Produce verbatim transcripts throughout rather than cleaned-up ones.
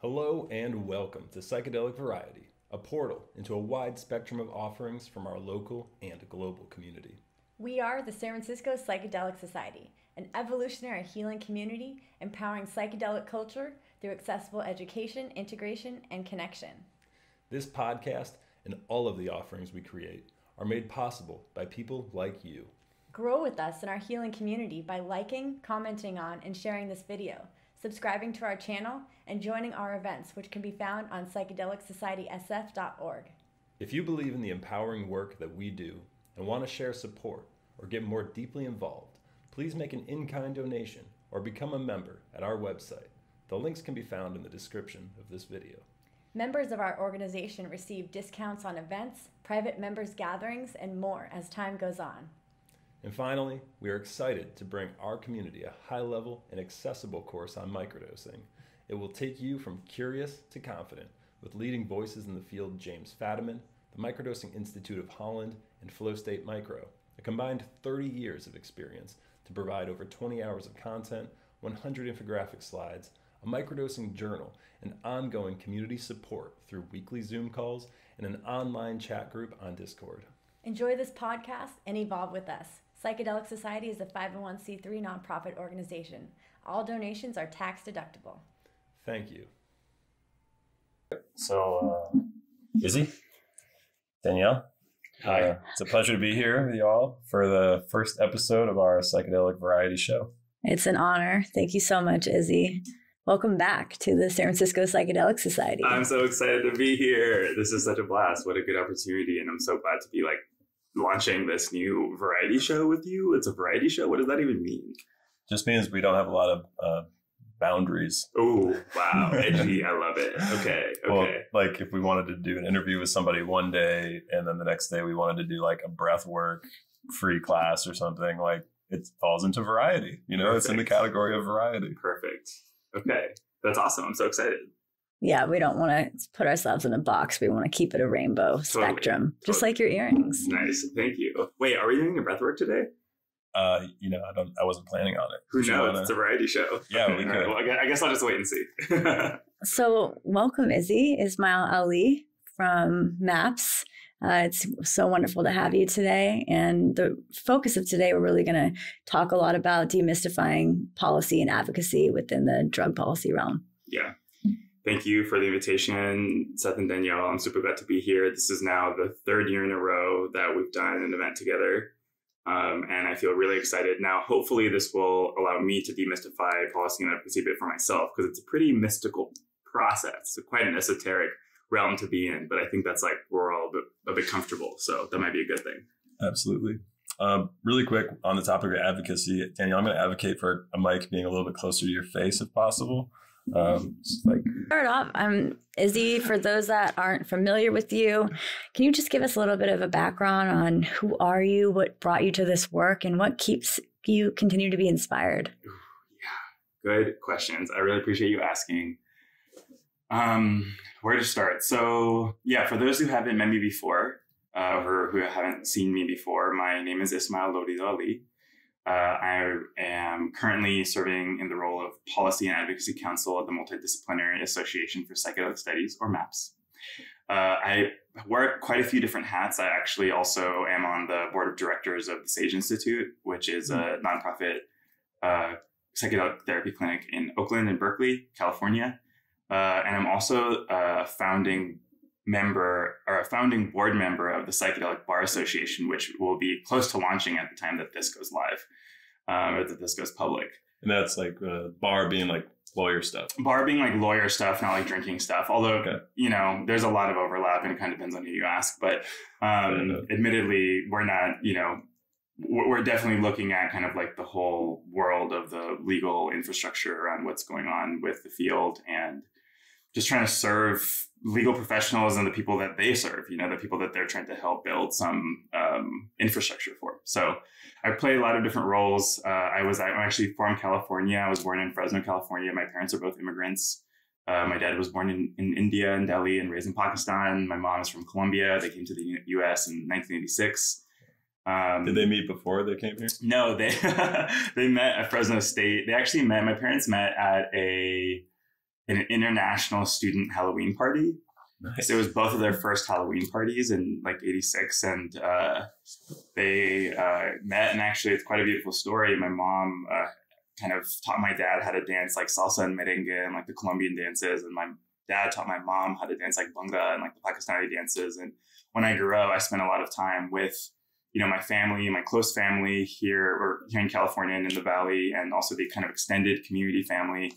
Hello and welcome to Psychedelic Variety, a portal into a wide spectrum of offerings from our local and global community. We are the San Francisco Psychedelic Society, an evolutionary healing community empowering psychedelic culture through accessible education, integration, and connection. This podcast and all of the offerings we create are made possible by people like you. Grow with us in our healing community by liking, commenting on, and sharing this video, subscribing to our channel, and joining our events, which can be found on psychedelic society s f dot org. If you believe in the empowering work that we do and want to share support or get more deeply involved, please make an in-kind donation or become a member at our website. The links can be found in the description of this video. Members of our organization receive discounts on events, private members gatherings, and more as time goes on. And finally, we are excited to bring our community a high-level and accessible course on microdosing. It will take you from curious to confident, with leading voices in the field James Fadiman, the Microdosing Institute of Holland, and Flow State Micro, a combined thirty years of experience to provide over twenty hours of content, one hundred infographic slides, a microdosing journal, and ongoing community support through weekly Zoom calls and an online chat group on Discord. Enjoy this podcast and evolve with us. Psychedelic Society is a five oh one c three nonprofit organization. All donations are tax deductible. Thank you. So, uh, Izzy, Danielle, hi. Uh, it's a pleasure to be here with you all for the first episode of our Psychedelic Variety Show. It's an honor. Thank you so much, Izzy. Welcome back to the San Francisco Psychedelic Society. I'm so excited to be here. This is such a blast. What a good opportunity. And I'm so glad to be like launching this new variety show with you. It's a variety show. What does that even mean? Just means we don't have a lot of uh, boundaries. Oh, wow. Edgy. I love it. Okay. Okay. Well, like if we wanted to do an interview with somebody one day and then the next day we wanted to do like a breath work free class or something, like it falls into variety. You know, perfect. It's in the category of variety. Perfect. Okay. That's awesome. I'm so excited. Yeah. We don't want to put ourselves in a box. We want to keep it a rainbow totally. spectrum, just totally. like your earrings. Nice. Thank you. Wait, are we doing a breathwork today? Uh, you know, I don't, I wasn't planning on it. Who knows? Wanna... It's a variety show. Yeah, okay, we could. Right. Well, I guess I'll just wait and see. So welcome, Izzy, Ismail Ali from MAPS. Uh, it's so wonderful to have you today. And the focus of today, we're really going to talk a lot about demystifying policy and advocacy within the drug policy realm. Yeah. Thank you for the invitation, Seth and Danielle. I'm super glad to be here. This is now the third year in a row that we've done an event together. Um, and I feel really excited. Now, hopefully this will allow me to demystify policy and advocacy a bit for myself, because it's a pretty mystical process. It's quite an esoteric realm to be in, but I think that's like we're all a bit, a bit comfortable, so that might be a good thing. Absolutely. Um, really quick on the topic of advocacy, Danielle, I'm going to advocate for a mic being a little bit closer to your face if possible. Um, like start off, um, Izzy, for those that aren't familiar with you, can you just give us a little bit of a background on who are you, what brought you to this work, and what keeps you continue to be inspired? Ooh, yeah, good questions. I really appreciate you asking. Um, where to start? So yeah, for those who haven't met me before, uh, or who haven't seen me before, my name is Ismail Ali. Uh, I am currently serving in the role of Policy and Advocacy Counsel at the Multidisciplinary Association for Psychedelic Studies, or MAPS. Uh, I wear quite a few different hats. I actually also am on the board of directors of the Sage Institute, which is a nonprofit uh, psychedelic therapy clinic in Oakland and Berkeley, California. Uh, and I'm also a founding member or a founding board member of the Psychedelic Bar Association, which will be close to launching at the time that this goes live um, or that this goes public. And that's like uh, bar being like lawyer stuff. Bar being like lawyer stuff, not like drinking stuff. Although, okay. you know, there's a lot of overlap and it kind of depends on who you ask. But um, admittedly, we're not, you know, we're definitely looking at kind of like the whole world of the legal infrastructure around what's going on with the field and just trying to serve legal professionals and the people that they serve, you know, the people that they're trying to help build some um, infrastructure for. So I play a lot of different roles. Uh, I was I'm actually from California. I was born in Fresno, California. My parents are both immigrants. Uh, my dad was born in, in India, in Delhi, and raised in Pakistan. My mom is from Colombia. They came to the U S in nineteen eighty-six. Um, Did they meet before they came here? No, they they met at Fresno State. They actually met. My parents met at a an international student Halloween party. Nice. So it was both of their first Halloween parties in like eighty-six, and uh, they uh, met. And actually, it's quite a beautiful story. My mom uh, kind of taught my dad how to dance like salsa and merengue and like the Colombian dances, and my dad taught my mom how to dance like bhangra and like the Pakistani dances. And when I grew up, I spent a lot of time with, you know, my family, my close family here, or here in California and in the Valley, and also the kind of extended community family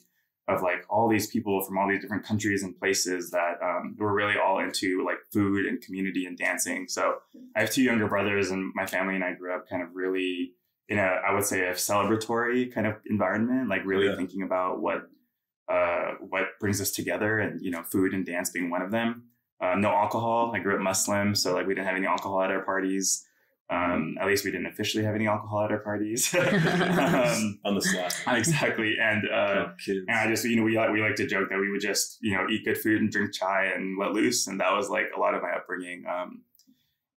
of like all these people from all these different countries and places that um, were really all into like food and community and dancing. So I have two younger brothers, and my family and I grew up kind of really in a, I would say, a celebratory kind of environment, like really yeah. thinking about what uh, what brings us together, and, you know, food and dance being one of them. Um, no alcohol. I grew up Muslim, so like we didn't have any alcohol at our parties. Um, at least we didn't officially have any alcohol at our parties. um, On the slot. Exactly. And, uh, oh, and I just, you know, we, we like to joke that we would just, you know, eat good food and drink chai and let loose. And that was like a lot of my upbringing. Um,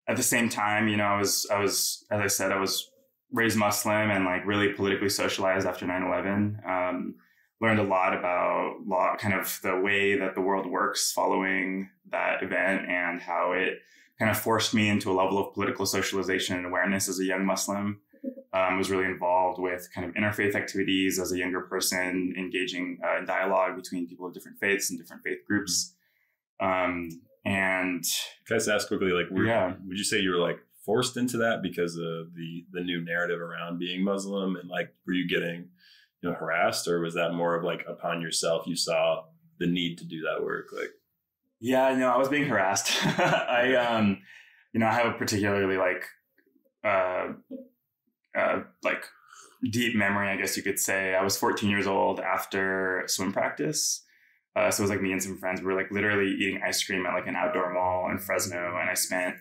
at the same time, you know, I was, I was, as I said, I was raised Muslim and like really politically socialized after nine eleven. Um, learned a lot about law, kind of the way that the world works following that event, and how it kind of forced me into a level of political socialization and awareness as a young Muslim. Um, was really involved with kind of interfaith activities as a younger person, engaging uh, in dialogue between people of different faiths and different faith groups. Um, and can I just ask quickly, like, were, yeah. would you say you were like forced into that because of the the new narrative around being Muslim, and like, were you getting, you know, harassed, or was that more of like upon yourself? You saw the need to do that work, like. Yeah, no, I was being harassed. I, um, you know, I have a particularly like, uh, uh, like deep memory, I guess you could say. I was fourteen years old after swim practice. Uh, so it was like me and some friends, we were like literally eating ice cream at like an outdoor mall in Fresno. And I spent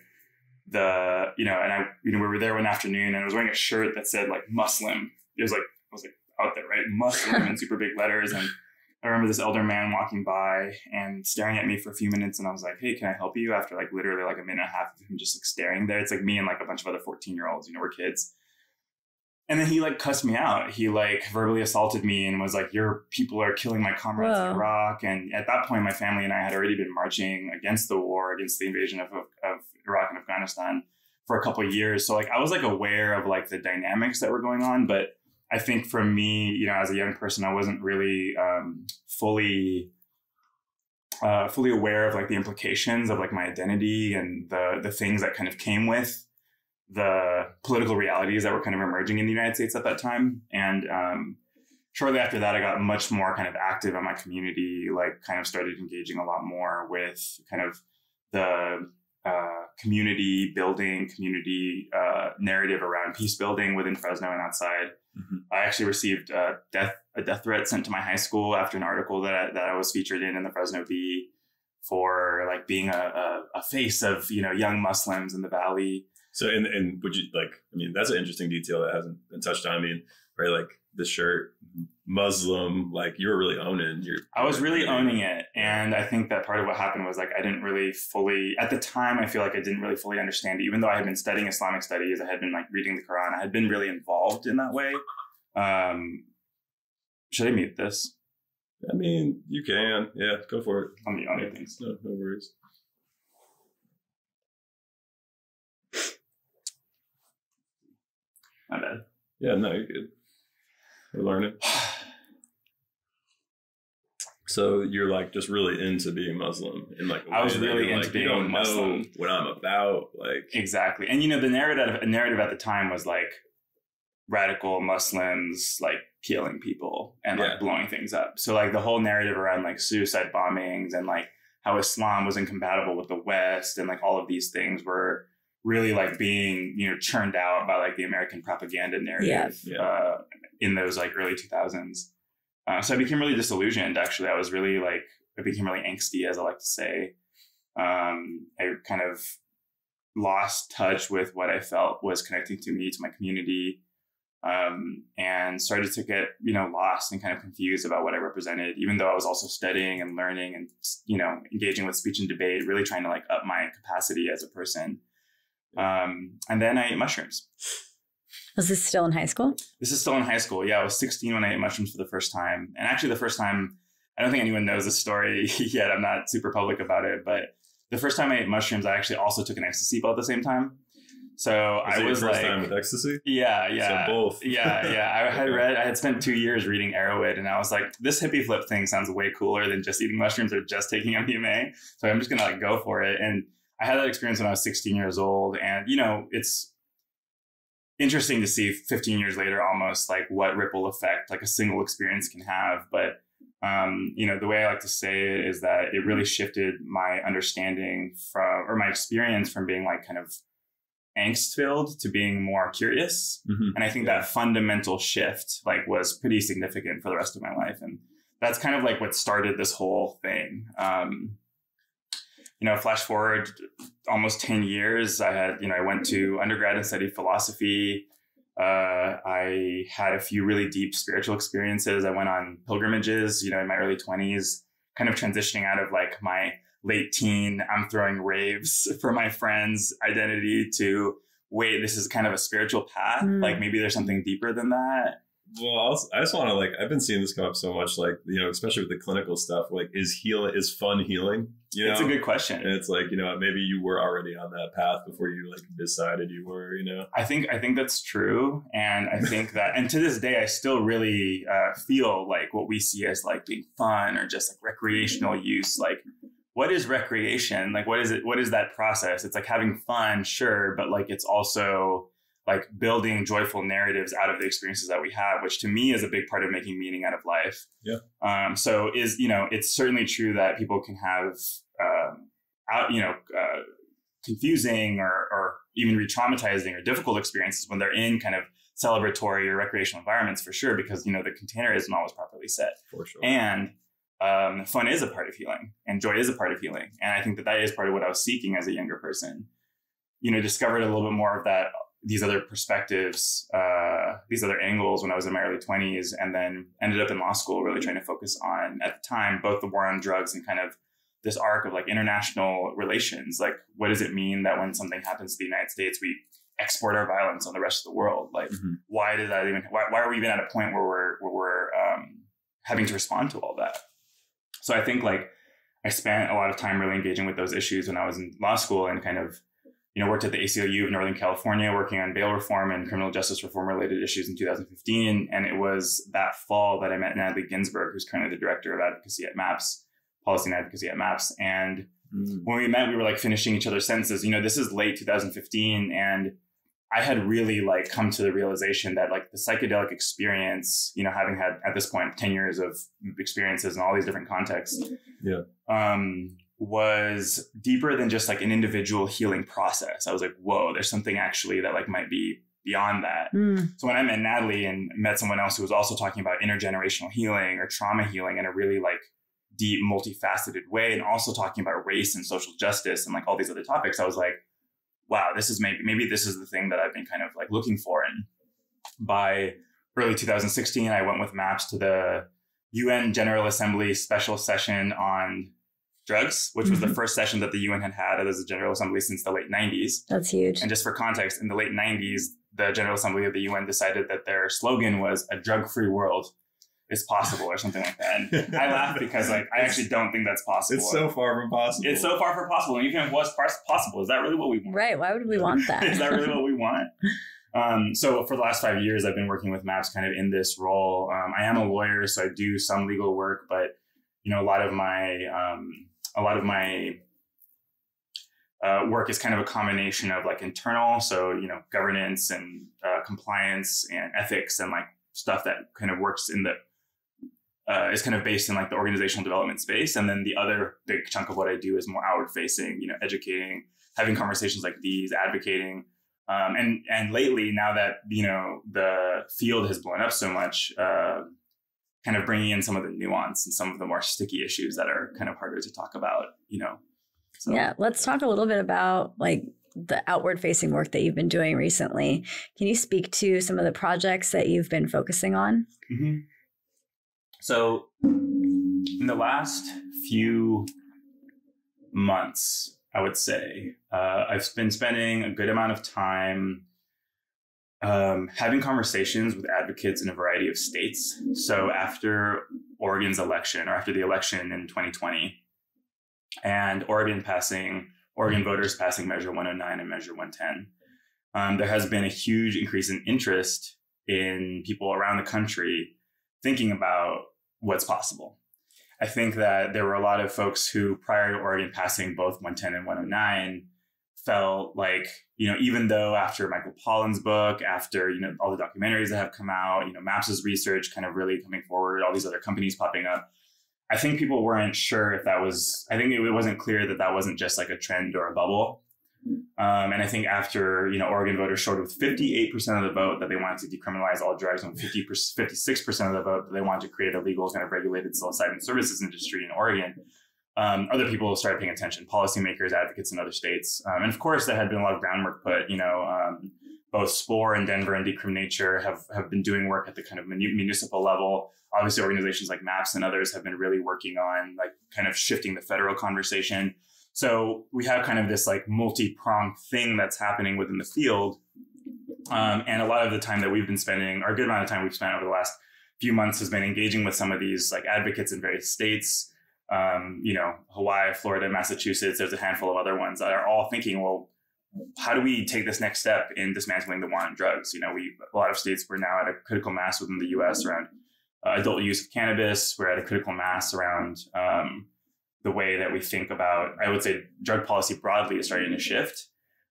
the, you know, and I, you know, we were there one afternoon, and I was wearing a shirt that said like Muslim. It was like, I was like out there, right? Muslim in super big letters. And I remember this elder man walking by and staring at me for a few minutes, and I was like, "Hey, can I help you?" After like literally like a minute and a half of him just like staring there. It's like me and like a bunch of other fourteen-year-olds, you know, we're kids. And then he like cussed me out. He like verbally assaulted me and was like, "Your people are killing my comrades Whoa. in Iraq." And at that point, my family and I had already been marching against the war, against the invasion of of Iraq and Afghanistan for a couple of years. So like I was like aware of like the dynamics that were going on, but I think for me, you know, as a young person, I wasn't really um, fully, uh, fully aware of like the implications of like my identity and the the things that kind of came with the political realities that were kind of emerging in the United States at that time. And um, shortly after that, I got much more kind of active in my community, like kind of started engaging a lot more with kind of the uh, community building, community uh, narrative around peace building within Fresno and outside. Mm-hmm. I actually received a death a death threat sent to my high school after an article that I, that I was featured in in the Fresno Bee for like being a, a, a face of, you know, young Muslims in the Valley. So and and would you like? I mean, that's an interesting detail that hasn't been touched on. I mean, right? Like the shirt, Muslim. Like you were really owning your. I was really owning it, and I think that part of what happened was like I didn't really fully at the time. I feel like I didn't really fully understand it, even though I had been studying Islamic studies. I had been like reading the Quran. I had been really involved in that way. Um, should I mute this? I mean, you can. Yeah, go for it. On the audio things. No, no worries. My bad. Yeah, no, you're good. We're learning. So you're like just really into being Muslim, and like I was really into like, being you don't Muslim. Know what I'm about, like exactly. And you know, the narrative, the narrative at the time was like radical Muslims like killing people and like yeah. blowing things up. So like the whole narrative around like suicide bombings and like how Islam was incompatible with the West and like all of these things were really like being, you know, churned out by like the American propaganda narrative yeah. uh, in those like early two thousands. Uh, so I became really disillusioned. Actually, I was really like, I became really angsty, as I like to say. Um, I kind of lost touch with what I felt was connecting to me, to my community, um, and started to get, you know, lost and kind of confused about what I represented, even though I was also studying and learning and, you know, engaging with speech and debate, really trying to like up my capacity as a person. Um, and then I ate mushrooms. Was this still in high school? This is still in high school. Yeah, I was sixteen when I ate mushrooms for the first time. And actually the first time I don't think anyone knows the story yet. I'm not super public about it, but the first time I ate mushrooms, I actually also took an ecstasy pill at the same time. So was I was your first like, time with ecstasy? Yeah, yeah, so both. yeah, yeah. I had read, I had spent two years reading Erowid, and I was like, this hippie flip thing sounds way cooler than just eating mushrooms or just taking M D M A. So I'm just gonna like go for it. And I had that experience when I was sixteen years old, and you know, it's interesting to see fifteen years later, almost like what ripple effect like a single experience can have. But um, you know, the way I like to say it is that it really shifted my understanding from, or my experience from being like kind of angst filled to being more curious. Mm-hmm. And I think yeah. that fundamental shift like was pretty significant for the rest of my life. And that's kind of like what started this whole thing. Um, you know, flash forward almost ten years, I had, you know, I went to undergrad and studied philosophy. Uh, I had a few really deep spiritual experiences. I went on pilgrimages, you know, in my early twenties, kind of transitioning out of like my late teen, I'm throwing raves for my friends identity to, wait, this is kind of a spiritual path. Mm. Like maybe there's something deeper than that. Well, I'll, I just want to like, I've been seeing this come up so much, like, you know, especially with the clinical stuff, like is heal, is fun healing? You know? It's a good question. And it's like, you know, maybe you were already on that path before you like decided you were, you know? I think, I think that's true. And I think that, and to this day, I still really uh, feel like what we see as like being fun or just like recreational use, like, what is recreation? Like, what is it? What is that process? It's like having fun, sure. But like, it's also like building joyful narratives out of the experiences that we have, which to me is a big part of making meaning out of life. Yeah. Um, so is, you know, it's certainly true that people can have, um, out, you know, uh, confusing or, or even re-traumatizing or difficult experiences when they're in kind of celebratory or recreational environments for sure, because, you know, the container isn't always properly set. For sure. And, Um, fun is a part of healing and joy is a part of healing. And I think that that is part of what I was seeking as a younger person, you know, discovered a little bit more of that, these other perspectives, uh, these other angles when I was in my early twenties, and then ended up in law school, really trying to focus on at the time, both the war on drugs and kind of this arc of like international relations. Like, what does it mean that when something happens to the United States, we export our violence on the rest of the world? Like, mm-hmm. why did that even, why, why are we even at a point where we're, where we're um, having to respond to all that? So I think like I spent a lot of time really engaging with those issues when I was in law school, and kind of, you know, worked at the A C L U of Northern California working on bail reform and criminal justice reform related issues in two thousand fifteen. And it was that fall that I met Natalie Ginsburg, who's currently the director of advocacy at MAPS, policy and advocacy at MAPS. And mm. when we met, we were like finishing each other's sentences. You know, this is late two thousand fifteen. And I had really like come to the realization that like the psychedelic experience, you know, having had at this point ten years of experiences in all these different contexts, yeah, um, was deeper than just like an individual healing process. I was like, whoa, there's something actually that like might be beyond that. Mm. So when I met Natalie and met someone else who was also talking about intergenerational healing or trauma healing in a really like deep, multifaceted way, and also talking about race and social justice and like all these other topics, I was like, wow, this is maybe, maybe this is the thing that I've been kind of like looking for. And by early two thousand sixteen, I went with MAPS to the U N General Assembly special session on drugs, which mm-hmm. was the first session that the U N had had as a General Assembly since the late nineties. That's huge. And just for context, in the late nineties, the General Assembly of the U N decided that their slogan was a drug-free world is possible or something like that. And I laugh because like I actually don't think that's possible. It's so far from possible. It's so far from possible. And even if it was possible, is that really what we want? Right. Why would we want that? Is that really what we want? Um, so for the last five years, I've been working with MAPS kind of in this role. Um, I am a lawyer, so I do some legal work, but you know, a lot of my um, a lot of my uh, work is kind of a combination of like internal, so you know, governance and uh, compliance and ethics and like stuff that kind of works in the Uh, is kind of based in like the organizational development space. And then the other big chunk of what I do is more outward facing, you know, educating, having conversations like these, advocating. Um, and, and lately, now that, you know, the field has blown up so much, uh, kind of bringing in some of the nuance and some of the more sticky issues that are kind of harder to talk about, you know. So, yeah. Let's talk a little bit about like the outward facing work that you've been doing recently. Can you speak to some of the projects that you've been focusing on? Mm-hmm. So in the last few months, I would say, uh, I've been spending a good amount of time um, having conversations with advocates in a variety of states. So after Oregon's election or after the election in twenty twenty, and Oregon passing, Oregon voters passing Measure one oh nine and Measure one ten. Um, there has been a huge increase in interest in people around the country thinking about what's possible. I think that there were a lot of folks who, prior to Oregon passing both one ten and one oh nine, felt like, you know, even though after Michael Pollan's book, after, you know, all the documentaries that have come out, you know, MAPS's research kind of really coming forward, all these other companies popping up, I think people weren't sure if that was, I think it wasn't clear that that wasn't just like a trend or a bubble. Um, and I think after, you know, Oregon voters showed with fifty-eight percent of the vote that they wanted to decriminalize all drugs and fifty-six percent of the vote that they wanted to create a legal kind of regulated psilocybin services industry in Oregon. Um, other people started paying attention, policymakers, advocates in other states. Um, and of course, there had been a lot of groundwork put, you know, um, both SPORE in Denver and Decrim Nature have, have been doing work at the kind of municipal level. Obviously, organizations like MAPS and others have been really working on like kind of shifting the federal conversation. So we have kind of this like multi-pronged thing that's happening within the field. Um, and a lot of the time that we've been spending, or a good amount of time we've spent over the last few months, has been engaging with some of these like advocates in various states. Um, you know, Hawaii, Florida, Massachusetts, there's a handful of other ones that are all thinking, well, how do we take this next step in dismantling the war on drugs? You know, we, a lot of states, we're now at a critical mass within the U S around uh, adult use of cannabis. We're at a critical mass around um, the way that we think about, I would say, drug policy broadly is starting to shift.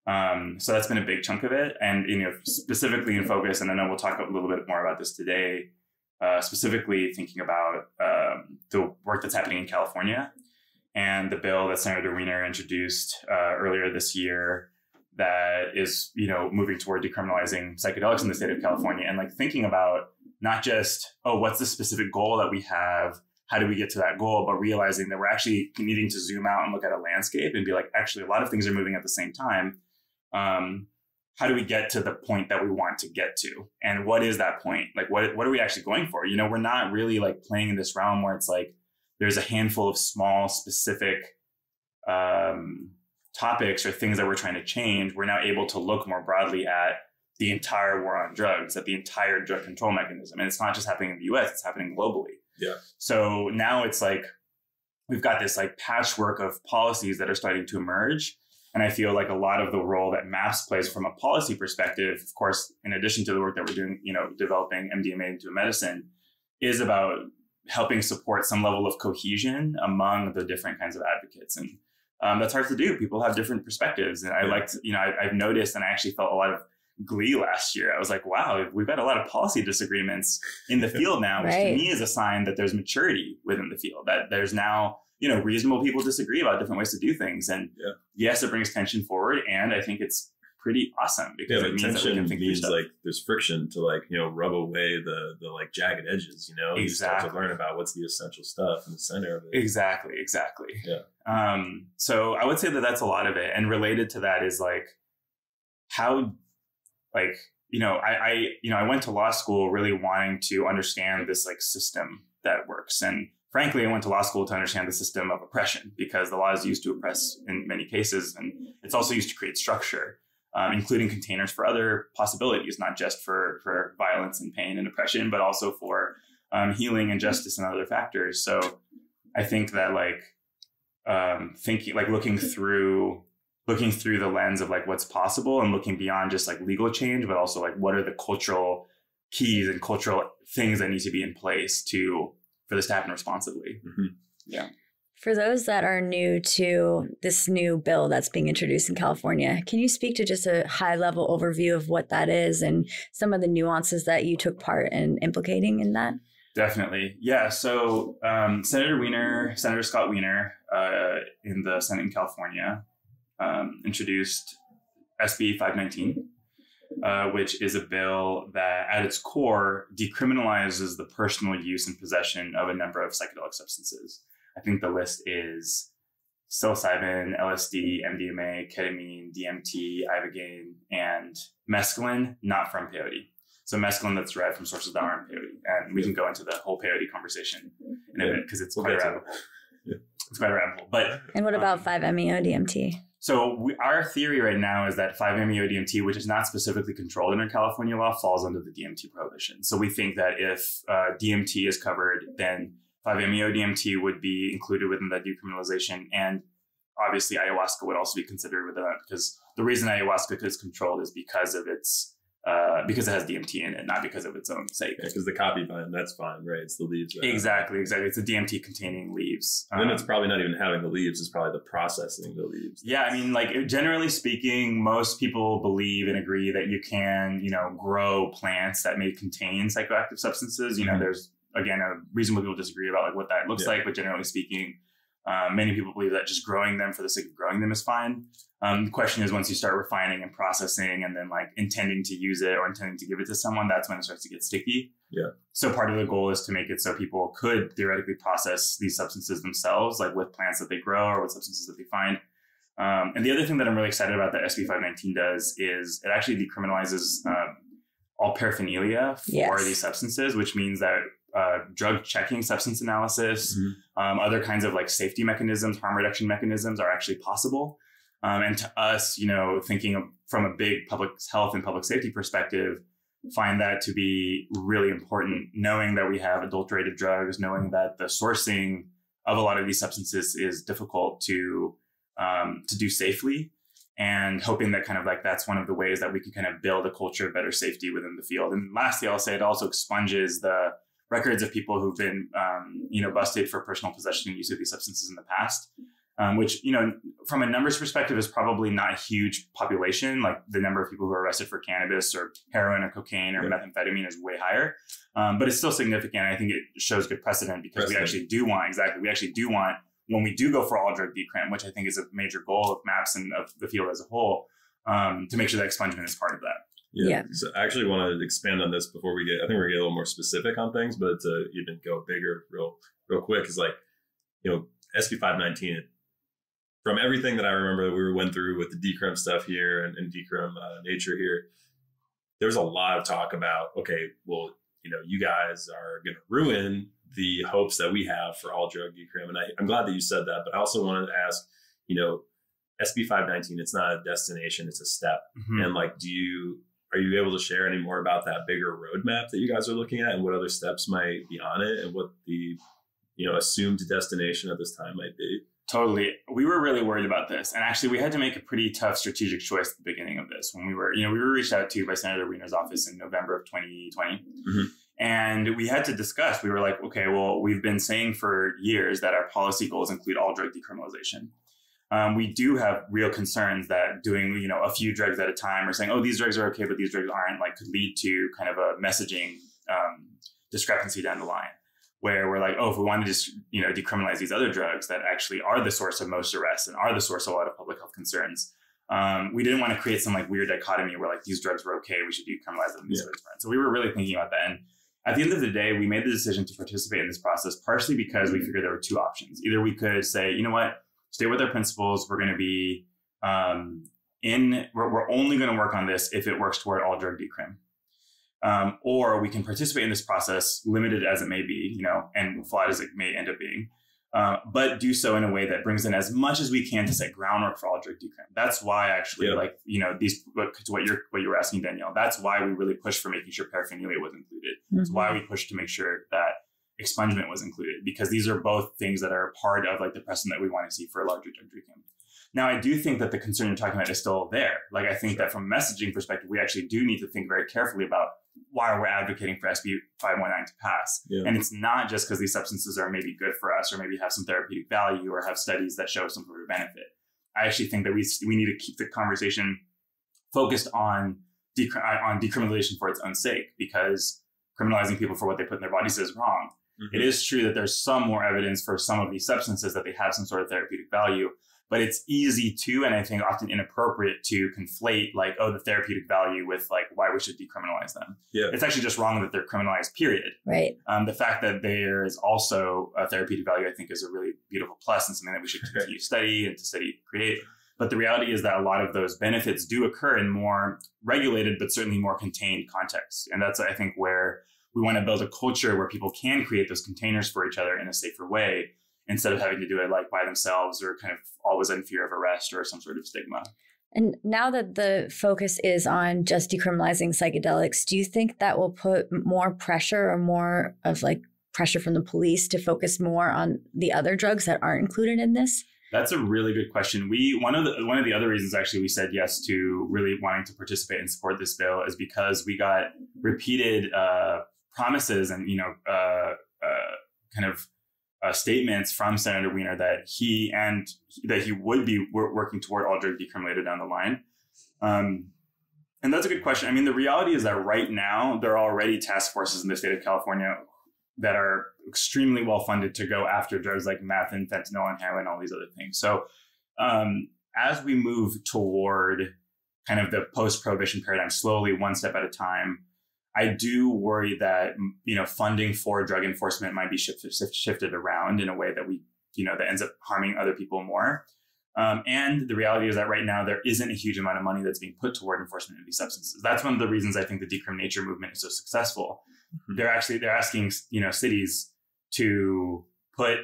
Um, so that's been a big chunk of it. And, you know, specifically in focus, and I know we'll talk a little bit more about this today, Uh, specifically thinking about um, the work that's happening in California and the bill that Senator Wiener introduced uh, earlier this year that is, you know, moving toward decriminalizing psychedelics in the state of California, and like thinking about not just, oh, what's the specific goal that we have? How do we get to that goal? But realizing that we're actually needing to zoom out and look at a landscape and be like, actually, a lot of things are moving at the same time. Um, How do we get to the point that we want to get to? And what is that point? Like, what, what are we actually going for? You know, we're not really like playing in this realm where it's like, there's a handful of small, specific um, topics or things that we're trying to change. We're now able to look more broadly at the entire war on drugs, at the entire drug control mechanism. And it's not just happening in the U S, it's happening globally. Yeah. So now it's like, we've got this like patchwork of policies that are starting to emerge. And I feel like a lot of the role that MAPS plays from a policy perspective, of course, in addition to the work that we're doing, you know, developing M D M A into a medicine, is about helping support some level of cohesion among the different kinds of advocates. And um, that's hard to do. People have different perspectives. And I like, you know, I, I've noticed, and I actually felt a lot of glee last year. I was like, wow, we've got a lot of policy disagreements in the field now, which right. to me is a sign that there's maturity within the field, that there's now, you know, reasonable people disagree about different ways to do things. And yeah. yes, it brings tension forward. And I think it's pretty awesome because yeah, it means that we can think means like there's friction to like, you know, rub away the, the like jagged edges, you know, exactly. You start to learn about what's the essential stuff in the center of it. Exactly. Exactly. Yeah. Um, so I would say that that's a lot of it. And related to that is like how, like, you know, I, I, you know, I went to law school really wanting to understand this like system that works. And frankly, I went to law school to understand the system of oppression, because the law is used to oppress in many cases, and it's also used to create structure, um, including containers for other possibilities, not just for, for violence and pain and oppression, but also for um, healing and justice and other factors. So I think that like um, thinking, like looking through, looking through the lens of like what's possible and looking beyond just like legal change, but also like what are the cultural keys and cultural things that need to be in place to for this to happen responsibly. Mm-hmm. Yeah. For those that are new to this new bill that's being introduced in California, can you speak to just a high level overview of what that is and some of the nuances that you took part in implicating in that? Definitely. Yeah. So um, Senator Wiener, Senator Scott Wiener uh, in the Senate in California um, introduced S B five nineteen. Uh, which is a bill that at its core decriminalizes the personal use and possession of a number of psychedelic substances. I think the list is psilocybin, L S D, M D M A, ketamine, D M T, ibogaine, and mescaline, not from peyote. So mescaline that's derived from sources that aren't peyote. And we can go into the whole peyote conversation in a bit because it's quite radical. Yeah. It's quite radical. But and what about um, five-MeO-D M T? So we, our theory right now is that five-MeO-D M T, which is not specifically controlled under California law, falls under the D M T prohibition. So we think that if uh, D M T is covered, then five-M E O D M T would be included within that decriminalization. And obviously, ayahuasca would also be considered within that, because the reason ayahuasca is controlled is because of its, uh, because it has D M T in it, not because of its own sake. Because yeah, the copy vine, that's fine, right? It's the leaves. Right? Exactly, exactly. It's the D M T-containing leaves. Um, then it's probably not even having the leaves. It's probably the processing the leaves. Yeah, I mean, like, it, generally speaking, most people believe and agree that you can, you know, grow plants that may contain psychoactive substances. You know, mm-hmm. there's, again, a reason why people disagree about like what that looks yeah. like, but generally speaking, um, many people believe that just growing them for the sake of growing them is fine. Um, the question is, once you start refining and processing, and then like intending to use it or intending to give it to someone, that's when it starts to get sticky. Yeah. So part of the goal is to make it so people could theoretically process these substances themselves, like with plants that they grow or with substances that they find. Um, and the other thing that I'm really excited about that S B five nineteen does is it actually decriminalizes uh, all paraphernalia for yes. these substances, which means that Uh, drug checking, substance analysis, mm-hmm. um, other kinds of like safety mechanisms, harm reduction mechanisms are actually possible. Um, and to us, you know, thinking of, from a big public health and public safety perspective, find that to be really important, knowing that we have adulterated drugs, knowing that the sourcing of a lot of these substances is difficult to, um, to do safely, and hoping that kind of like that's one of the ways that we can kind of build a culture of better safety within the field. And lastly, I'll say it also expunges the records of people who've been, um, you know, busted for personal possession and use of these substances in the past, um, which, you know, from a numbers perspective is probably not a huge population. Like the number of people who are arrested for cannabis or heroin or cocaine or yeah. methamphetamine is way higher, um, but it's still significant. I think it shows good precedent because precedent. we actually do want, exactly, we actually do want, when we do go for all drug decrim, which I think is a major goal of MAPS and of the field as a whole, um, to make sure that expungement is part of that. Yeah. yeah. So I actually want to expand on this before we get, I think we're going to get a little more specific on things, but to even go bigger real, real quick is like, you know, S B five nineteen, from everything that I remember that we went through with the decrim stuff here and, and decrim uh, nature here, there's a lot of talk about, okay, well, you know, you guys are going to ruin the hopes that we have for all drug decrim. And I, I'm glad that you said that, but I also wanted to ask, you know, S B five nineteen, it's not a destination, it's a step. Mm-hmm. And like, do you, are you able to share any more about that bigger roadmap that you guys are looking at and what other steps might be on it and what the, you know, assumed destination at this time might be? Totally. We were really worried about this. And actually, we had to make a pretty tough strategic choice at the beginning of this when we were, you know, we were reached out to by Senator Wiener's office in November of twenty twenty. Mm-hmm. And we had to discuss, we were like, okay, well, we've been saying for years that our policy goals include all drug decriminalization. Um, we do have real concerns that doing, you know, a few drugs at a time or saying, oh, these drugs are okay, but these drugs aren't, like, could lead to kind of a messaging um, discrepancy down the line where we're like, oh, if we want to just, you know, decriminalize these other drugs that actually are the source of most arrests and are the source of a lot of public health concerns. Um, we didn't want to create some like weird dichotomy where like these drugs were okay, we should decriminalize them. These yeah. drugs weren't. So we were really thinking about that. And at the end of the day, we made the decision to participate in this process, partially because we figured there were two options. Either we could say, you know what, stay with our principles. We're going to be um, in, we're, we're only going to work on this if it works toward all drug decrim. Um, or we can participate in this process, limited as it may be, you know, and flawed as it may end up being, uh, but do so in a way that brings in as much as we can to set groundwork for all drug decrim. That's why actually, yeah. like, you know, these, what, to what you're, what you were asking, Danielle, that's why we really pushed for making sure paraphernalia was included. Mm-hmm. That's why we pushed to make sure that expungement was included, because these are both things that are part of like the precedent that we want to see for a larger drug decrim. Now, I do think that the concern you're talking about is still there. Like, I think sure. that from a messaging perspective, we actually do need to think very carefully about why we're advocating for S B five nineteen to pass. Yeah. And it's not just because these substances are maybe good for us or maybe have some therapeutic value or have studies that show some sort of benefit. I actually think that we we need to keep the conversation focused on dec- on decriminalization for its own sake, because criminalizing people for what they put in their bodies is wrong. Mm-hmm. It is true that there's some more evidence for some of these substances that they have some sort of therapeutic value, but it's easy to, and I think often inappropriate, to conflate like, oh, the therapeutic value with like why we should decriminalize them. Yeah. It's actually just wrong that they're criminalized, period. Right. Um, the fact that there is also a therapeutic value, I think, is a really beautiful plus and something that we should continue to study and to study and create. But the reality is that a lot of those benefits do occur in more regulated, but certainly more contained contexts. And that's, I think, where we want to build a culture where people can create those containers for each other in a safer way, instead of having to do it like by themselves or kind of always in fear of arrest or some sort of stigma. And now that the focus is on just decriminalizing psychedelics, do you think that will put more pressure or more of like pressure from the police to focus more on the other drugs that aren't included in this? That's a really good question. We one of the one of the other reasons actually we said yes to really wanting to participate and support this bill is because we got repeated uh, promises and you know uh, uh, kind of uh, statements from Senator Wiener that he and that he would be wor- working toward all drug decrim later down the line. Um, and that's a good question. I mean, the reality is that right now there are already task forces in the state of California that are extremely well funded to go after drugs like meth and fentanyl and heroin, all these other things. So um, as we move toward kind of the post-prohibition paradigm, slowly, one step at a time, I do worry that, you know, funding for drug enforcement might be shifted, shifted around in a way that we, you know, that ends up harming other people more. Um, and the reality is that right now there isn't a huge amount of money that's being put toward enforcement of these substances. That's one of the reasons I think the Decrim Nature movement is so successful. Mm-hmm. They're actually they're asking you know cities to put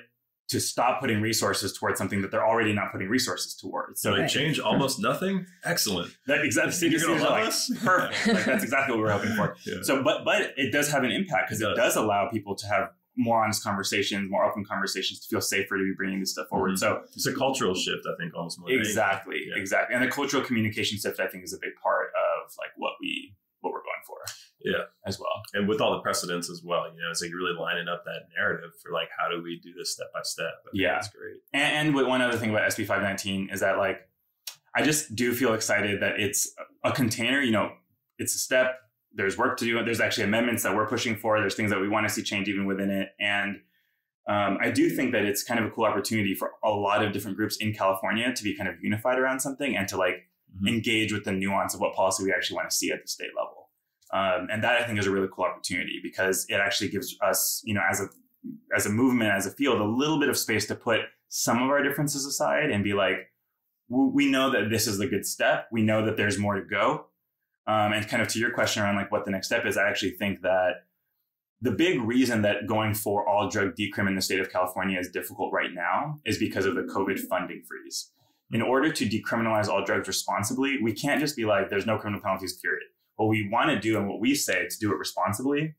to stop putting resources towards something that they're already not putting resources towards. So right. They change almost nothing. Excellent. That exactly. You're going to love us. Perfect. Like, that's exactly what we're hoping for. Yeah. So, but but it does have an impact because it, it does allow people to have more honest conversations, more open conversations, to feel safer to be bringing this stuff forward. Mm-hmm. So it's a cultural shift, I think, almost more. Exactly, yeah. exactly. And the cultural communication shift, I think, is a big part of like what we what we're going for. Yeah, as well. And with all the precedents as well, you know, it's like really lining up that narrative for like how do we do this step by step. I think yeah, that's great. And, and one other thing about S B five nineteen is that like I just do feel excited that it's a container. You know, it's a step. There's work to do. There's actually amendments that we're pushing for. There's things that we want to see change even within it. And um, I do think that it's kind of a cool opportunity for a lot of different groups in California to be kind of unified around something and to like mm-hmm. engage with the nuance of what policy we actually want to see at the state level. Um, and that I think is a really cool opportunity because it actually gives us, you know, as a as a movement, as a field, a little bit of space to put some of our differences aside and be like, we know that this is the good step. We know that there's more to go. Um, and kind of to your question around like what the next step is, I actually think that the big reason that going for all drug decrim in the state of California is difficult right now is because of the COVID funding freeze. In order to decriminalize all drugs responsibly, we can't just be like, there's no criminal penalties, period. What we want to do and what we say to do it responsibly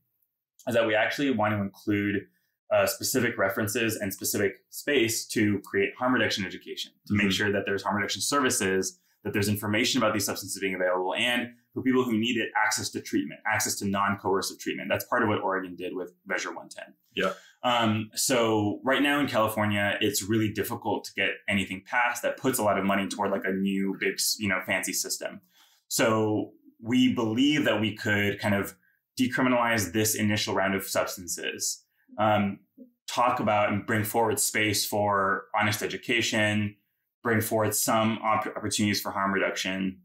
is that we actually want to include uh, specific references and specific space to create harm reduction education, to mm-hmm. make sure that there's harm reduction services, that there's information about these substances being available, and for people who need it, access to treatment, access to non-coercive treatment. That's part of what Oregon did with Measure one ten. Yeah. Um, so right now in California, it's really difficult to get anything passed that puts a lot of money toward like a new big, you know, fancy system. So we believe that we could kind of decriminalize this initial round of substances, um, talk about and bring forward space for honest education, bring forward some op- opportunities for harm reduction,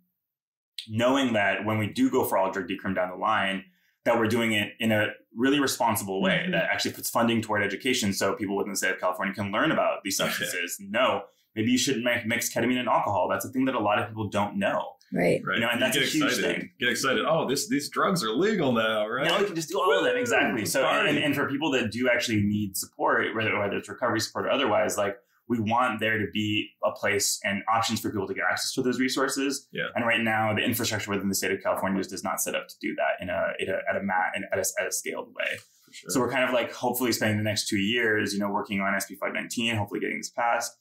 knowing that when we do go for all drug decrim down the line, that we're doing it in a really responsible way mm-hmm. that actually puts funding toward education so people within the state of California can learn about these substances. Okay. No, maybe you shouldn't mix ketamine and alcohol. That's a thing that a lot of people don't know. Right. right. You know, and you that's a huge excited. thing. Get excited. Oh, this these drugs are legal now, right? Now we can just do all Woo! of them. Exactly. So and, and for people that do actually need support, whether, whether it's recovery support or otherwise, like, we want there to be a place and options for people to get access to those resources. Yeah. And right now, the infrastructure within the state of California does not set up to do that in a, in a at a mat and at a, at a scaled way. For sure. So we're kind of like hopefully spending the next two years, you know, working on S B five nineteen, hopefully getting this passed,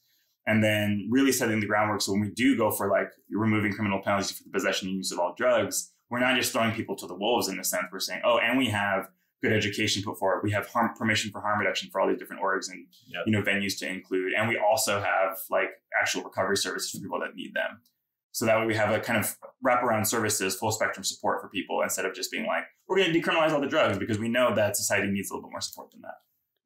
and then really setting the groundwork. So when we do go for like removing criminal penalties for the possession and use of all drugs, we're not just throwing people to the wolves in the sense we're saying, oh, and we have good education put forward. We have harm, permission for harm reduction for all these different orgs and yep. you know venues to include, and we also have like actual recovery services for people that need them. So that way we have a kind of wraparound services, full spectrum support for people instead of just being like we're going to decriminalize all the drugs because we know that society needs a little bit more support than that.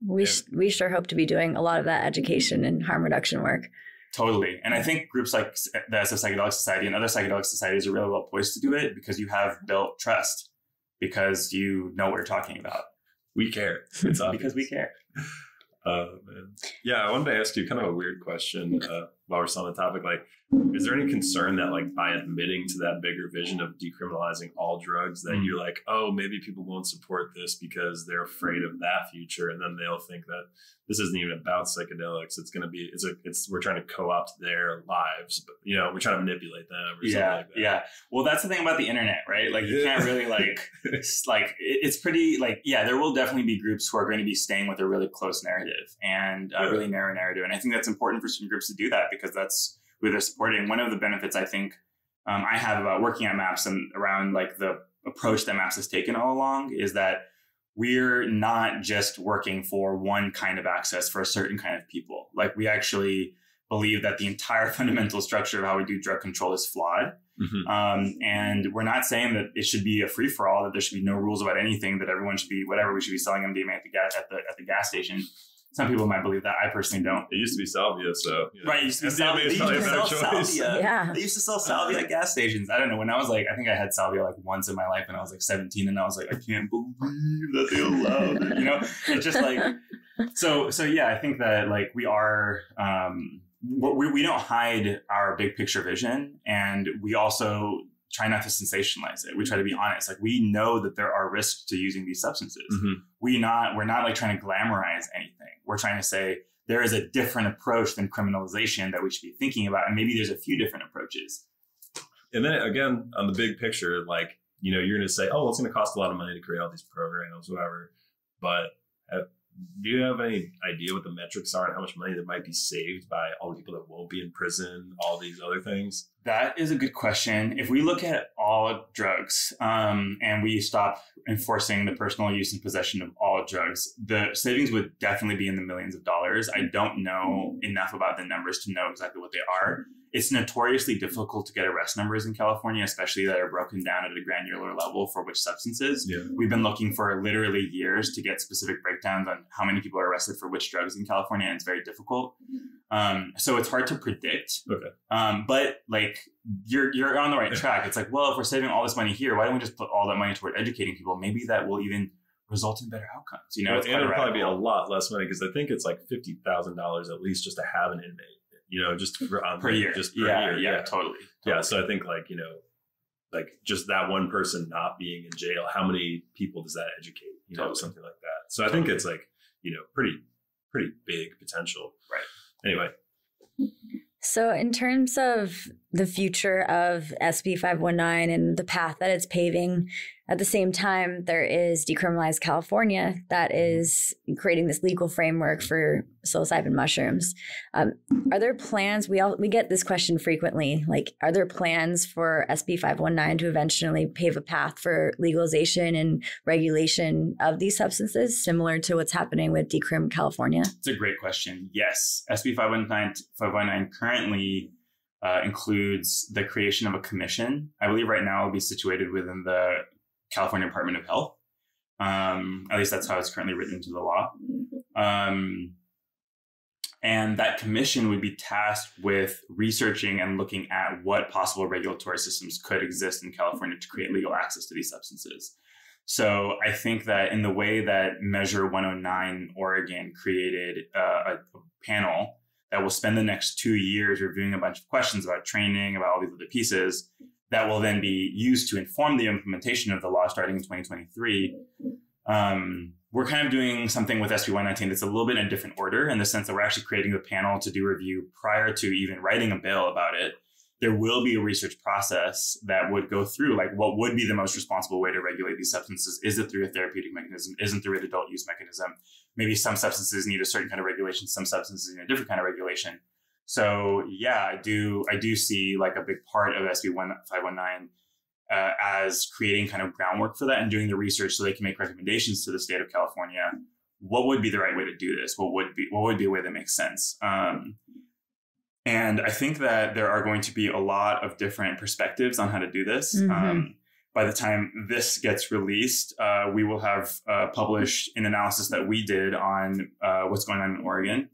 We yeah. we sure hope to be doing a lot of that education and harm reduction work. Totally, and I think groups like the Psychedelic Society and other psychedelic societies are really well poised to do it because you have built trust. Because you know what you're talking about. We care. It's obvious. Because we care. Uh, man. Yeah, I wanted to ask you kind of a weird question. Uh, while we're still on the topic, like, is there any concern that, like, by admitting to that bigger vision of decriminalizing all drugs, that mm. you're like, oh, maybe people won't support this because they're afraid of that future, and then they'll think that this isn't even about psychedelics. It's going to be, it's a, it's we're trying to co-opt their lives, but, you know, we're trying to manipulate them or yeah, something like that. Yeah. Well, that's the thing about the internet, right? Like, you can't really like, it's like it's pretty like yeah. There will definitely be groups who are going to be staying with a really close narrative and a yeah. really narrow narrative, and I think that's important for some groups to do that, because that's who they're supporting. One of the benefits I think um, I have about working on MAPS and around like the approach that MAPS has taken all along is that we're not just working for one kind of access for a certain kind of people. Like, we actually believe that the entire fundamental structure of how we do drug control is flawed. Mm-hmm. Um, and we're not saying that it should be a free for all, that there should be no rules about anything, that everyone should be whatever, we should be selling M D M A at the gas, at the, at the gas station. Some people might believe that. I personally don't. It used to be salvia, so. You know. Right, it used to be salvia. They used to sell salvia. Yeah. They used to sell salvia at gas stations. I don't know. When I was like, I think I had salvia like once in my life, and I was like seventeen, and I was like, I can't believe that they allowed it. You know, it's just like, so, so yeah, I think that like we are, um, we, we don't hide our big picture vision, and we also try not to sensationalize it. We try to be honest. Like, we know that there are risks to using these substances. Mm-hmm. We not, we're not like trying to glamorize anything. We're trying to say there is a different approach than criminalization that we should be thinking about. And maybe there's a few different approaches. And then again, on the big picture, like, you know, you're going to say, oh, it's going to cost a lot of money to create all these programs, whatever. But have, do you have any idea what the metrics are and how much money that might be saved by all the people that won't be in prison, all these other things? That is a good question. If we look at all drugs um, and we stop enforcing the personal use and possession of all drugs, the savings would definitely be in the millions of dollars. I don't know enough about the numbers to know exactly what they are. It's notoriously difficult to get arrest numbers in California, especially that are broken down at a granular level for which substances. Yeah. We've been looking for literally years to get specific breakdowns on how many people are arrested for which drugs in California, and it's very difficult. Um, so it's hard to predict. Okay. Um, but like you're you're on the right track. It's like, well, if we're saving all this money here, why don't we just put all that money toward educating people? Maybe that will even result in better outcomes. You know, well, it's and it'll radical. Probably be a lot less money, because I think it's like fifty thousand dollars at least just to have an inmate. You know, just for, um, per year, just per yeah, year. Yeah, yeah, totally, totally. Yeah. So I think like, you know, like just that one person not being in jail, how many people does that educate? You totally. Know, something like that. So totally. I think it's like, you know, pretty, pretty big potential. Right. Anyway. So in terms of the future of S B five one nine and the path that it's paving, at the same time, there is Decriminalized California that is creating this legal framework for psilocybin mushrooms. Um, are there plans? We all, we get this question frequently. Like, are there plans for S B five one nine to eventually pave a path for legalization and regulation of these substances, similar to what's happening with Decrim California? It's a great question. Yes, S B five one nine currently uh, includes the creation of a commission. I believe right now it will be situated within the California Department of Health. Um, at least that's how it's currently written into the law. Um, and that commission would be tasked with researching and looking at what possible regulatory systems could exist in California to create legal access to these substances. So I think that in the way that Measure one oh nine Oregon created uh, a panel that will spend the next two years reviewing a bunch of questions about training, about all these other pieces, that will then be used to inform the implementation of the law starting in twenty twenty-three. Um, we're kind of doing something with S B one nineteen that's a little bit in a different order, in the sense that we're actually creating the panel to do review prior to even writing a bill about it. There will be a research process that would go through, like, what would be the most responsible way to regulate these substances? Is it through a therapeutic mechanism? Is it through an adult use mechanism? Maybe some substances need a certain kind of regulation, some substances need a different kind of regulation. So yeah, I do I do see like a big part of S B five one nine uh, as creating kind of groundwork for that and doing the research so they can make recommendations to the state of California. What would be the right way to do this? What would be what would be a way that makes sense? Um, and I think that there are going to be a lot of different perspectives on how to do this. Mm-hmm. Um, by the time this gets released, uh, we will have uh, published an analysis that we did on uh, what's going on in Oregon,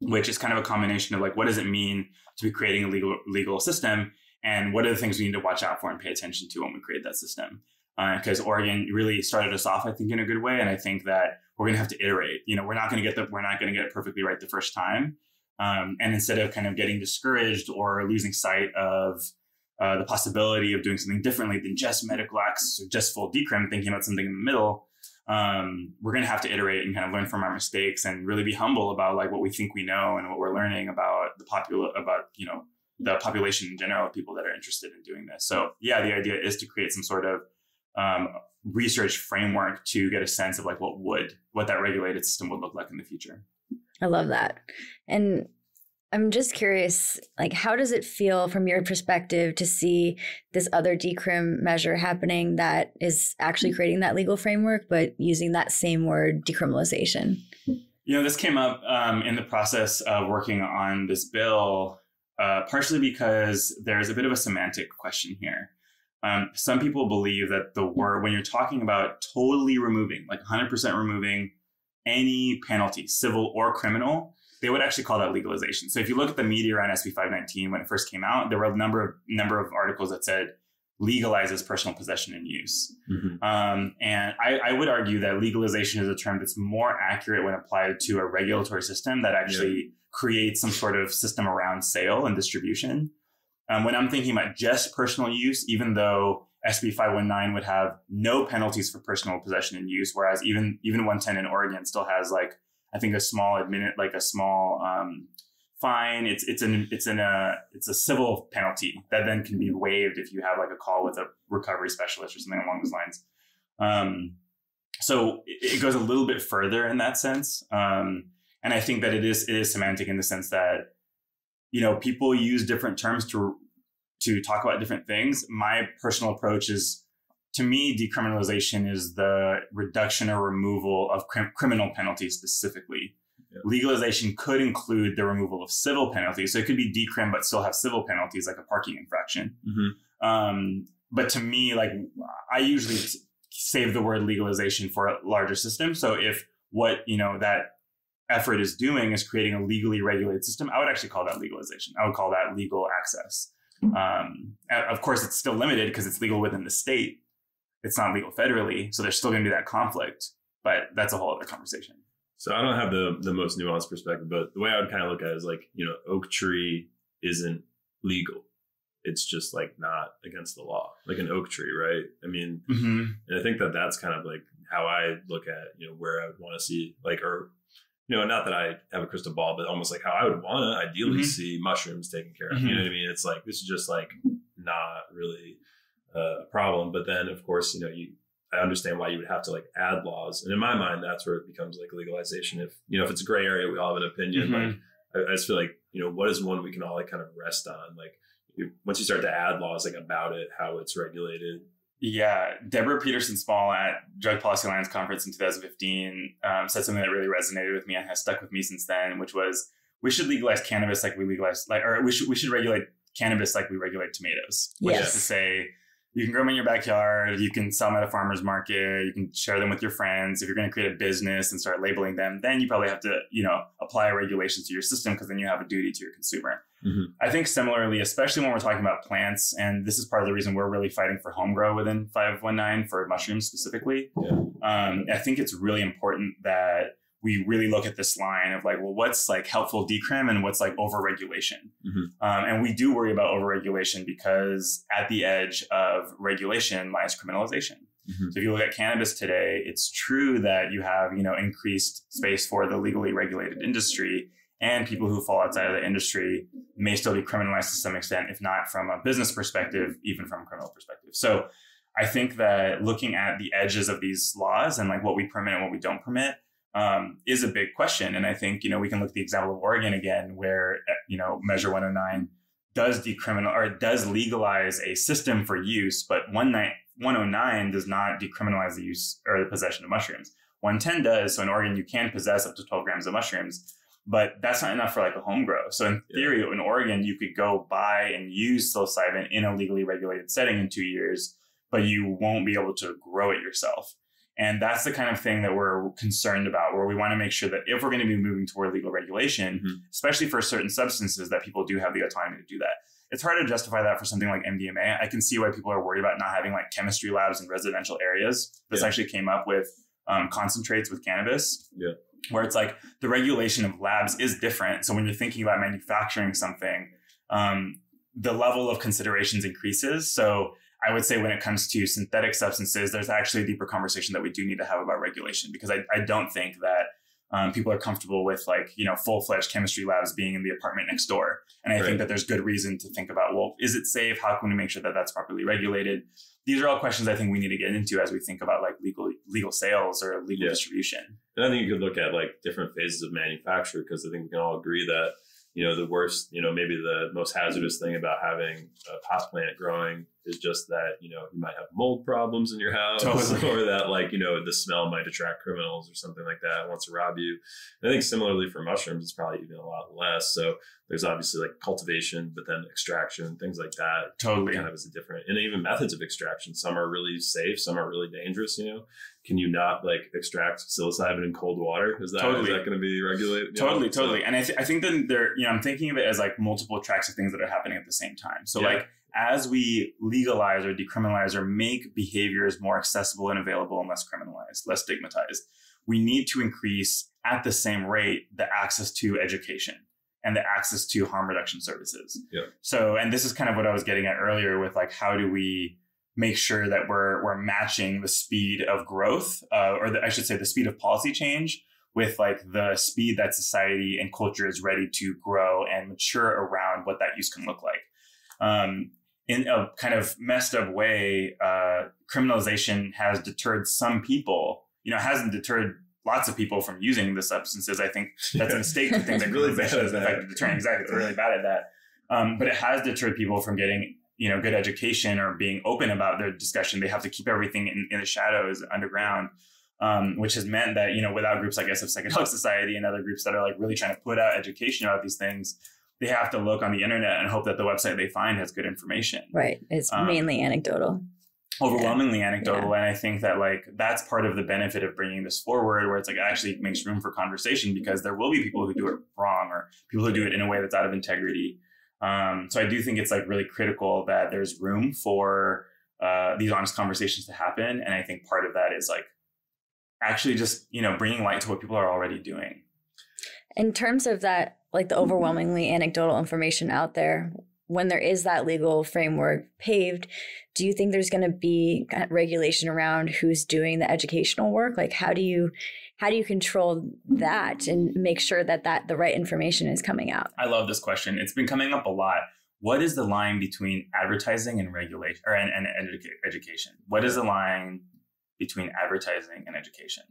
which is kind of a combination of like, what does it mean to be creating a legal legal system? And what are the things we need to watch out for and pay attention to when we create that system? Because uh, Oregon really started us off, I think, in a good way. And I think that we're going to have to iterate. You know, we're not going to get the, we're not going to get it perfectly right the first time. Um, and instead of kind of getting discouraged or losing sight of uh, the possibility of doing something differently than just medical access or just full decrim, thinking about something in the middle, um, we're going to have to iterate and kind of learn from our mistakes and really be humble about like what we think we know and what we're learning about the popul- about, you know, the population in general of people that are interested in doing this. So yeah, the idea is to create some sort of um, research framework to get a sense of like what would, what that regulated system would look like in the future. I love that. And I'm just curious, like, how does it feel from your perspective to see this other decrim measure happening that is actually creating that legal framework, but using that same word, decriminalization? You know, this came up um, in the process of working on this bill, uh, partially because there's a bit of a semantic question here. Um, some people believe that the word, when you're talking about totally removing, like one hundred percent removing any penalty, civil or criminal, they would actually call that legalization. So if you look at the media around S B five nineteen, when it first came out, there were a number of number of articles that said legalizes personal possession and use. Mm-hmm. Um, and I, I would argue that legalization is a term that's more accurate when applied to a regulatory system that actually yeah. creates some sort of system around sale and distribution. Um, when I'm thinking about just personal use, even though S B five nineteen would have no penalties for personal possession and use, whereas even even one ten in Oregon still has like I think a small admin like a small um, fine. It's it's an it's in a it's a civil penalty that then can be waived if you have like a call with a recovery specialist or something along those lines. Um, so it, it goes a little bit further in that sense, um, and I think that it is it is semantic in the sense that you know people use different terms to. to talk about different things. My personal approach is, to me, decriminalization is the reduction or removal of cr- criminal penalties specifically. Yeah. Legalization could include the removal of civil penalties. So it could be decrim, but still have civil penalties like a parking infraction. Mm-hmm. Um, but to me, like I usually save the word legalization for a larger system. So if what, you know, that effort is doing is creating a legally regulated system, I would actually call that legalization. I would call that legal access. Um, of course, it's still limited because it's legal within the state. It's not legal federally. So there's still going to be that conflict. But that's a whole other conversation. So I don't have the, the most nuanced perspective, but the way I would kind of look at it is like, you know, oak tree isn't legal. It's just like not against the law, like an oak tree. Right. I mean, mm-hmm. and I think that that's kind of like how I look at, you know, where I would want to see like or. You know, not that I have a crystal ball, but almost like how I would want to ideally mm-hmm. see mushrooms taken care of. Mm-hmm. You know what I mean? It's like, this is just like not really uh, a problem. But then, of course, you know, you I understand why you would have to like add laws. And in my mind, that's where it becomes like legalization. If, you know, if it's a gray area, we all have an opinion. Mm-hmm. Like, I, I just feel like, you know, what is one we can all like kind of rest on? Like you, once you start to add laws like about it, how it's regulated. Yeah, Deborah Peterson Small at Drug Policy Alliance conference in two thousand fifteen um, said something that really resonated with me and has stuck with me since then, which was we should legalize cannabis like we legalize like or we should we should regulate cannabis like we regulate tomatoes, which yes. is to say you can grow them in your backyard, you can sell them at a farmer's market, you can share them with your friends. If you're going to create a business and start labeling them, then you probably have to, you know, apply regulations to your system because then you have a duty to your consumer. Mm-hmm. I think similarly, especially when we're talking about plants, and this is part of the reason we're really fighting for home grow within five nineteen for mushrooms specifically. Yeah. Um, I think it's really important that we really look at this line of like, well, what's like helpful decrim and what's like overregulation. Mm-hmm. Um, and we do worry about overregulation because at the edge of regulation lies criminalization. Mm-hmm. So if you look at cannabis today, it's true that you have, you know, increased space for the legally regulated industry. And people who fall outside of the industry may still be criminalized to some extent, if not from a business perspective, even from a criminal perspective. So I think that looking at the edges of these laws and like what we permit and what we don't permit um, is a big question. And I think, you know, we can look at the example of Oregon again, where, you know, Measure one oh nine does decriminal or does legalize a system for use, but one oh nine does not decriminalize the use or the possession of mushrooms. one ten does. So in Oregon, you can possess up to twelve grams of mushrooms. But that's not enough for like a home grow. So in theory, yeah. in Oregon, you could go buy and use psilocybin in a legally regulated setting in two years, but you won't be able to grow it yourself. And that's the kind of thing that we're concerned about, where we want to make sure that if we're going to be moving toward legal regulation, mm-hmm. especially for certain substances, that people do have the autonomy to do that. It's hard to justify that for something like M D M A. I can see why people are worried about not having like chemistry labs in residential areas. This yeah. actually came up with um, concentrates with cannabis. Yeah. where it's like the regulation of labs is different. So when you're thinking about manufacturing something, um, the level of considerations increases. So I would say when it comes to synthetic substances, there's actually a deeper conversation that we do need to have about regulation, because I, I don't think that um, people are comfortable with, like, you know, full-fledged chemistry labs being in the apartment next door. And I right. think that there's good reason to think about, well, is it safe? How can we make sure that that's properly regulated? These are all questions I think we need to get into as we think about like legal legal sales or legal yeah. distribution. And I think you could look at like different phases of manufacture, because I think we can all agree that, you know, the worst, you know, maybe the most hazardous thing about having a pot plant growing is just that, you know, you might have mold problems in your house totally. Or that, like, you know, the smell might attract criminals or something like that wants to rob you. And I think similarly for mushrooms, it's probably even a lot less. So there's obviously like cultivation, but then extraction, things like that. Totally. Kind of is a different, and even methods of extraction. Some are really safe. Some are really dangerous, you know. Can you not like extract psilocybin in cold water? Is that totally. Is that going to be regulated? Totally, know? totally. So, and I, th- I think then there, you know, I'm thinking of it as like multiple tracks of things that are happening at the same time. So yeah. like as we legalize or decriminalize or make behaviors more accessible and available and less criminalized, less stigmatized, we need to increase at the same rate the access to education and the access to harm reduction services. Yeah. So, and this is kind of what I was getting at earlier with like, how do we make sure that we're we're matching the speed of growth, uh, or the, I should say the speed of policy change with like the speed that society and culture is ready to grow and mature around what that use can look like. Um, in a kind of messed up way, uh, criminalization has deterred some people, you know, hasn't deterred lots of people from using the substances. I think that's a mistake to think that really criminalization is effective deterrent. Exactly, it's really bad at that. Um, but it has deterred people from getting, you know, good education or being open about their discussion. They have to keep everything in, in the shadows underground, um, which has meant that, you know, without groups, I guess, of Psychedelic Society and other groups that are like really trying to put out education about these things, they have to look on the internet and hope that the website they find has good information. Right. It's um, mainly anecdotal. Overwhelmingly yeah. anecdotal. Yeah. And I think that like, that's part of the benefit of bringing this forward, where it's like, it actually makes room for conversation, because there will be people who do it wrong or people who do it in a way that's out of integrity. Um, so I do think it's like really critical that there's room for uh, these honest conversations to happen. And I think part of that is like actually just, you know, bringing light to what people are already doing. In terms of that, like the overwhelmingly anecdotal information out there, when there is that legal framework paved, do you think there's going to be regulation around who's doing the educational work? Like, how do you how do you control that and make sure that, that the right information is coming out? I love this question. It's been coming up a lot. What is the line between advertising and regulation, or and, and educa- education? What is the line between advertising and education?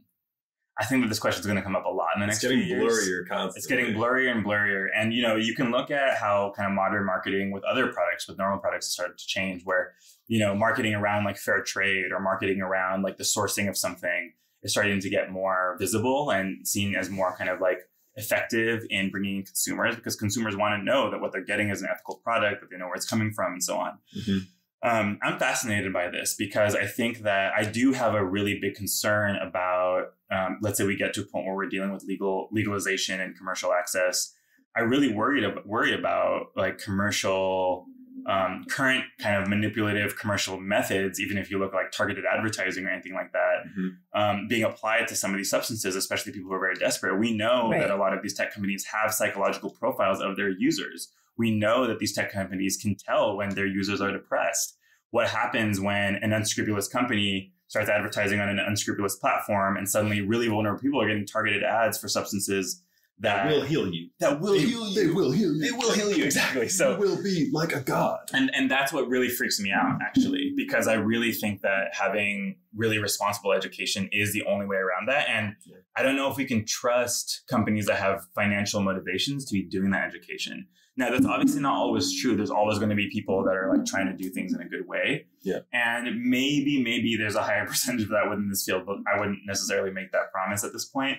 I think that this question is going to come up a lot in the next few years. It's getting blurrier constantly. It's getting blurrier and blurrier. And, you know, you can look at how kind of modern marketing with other products, with normal products, has started to change, where, you know, marketing around like fair trade or marketing around like the sourcing of something is starting to get more visible and seen as more kind of like effective in bringing in consumers, because consumers want to know that what they're getting is an ethical product, that they know where it's coming from and so on. Mm-hmm. Um, I'm fascinated by this, because I think that I do have a really big concern about, um, let's say we get to a point where we're dealing with legal legalization and commercial access. I really worried about, worry about like commercial, um, current kind of manipulative commercial methods, even if you look like targeted advertising or anything like that, mm-hmm. um, being applied to some of these substances, especially people who are very desperate. We know right. that a lot of these tech companies have psychological profiles of their users. We know that these tech companies can tell when their users are depressed. What happens when an unscrupulous company starts advertising on an unscrupulous platform, and suddenly really vulnerable people are getting targeted ads for substances that, that will heal you. That will they, heal you. They will heal you. They will heal you, exactly. So you will be like a god. And and that's what really freaks me out, actually, because I really think that having really responsible education is the only way around that. And yeah. I don't know if we can trust companies that have financial motivations to be doing that education. Now, that's obviously not always true. There's always going to be people that are like trying to do things in a good way. Yeah. And maybe, maybe there's a higher percentage of that within this field, but I wouldn't necessarily make that promise at this point.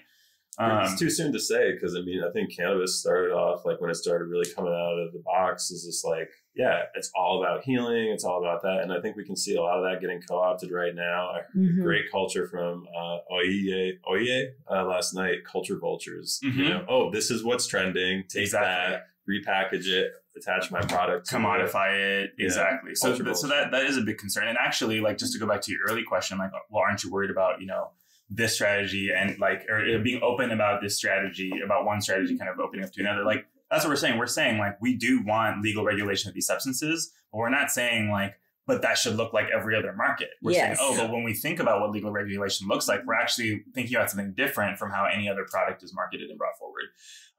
Um, it's too soon to say, because I mean, I think cannabis started off like when it started really coming out of the box is just like, yeah, it's all about healing. It's all about that. And I think we can see a lot of that getting co-opted right now. I heard mm-hmm. great culture from uh, Oye, Oye uh, last night, culture vultures. Mm-hmm. You know, oh, this is what's trending. Take exactly. that. Repackage it, attach my product, commodify it. it. Exactly. Yeah. So, so that, that is a big concern. And actually, like, just to go back to your early question, like, well, aren't you worried about, you know, this strategy and like, or being open about this strategy, about one strategy kind of opening up to another. Like, that's what we're saying. We're saying like, we do want legal regulation of these substances, but we're not saying like, but that should look like every other market. We're yes. saying, oh, but when we think about what legal regulation looks like, we're actually thinking about something different from how any other product is marketed and brought forward.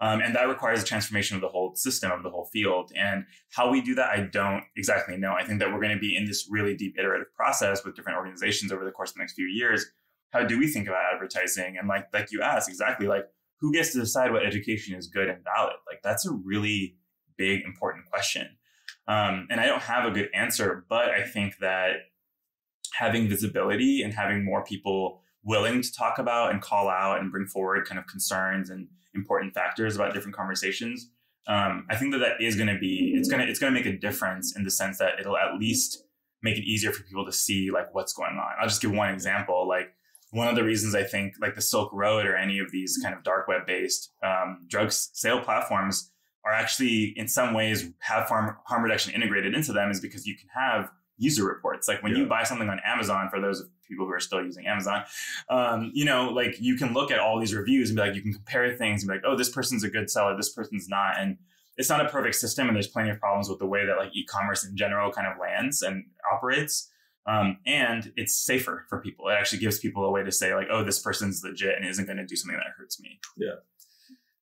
Um, and that requires a transformation of the whole system, of the whole field. And how we do that, I don't exactly know. I think that we're going to be in this really deep iterative process with different organizations over the course of the next few years. How do we think about advertising? And like, like you asked, exactly, like who gets to decide what education is good and valid? Like, that's a really big, important question. Um, and I don't have a good answer, but I think that having visibility and having more people willing to talk about and call out and bring forward kind of concerns and important factors about different conversations, um, I think that that is going to be, it's going to, it's going to make a difference in the sense that it'll at least make it easier for people to see like what's going on. I'll just give one example. Like one of the reasons I think like the Silk Road or any of these kind of dark web based um, drug sale platforms are actually in some ways have harm, harm reduction integrated into them is because you can have user reports. Like when yeah. you buy something on Amazon, for those people who are still using Amazon, um, you know, like you can look at all these reviews and be like, you can compare things and be like, oh, this person's a good seller, this person's not. And it's not a perfect system. And there's plenty of problems with the way that like e-commerce in general kind of lands and operates. Um, and it's safer for people. It actually gives people a way to say like, oh, this person's legit and isn't going to do something that hurts me. Yeah.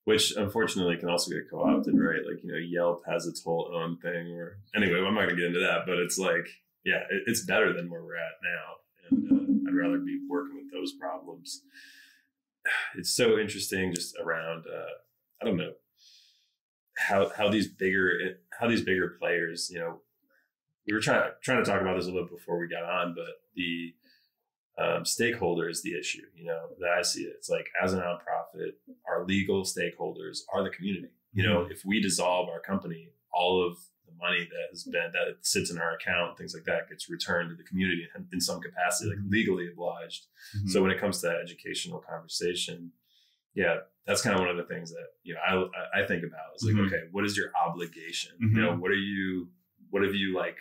Which unfortunately can also get co-opted, right? Like, you know, Yelp has its whole own thing. Or anyway, I'm not going to get into that, but it's like, yeah, it, it's better than where we're at now. And uh, I'd rather be working with those problems. It's so interesting just around, uh, I don't know, how how these bigger how these bigger players, you know, we were trying trying to talk about this a little bit before we got on, but the Um, stakeholder is the issue, you know, that I see it. It's like, as a nonprofit, our legal stakeholders are the community. You know, if we dissolve our company, all of the money that has been, that sits in our account, things like that, gets returned to the community in some capacity, like legally obliged. Mm-hmm. So when it comes to that educational conversation, yeah, that's kind of one of the things that, you know, I, I think about is like, mm-hmm. okay, what is your obligation? Mm-hmm. You know, what are you, what have you like,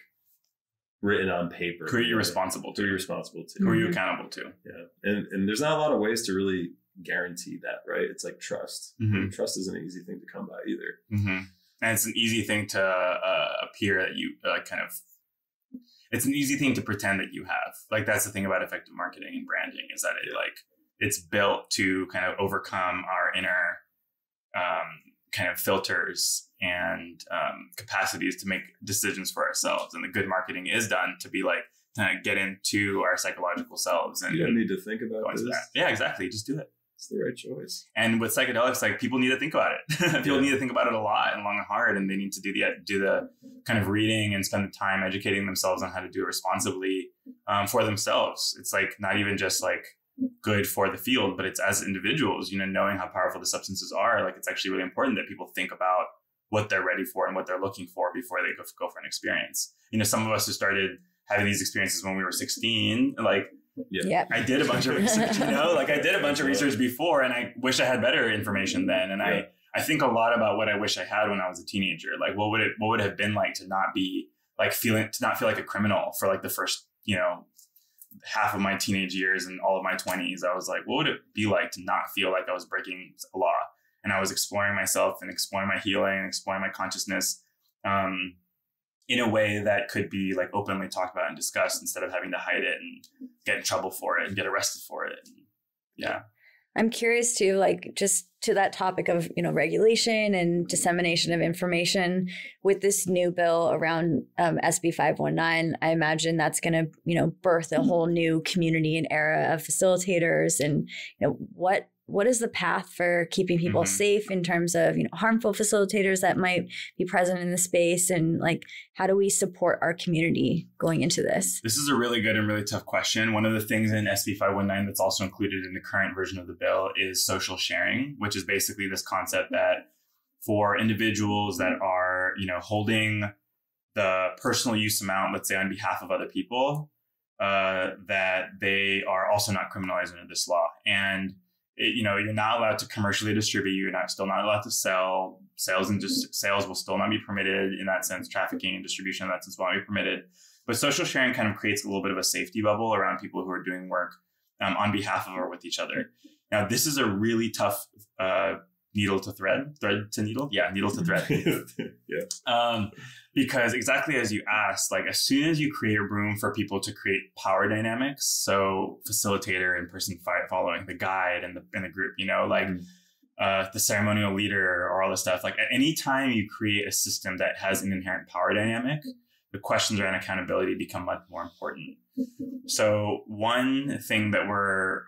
written on paper. Who are you responsible to? Who are you responsible to? Who are you accountable to? Yeah. And and there's not a lot of ways to really guarantee that, right? It's like trust. Mm-hmm. I mean, trust isn't an easy thing to come by either. Mm-hmm. And it's an easy thing to uh, appear that you uh, kind of, it's an easy thing to pretend that you have. Like that's the thing about effective marketing and branding is that it like, it's built to kind of overcome our inner um, kind of filters and um, capacities to make decisions for ourselves. And the good marketing is done to be like, kind of get into our psychological selves. And you don't need to think about this. That. Yeah, exactly. Just do it. It's the right choice. And with psychedelics, like people need to think about it. people yeah. need to think about it a lot and long and hard. And they need to do the, do the kind of reading and spend the time educating themselves on how to do it responsibly um, for themselves. It's like not even just like good for the field, but it's as individuals, you know, knowing how powerful the substances are. Like it's actually really important that people think about what they're ready for and what they're looking for before they go for, go for an experience. You know, some of us who started having these experiences when we were sixteen, like yeah, yep. I did a bunch of research, you know, like I did a bunch of research before and I wish I had better information then. And yeah. I, I think a lot about what I wish I had when I was a teenager, like what would it, what would it have been like to not be like feeling, to not feel like a criminal for like the first, you know, half of my teenage years and all of my twenties. I was like, what would it be like to not feel like I was breaking a law? And I was exploring myself and exploring my healing and exploring my consciousness um, in a way that could be like openly talked about and discussed instead of having to hide it and get in trouble for it and get arrested for it. And, yeah. I'm curious too, like just to that topic of, you know, regulation and dissemination of information with this new bill around um, S B five one nine, I imagine that's going to, you know, birth a whole new community and era of facilitators and, you know, what What is the path for keeping people mm-hmm. safe in terms of, you know, harmful facilitators that might be present in the space? And like, how do we support our community going into this? This is a really good and really tough question. One of the things in S B five one nine that's also included in the current version of the bill is social sharing, which is basically this concept that for individuals that are, you know, holding the personal use amount, let's say on behalf of other people, uh, that they are also not criminalized under this law. And It, you know, you're not allowed to commercially distribute. You're not still not allowed to sell. Sales and just sales will still not be permitted in that sense. Trafficking and distribution in that sense will not be permitted. But social sharing kind of creates a little bit of a safety bubble around people who are doing work um, on behalf of or with each other. Now, this is a really tough uh, needle to thread, thread to needle. Yeah, needle to thread. Yeah. Um, because exactly as you asked, like as soon as you create room for people to create power dynamics, so facilitator and person following the guide and the, and the group, you know, like uh, the ceremonial leader or all this stuff, like at any time you create a system that has an inherent power dynamic, the questions around accountability become much more important. So one thing that we're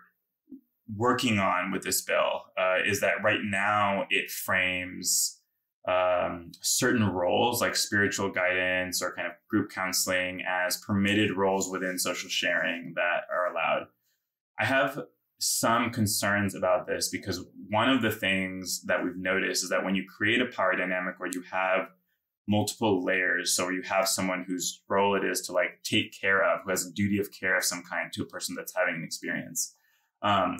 working on with this bill uh, is that right now it frames um, certain roles like spiritual guidance or kind of group counseling as permitted roles within social sharing that are allowed. I have some concerns about this because one of the things that we've noticed is that when you create a power dynamic where you have multiple layers, so where you have someone whose role it is to like take care of, who has a duty of care of some kind to a person that's having an experience, um,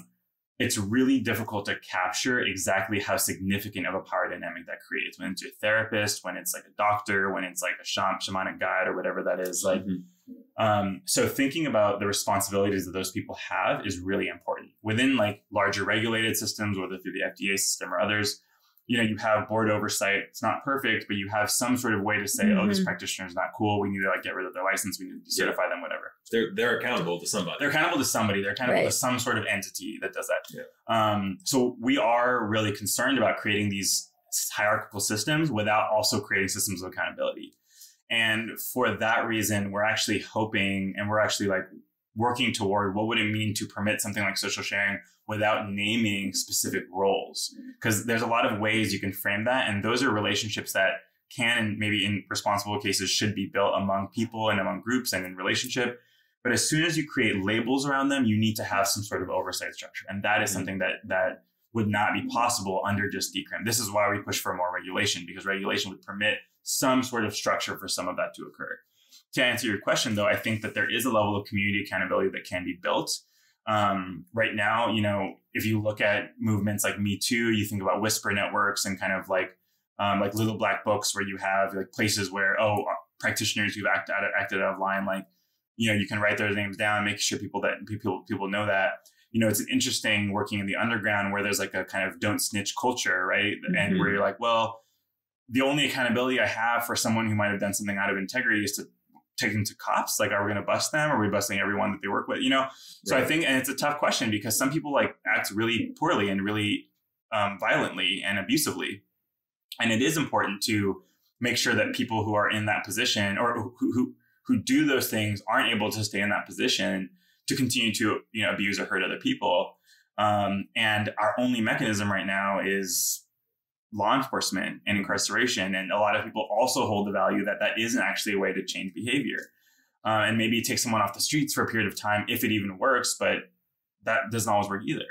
it's really difficult to capture exactly how significant of a power dynamic that creates. When it's your therapist, when it's like a doctor, when it's like a shamanic guide or whatever that is. Like, mm-hmm. um, so thinking about the responsibilities that those people have is really important within like larger regulated systems, whether through the F D A system or others. You know, you have board oversight. It's not perfect, but you have some sort of way to say, mm-hmm. oh, this practitioner is not cool. We need to like get rid of their license. We need to decertify yeah. them, whatever. They're they're accountable to somebody. They're accountable to somebody. They're accountable right. to some sort of entity that does that. Yeah. Um, so we are really concerned about creating these hierarchical systems without also creating systems of accountability. And for that reason, we're actually hoping and we're actually like working toward what would it mean to permit something like social sharing without naming specific roles, because there's a lot of ways you can frame that. And those are relationships that can, and maybe in responsible cases, should be built among people and among groups and in relationship. But as soon as you create labels around them, you need to have some sort of oversight structure. And that is something that that would not be possible under just Decrim. This is why we push for more regulation, because regulation would permit some sort of structure for some of that to occur. To answer your question, though, I think that there is a level of community accountability that can be built. Um, right now, you know, if you look at movements like Me Too, you think about whisper networks and kind of like um, like little black books where you have like places where, oh, practitioners who've act out, acted out of line, like, you know, you can write their names down, make sure people that people people know that. You know, it's interesting working in the underground where there's like a kind of don't snitch culture, right? Mm-hmm. And where you're like, well, the only accountability I have for someone who might have done something out of integrity is to take them to cops. Like, are we going to bust them? Are we busting everyone that they work with? You know, so right. I think, and it's a tough question because some people like act really poorly and really um, violently and abusively. And it is important to make sure that people who are in that position or who, who, who do those things aren't able to stay in that position to continue to, you know, abuse or hurt other people. Um, and our only mechanism right now is law enforcement and incarceration. And a lot of people also hold the value that that isn't actually a way to change behavior. Uh, and maybe take someone off the streets for a period of time if it even works, but that doesn't always work either.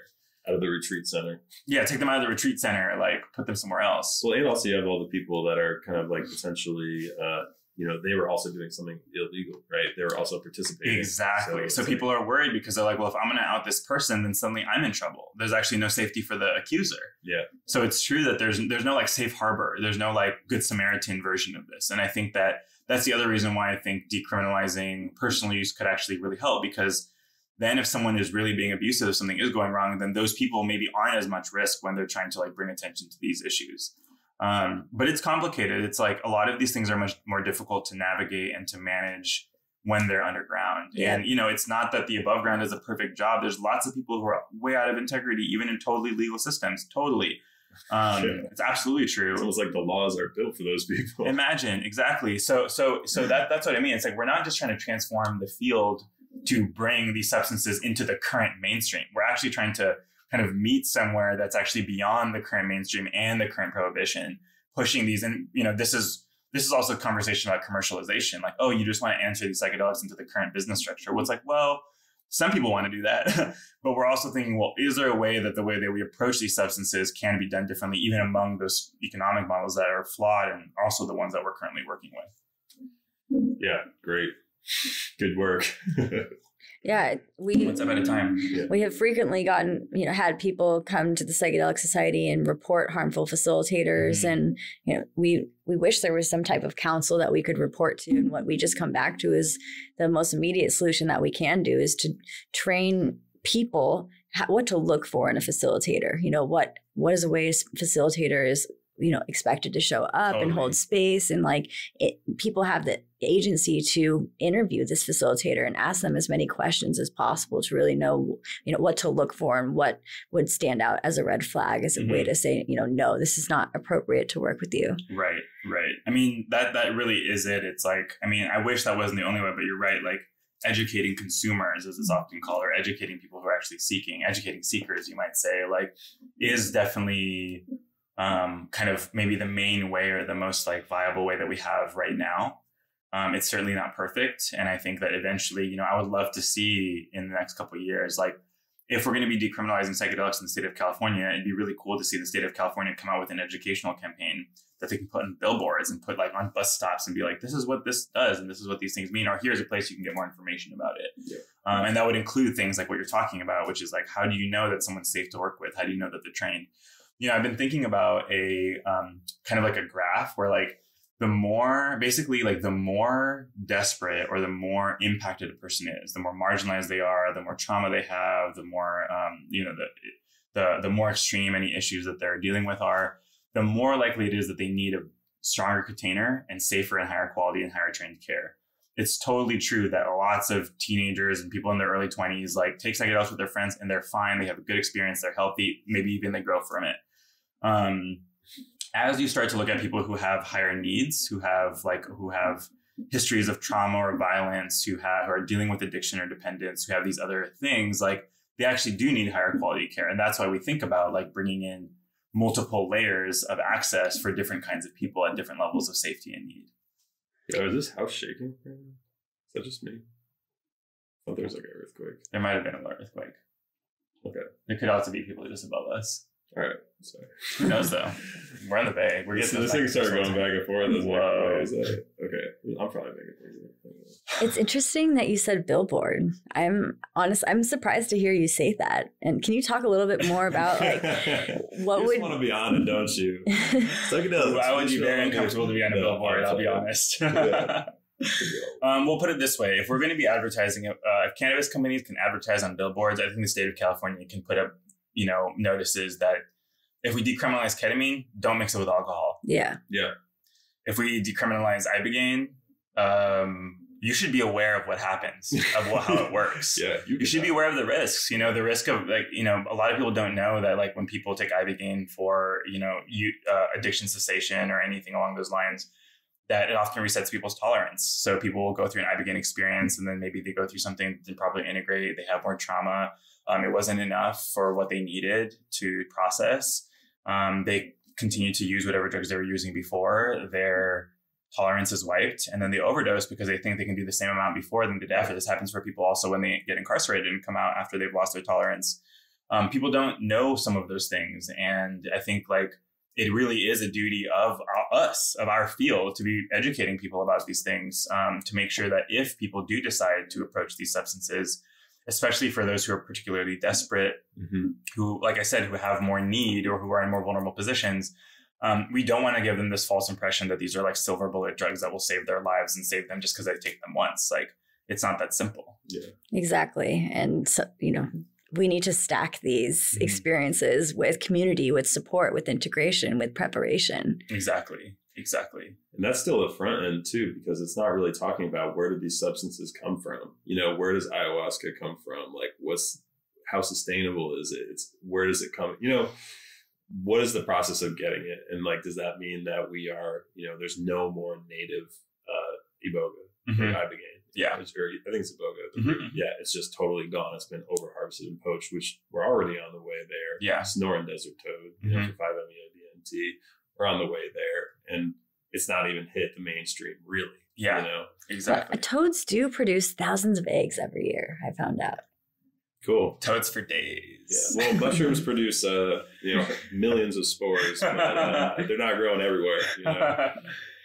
Out of the retreat center. Yeah, take them out of the retreat center, like put them somewhere else. Well, and also you have all the people that are kind of like potentially, uh, you know, they were also doing something illegal, right? They were also participating. Exactly. So, so people like, are worried because they're like, well, if I'm going to out this person, then suddenly I'm in trouble. There's actually no safety for the accuser. Yeah. So it's true that there's there's no like safe harbor. There's no like Good Samaritan version of this. And I think that that's the other reason why I think decriminalizing personal use could actually really help, because then if someone is really being abusive, if something is going wrong, then those people maybe aren't as much risk when they're trying to like bring attention to these issues. Um, but it's complicated. It's like a lot of these things are much more difficult to navigate and to manage when they're underground. Yeah. And, you know, it's not that the above ground is a perfect job. There's lots of people who are way out of integrity, even in totally legal systems. Totally. Um, sure. It's absolutely true. It's almost like the laws are built for those people. Imagine. Exactly. So, so, so that, that's what I mean. It's like, we're not just trying to transform the field to bring these substances into the current mainstream. We're actually trying to kind of meet somewhere that's actually beyond the current mainstream and the current prohibition, pushing these. And, you know, this is this is also a conversation about commercialization. Like, oh, you just want to answer these psychedelics into the current business structure. Well, it's like, well, some people want to do that. But we're also thinking, well, is there a way that the way that we approach these substances can be done differently, even among those economic models that are flawed and also the ones that we're currently working with? Yeah, great. Good work. Yeah, we one step at a time. Yeah. We have frequently gotten, you know, had people come to the Psychedelic Society and report harmful facilitators. Mm-hmm. And, you know, we we wish there was some type of counsel that we could report to. And what we just come back to is the most immediate solution that we can do is to train people what to look for in a facilitator. You know, what what is a way a facilitator is, you know, expected to show up totally. and hold space. And like it, people have the agency to interview this facilitator and ask them as many questions as possible to really know, you know, what to look for and what would stand out as a red flag as a mm-hmm. way to say, you know, no, this is not appropriate to work with you. Right. Right. I mean, that, that really is it. It's like, I mean, I wish that wasn't the only way, but you're right. Like educating consumers, as it's often called, or educating people who are actually seeking, educating seekers, you might say, like is definitely Um, kind of maybe the main way or the most like viable way that we have right now. Um, it's certainly not perfect. And I think that eventually, you know, I would love to see in the next couple of years, like if we're going to be decriminalizing psychedelics in the state of California, it'd be really cool to see the state of California come out with an educational campaign that they can put on billboards and put like on bus stops and be like, this is what this does. And this is what these things mean. Or here's a place you can get more information about it. Yeah. Um, and that would include things like what you're talking about, which is like, how do you know that someone's safe to work with? How do you know that they're trained? You know, I've been thinking about a um, kind of like a graph where like the more basically like the more desperate or the more impacted a person is, the more marginalized they are, the more trauma they have, the more, um, you know, the, the the more extreme any issues that they're dealing with are, the more likely it is that they need a stronger container and safer and higher quality and higher trained care. It's totally true that lots of teenagers and people in their early twenties like take psychedelics with their friends and they're fine. They have a good experience. They're healthy. Maybe even they grow from it. Um, as you start to look at people who have higher needs, who have like who have histories of trauma or violence, who have who are dealing with addiction or dependence, who have these other things, like they actually do need higher quality care. And that's why we think about like bringing in multiple layers of access for different kinds of people at different levels of safety and need. Yo, is this house shaking right now? Is that just me? I thought there was like an earthquake. There might have been an earthquake. Okay. It could also be people just above us. All right. Sorry. Who knows though? We're in the bay. We're getting so this thing started going back and forth. Whoa. Okay. I'm probably making things. It's interesting that you said billboard. I'm honest. I'm surprised to hear you say that. And can you talk a little bit more about like what you would? You want to be on it, don't you? Psychedelics. I would be very uncomfortable to be on a billboard. I'll be honest. Yeah. Um, we'll put it this way. If we're going to be advertising, uh, if cannabis companies can advertise on billboards, I think the state of California can put up, you know, notices that if we decriminalize ketamine, don't mix it with alcohol. Yeah. Yeah. If we decriminalize ibogaine, um, you should be aware of what happens, of what, how it works. Yeah. You, you should that. be aware of the risks, you know, the risk of like, you know, a lot of people don't know that like when people take ibogaine for, you know, you, uh, addiction cessation or anything along those lines, that it often resets people's tolerance. So people will go through an ibogaine experience and then maybe they go through something to probably integrate. They have more trauma. Um, it wasn't enough for what they needed to process. Um, they continue to use whatever drugs they were using before. Their tolerance is wiped, and then they overdose because they think they can do the same amount before than the death. This happens for people also when they get incarcerated and come out after they've lost their tolerance. Um, people don't know some of those things, and I think like it really is a duty of our, us, of our field, to be educating people about these things um, to make sure that if people do decide to approach these substances, especially for those who are particularly desperate, mm-hmm. who, like I said, who have more need or who are in more vulnerable positions. Um, we don't want to give them this false impression that these are like silver bullet drugs that will save their lives and save them just because I take them once. Like, it's not that simple. Yeah. Exactly. And, so, you know, we need to stack these mm-hmm. experiences with community, with support, with integration, with preparation. Exactly. Exactly. And that's still a front end too, because it's not really talking about where do these substances come from? You know, where does ayahuasca come from? Like what's, how sustainable is it? It's where does it come? You know, what is the process of getting it? And like, does that mean that we are, you know, there's no more native, uh, iboga mm-hmm. or ibogaine? Yeah. Or, I think it's iboga. Mm-hmm. Yeah. It's just totally gone. It's been over harvested and poached, which we're already on the way there. Yeah. Sonoran Desert Toad, mm-hmm. you know, five M E O D M T. We're on the way there, and it's not even hit the mainstream, really. Yeah, you know? Exactly. But toads do produce thousands of eggs every year, I found out. Cool. Toads for days. Yeah. Well, mushrooms produce uh, you know, millions of spores. But, uh, they're not growing everywhere. You know?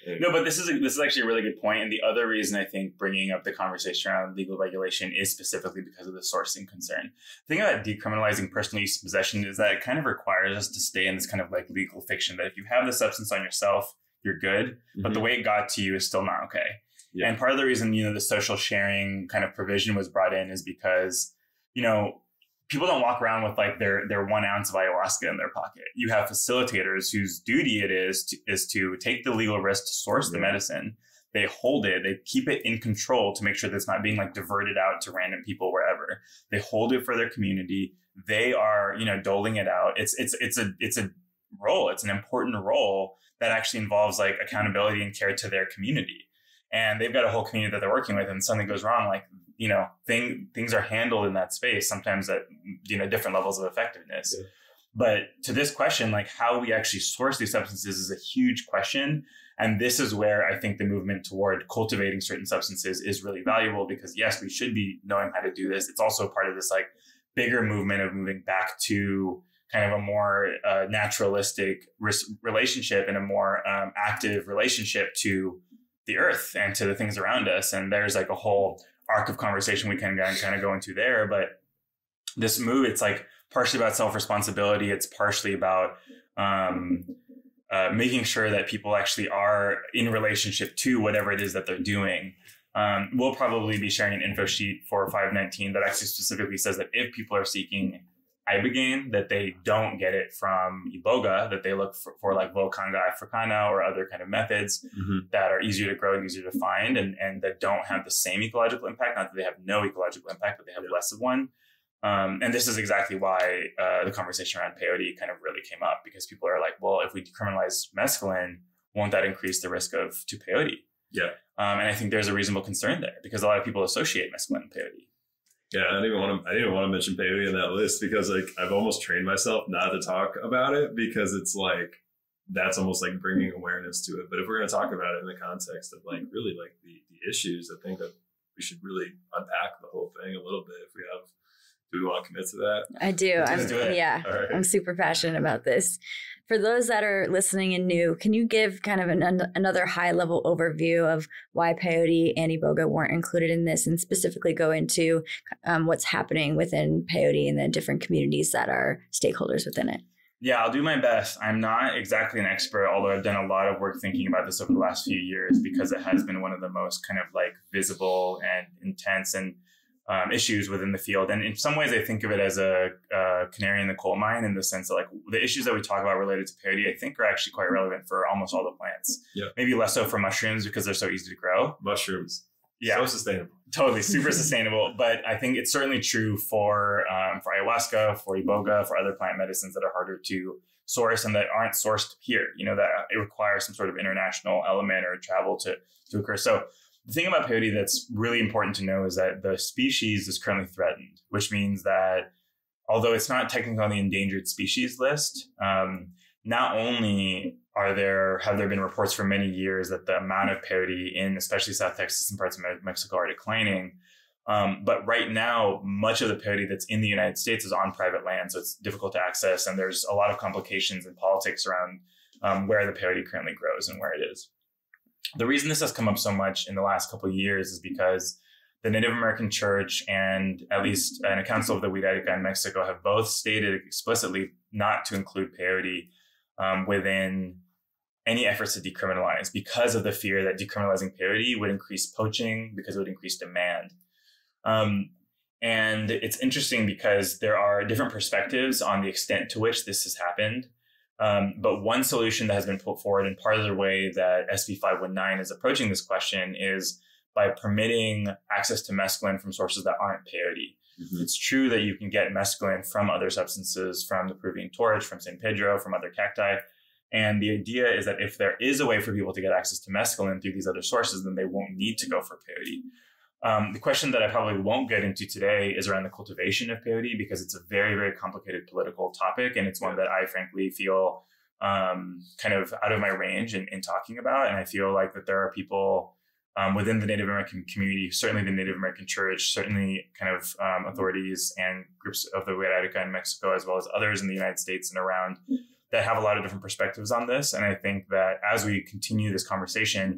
Anyway. No, but this is, a, this is actually a really good point. And the other reason I think bringing up the conversation around legal regulation is specifically because of the sourcing concern. The thing about decriminalizing personal use possession is that it kind of requires us to stay in this kind of like legal fiction that if you have the substance on yourself, you're good. Mm-hmm. But the way it got to you is still not okay. Yeah. And part of the reason, you know, the social sharing kind of provision was brought in is because, you know, people don't walk around with like their their one ounce of ayahuasca in their pocket. You have facilitators whose duty it is to, is to take the legal risk to source yeah. the medicine. They hold it, they keep it in control to make sure that it's not being like diverted out to random people wherever. They hold it for their community. They are, you know, doling it out. It's it's it's a it's a role. It's an important role that actually involves like accountability and care to their community. And they've got a whole community that they're working with, and something goes wrong, like, you know, thing things are handled in that space sometimes at, you know, different levels of effectiveness. Yeah. But to this question, like how we actually source these substances is a huge question. And this is where I think the movement toward cultivating certain substances is really valuable, because yes, we should be knowing how to do this. It's also part of this like bigger movement of moving back to kind of a more uh, naturalistic relationship and a more um, active relationship to the earth and to the things around us. And there's like a whole arc of conversation we can kind of go into there. But this move, it's like partially about self-responsibility. It's partially about um, uh, making sure that people actually are in relationship to whatever it is that they're doing. Um, we'll probably be sharing an info sheet for five nineteen that actually specifically says that if people are seeking Ibogaine, that they don't get it from Iboga, that they look for, for like Voacanga africana or other kind of methods mm-hmm. that are easier to grow and easier to find, and, and that don't have the same ecological impact. Not that they have no ecological impact, but they have less of one. Um, and this is exactly why uh, the conversation around peyote kind of really came up, because people are like, well, if we decriminalize mescaline, won't that increase the risk of to peyote? Yeah. Um, and I think there's a reasonable concern there, because a lot of people associate mescaline and peyote. Yeah, I don't even want to. I didn't even want to mention peyote in that list, because like I've almost trained myself not to talk about it, because it's like that's almost like bringing awareness to it. But if we're going to talk about it in the context of like really like the the issues, I think that we should really unpack the whole thing a little bit. If we have, do we want to commit to that? I do. Let's I'm do it. Yeah, all right. I'm super passionate about this. For those that are listening and new, can you give kind of an, an, another high-level overview of why peyote and iboga weren't included in this, and specifically go into um, what's happening within peyote and the different communities that are stakeholders within it? Yeah, I'll do my best. I'm not exactly an expert, although I've done a lot of work thinking about this over the last few years, because it has been one of the most kind of like visible and intense and Um, issues within the field. And in some ways, I think of it as a uh, canary in the coal mine, in the sense that like the issues that we talk about related to peyote, I think are actually quite relevant for almost all the plants. Yeah. Maybe less so for mushrooms, because they're so easy to grow. Mushrooms. Yeah. So sustainable. Totally. Super sustainable. But I think it's certainly true for, um, for ayahuasca, for iboga, for other plant medicines that are harder to source and that aren't sourced here, you know, that it requires some sort of international element or travel to, to occur. So the thing about peyote that's really important to know is that the species is currently threatened, which means that although it's not technically on the endangered species list, um, not only are there have there been reports for many years that the amount of peyote in especially South Texas and parts of Mexico are declining, um, but right now much of the peyote that's in the United States is on private land, so it's difficult to access, and there's a lot of complications and politics around um, where the peyote currently grows and where it is. The reason this has come up so much in the last couple of years is because the Native American Church and at least and a council of the Wixárika in Mexico have both stated explicitly not to include peyote um, within any efforts to decriminalize, because of the fear that decriminalizing peyote would increase poaching, because it would increase demand. Um, and it's interesting because there are different perspectives on the extent to which this has happened. Um, but one solution that has been put forward, and part of the way that S B five nineteen is approaching this question, is by permitting access to mescaline from sources that aren't peyote. Mm-hmm. It's true that you can get mescaline from other substances, from the Peruvian Torch, from San Pedro, from other cacti. And the idea is that if there is a way for people to get access to mescaline through these other sources, then they won't need to go for peyote. Um, the question that I probably won't get into today is around the cultivation of peyote, because it's a very, very complicated political topic. And it's one that I frankly feel um, kind of out of my range in, in talking about. And I feel like that there are people um, within the Native American community, certainly the Native American Church, certainly kind of um, authorities and groups of the Wixárika in Mexico, as well as others in the United States and around, that have a lot of different perspectives on this. And I think that as we continue this conversation,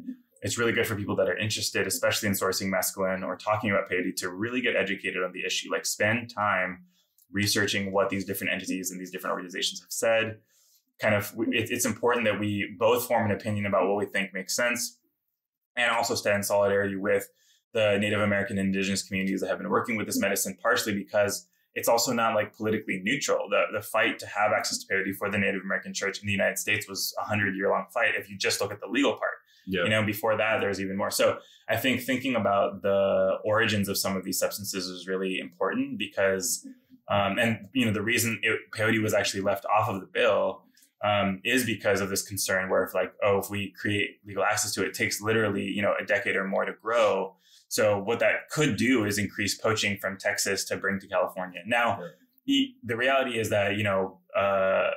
it's really good for people that are interested, especially in sourcing mescaline or talking about peyote, to really get educated on the issue, like spend time researching what these different entities and these different organizations have said. Kind of, it, it's important that we both form an opinion about what we think makes sense, and also stand in solidarity with the Native American and indigenous communities that have been working with this medicine, partially because it's also not like politically neutral. The, the fight to have access to parity for the Native American Church in the United States was a hundred year long fight. If you just look at the legal part, yeah. you know, before that, there's even more. So I think thinking about the origins of some of these substances is really important because, um, and you know, the reason it, peyote was actually left off of the bill um, is because of this concern where if like, oh, if we create legal access to it, it takes literally, you know, a decade or more to grow. So what that could do is increase poaching from Texas to bring to California. Now, sure. e- the reality is that, you know, uh,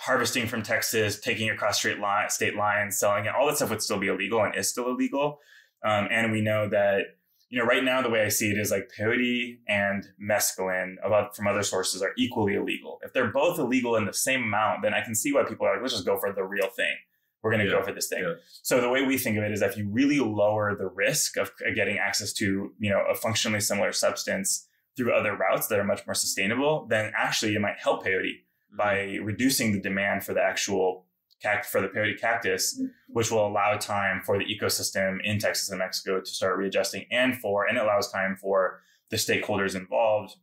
harvesting from Texas, taking across straight line, state lines, selling it, all that stuff would still be illegal and is still illegal. Um, and we know that, you know, right now, the way I see it is like peyote and mescaline about from other sources are equally illegal. If they're both illegal in the same amount, then I can see why people are like, let's just go for the real thing. We're going to yeah, go for this thing. Yeah. So the way we think of it is if you really lower the risk of getting access to, you know, a functionally similar substance through other routes that are much more sustainable, then actually it might help peyote mm-hmm. by reducing the demand for the actual cact- for the peyote cactus, mm-hmm. which will allow time for the ecosystem in Texas and Mexico to start readjusting and for, and it allows time for the stakeholders involved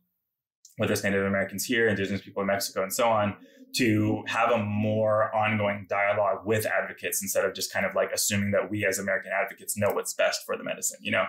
with us Native Americans here, indigenous people in Mexico and so on, to have a more ongoing dialogue with advocates instead of just kind of like assuming that we as American advocates know what's best for the medicine, you know?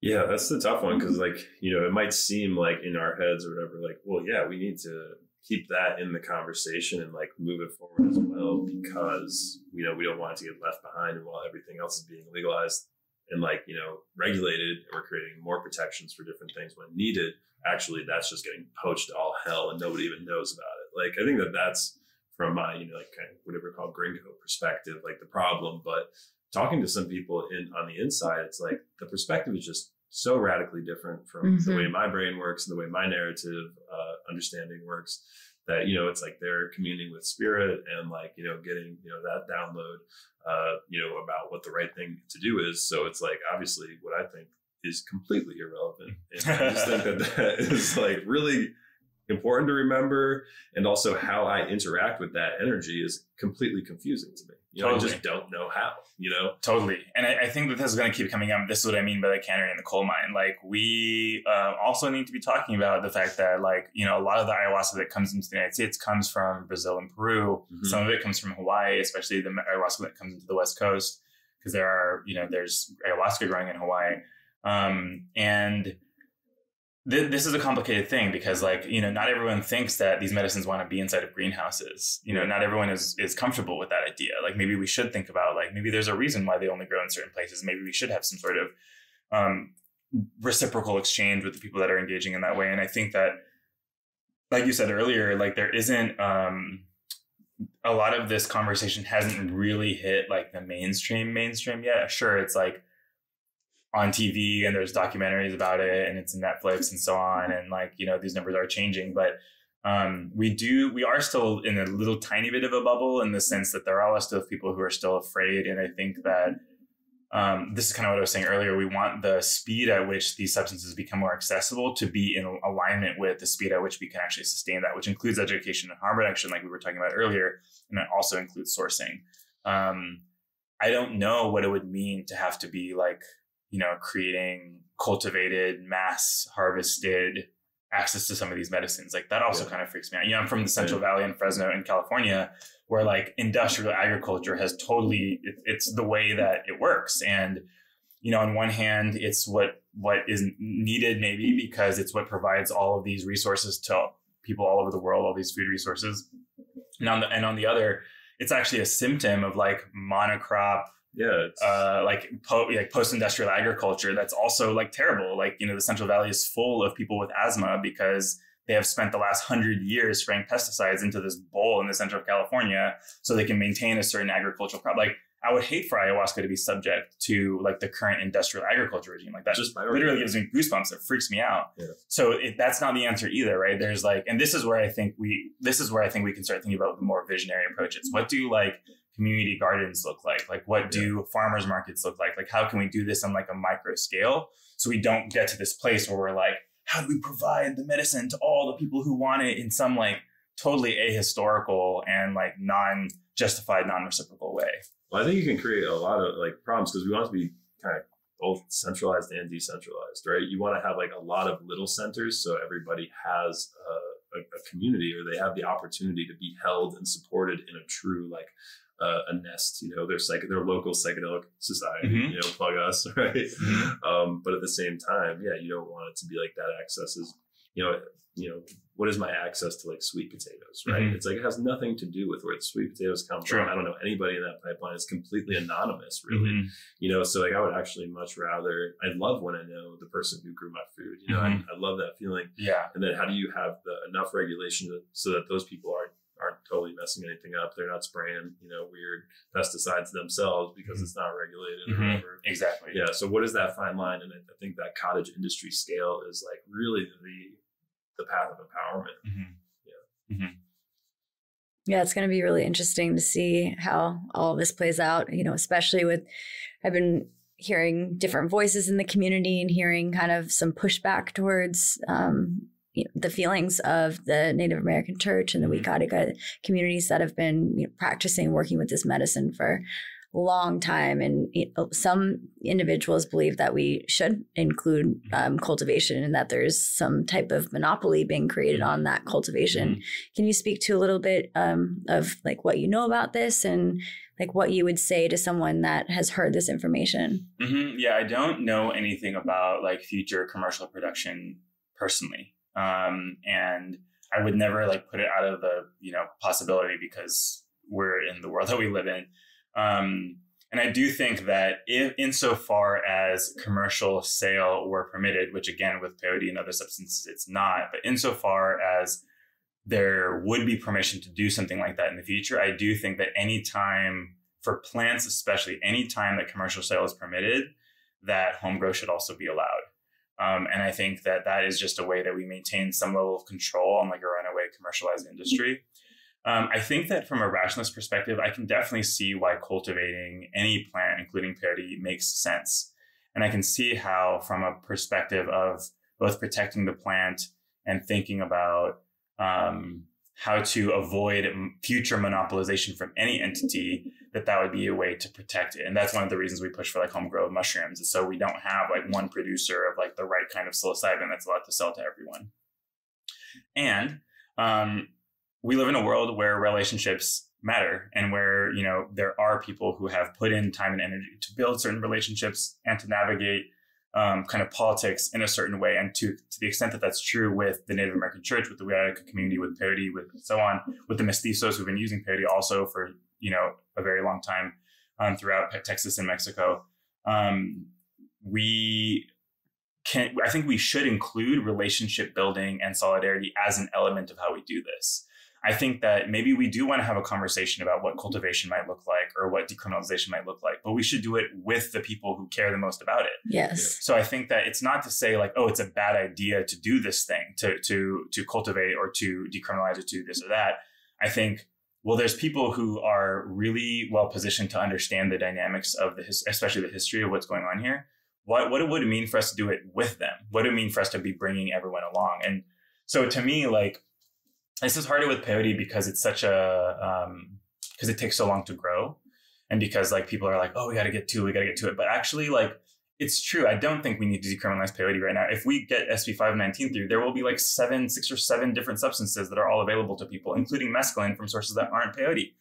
Yeah, that's the tough one because like, you know, it might seem like in our heads or whatever, like, well, yeah, we need to keep that in the conversation and like move it forward as well because, you know, we don't want it to get left behind and while everything else is being legalized and like, you know, regulated and we're creating more protections for different things when needed. Actually, that's just getting poached to all hell and nobody even knows about it. Like, I think that that's from my, you know, like kind of whatever we call gringo perspective, like the problem. But talking to some people in on the inside, it's like the perspective is just so radically different from mm-hmm. the way my brain works and the way my narrative uh, understanding works that, you know, it's like they're communing with spirit and like, you know, getting, you know, that download, uh, you know, about what the right thing to do is. So it's like, obviously what I think is completely irrelevant. And I just think that that is like really important to remember. And also how I interact with that energy is completely confusing to me. You know, totally. I just don't know how, you know? Totally. And I, I think that this is going to keep coming up. This is what I mean by the canary in the coal mine. Like we uh, also need to be talking about the fact that like, you know, a lot of the ayahuasca that comes into the United States comes from Brazil and Peru. Mm-hmm. Some of it comes from Hawaii, especially the ayahuasca that comes into the West Coast. Because there are, you know, there's ayahuasca growing in Hawaii. Um, and th- this is a complicated thing because like, you know, not everyone thinks that these medicines want to be inside of greenhouses. You know, not everyone is, is comfortable with that idea. Like maybe we should think about like, maybe there's a reason why they only grow in certain places. Maybe we should have some sort of, um, reciprocal exchange with the people that are engaging in that way. And I think that, like you said earlier, like there isn't, um, a lot of this conversation hasn't really hit like the mainstream mainstream yet. Sure. It's like, on T V and there's documentaries about it and it's in Netflix and so on. And like, you know, these numbers are changing, but um, we do, we are still in a little tiny bit of a bubble in the sense that there are a lot of people who are still afraid. And I think that um, this is kind of what I was saying earlier. We want the speed at which these substances become more accessible to be in alignment with the speed at which we can actually sustain that, which includes education and harm reduction, like we were talking about earlier. And that also includes sourcing. Um, I don't know what it would mean to have to be like, you know, creating cultivated, mass harvested access to some of these medicines. Like that also yeah. kind of freaks me out. You know, I'm from the Central yeah. Valley in Fresno in California, where like industrial agriculture has totally, it, it's the way that it works. And, you know, on one hand, it's what, what is needed maybe because it's what provides all of these resources to people all over the world, all these food resources. And on the, and on the other, it's actually a symptom of like monocrop, Yeah, it's, uh, like po- like post-industrial agriculture. That's also like terrible. Like, you know, the Central Valley is full of people with asthma because they have spent the last hundred years spraying pesticides into this bowl in the center of California so they can maintain a certain agricultural crop. Like, I would hate for ayahuasca to be subject to like the current industrial agriculture regime. Like that just literally gives me goosebumps. It freaks me out. Yeah. So it, that's not the answer either, right? There's like, and this is where I think we, this is where I think we can start thinking about the more visionary approaches. What do like community gardens look like? Like what do yeah. farmers markets look like? Like how can we do this on like a micro scale so we don't get to this place where we're like, how do we provide the medicine to all the people who want it in some like totally ahistorical and like non-justified, non-reciprocal way? Well, I think you can create a lot of like problems because we want to be kind of both centralized and decentralized, right? You want to have like a lot of little centers so everybody has a, a, a community, or they have the opportunity to be held and supported in a true like uh, a nest, you know, their psych their local psychedelic society, mm-hmm. you know, plug us, right? Mm-hmm. um, but at the same time, yeah, you don't want it to be like that access is, you know, you know, what is my access to like sweet potatoes, right? Mm-hmm. It's like, it has nothing to do with where the sweet potatoes come True. From. I don't know anybody in that pipeline. It's completely anonymous, really, mm-hmm. you know? So like, I would actually much rather, I love when I know the person who grew my food, you know, mm-hmm. I, I love that feeling. Yeah. And then how do you have the enough regulation to, so that those people aren't, aren't totally messing anything up. They're not spraying, you know, weird pesticides themselves because mm-hmm. it's not regulated mm-hmm. or whatever. Exactly. Yeah. So what is that fine line? And I think that cottage industry scale is like really the, the path of empowerment. Mm-hmm. Yeah. Mm-hmm. Yeah. It's going to be really interesting to see how all this plays out, you know, especially with, I've been hearing different voices in the community and hearing kind of some pushback towards, um, you know, the feelings of the Native American Church and the Wixárika communities that have been, you know, practicing, working with this medicine for a long time. And you know, some individuals believe that we should include um, cultivation and that there's some type of monopoly being created on that cultivation. Mm-hmm. Can you speak to a little bit um, of like what you know about this and like what you would say to someone that has heard this information? Mm-hmm. Yeah, I don't know anything about like future commercial production personally. Um, and I would never like put it out of the, you know, possibility because we're in the world that we live in. Um, and I do think that if, insofar as commercial sale were permitted, which again, with peyote and other substances, it's not, but insofar as there would be permission to do something like that in the future, I do think that any time for plants, especially any time that commercial sale is permitted, that home grow should also be allowed. Um, and I think that that is just a way that we maintain some level of control on like a runaway commercialized industry. Um, I think that from a rationalist perspective, I can definitely see why cultivating any plant, including peyote, makes sense. And I can see how from a perspective of both protecting the plant and thinking about um, how to avoid future monopolization from any entity, that that would be a way to protect it. And that's one of the reasons we push for like home grow mushrooms. And so we don't have like one producer of like the right kind of psilocybin that's allowed to sell to everyone. And um, we live in a world where relationships matter and where, you know, there are people who have put in time and energy to build certain relationships and to navigate um, kind of politics in a certain way. And to, to the extent that that's true with the Native American Church, with the Wixárika community, with peyote, with so on, with the mestizos who've been using peyote also for, you know, a very long time um, throughout Texas and Mexico. Um, we can, I think we should include relationship building and solidarity as an element of how we do this. I think that maybe we do want to have a conversation about what cultivation might look like or what decriminalization might look like, but we should do it with the people who care the most about it. Yes. So I think that it's not to say like, oh, it's a bad idea to do this thing, to, to, to cultivate or to decriminalize or to this or that. I think, well, there's people who are really well positioned to understand the dynamics of the, especially the history of what's going on here. What, what would it mean for us to do it with them? What would it mean for us to be bringing everyone along? And so to me, like, this is harder with peyote because it's such a, um, because it takes so long to grow. And because like people are like, oh, we got to get to it, we got to get to it. But actually like, it's true. I don't think we need to decriminalize peyote right now. If we get S B five nineteen through, there will be like seven, six or seven different substances that are all available to people, including mescaline from sources that aren't peyote.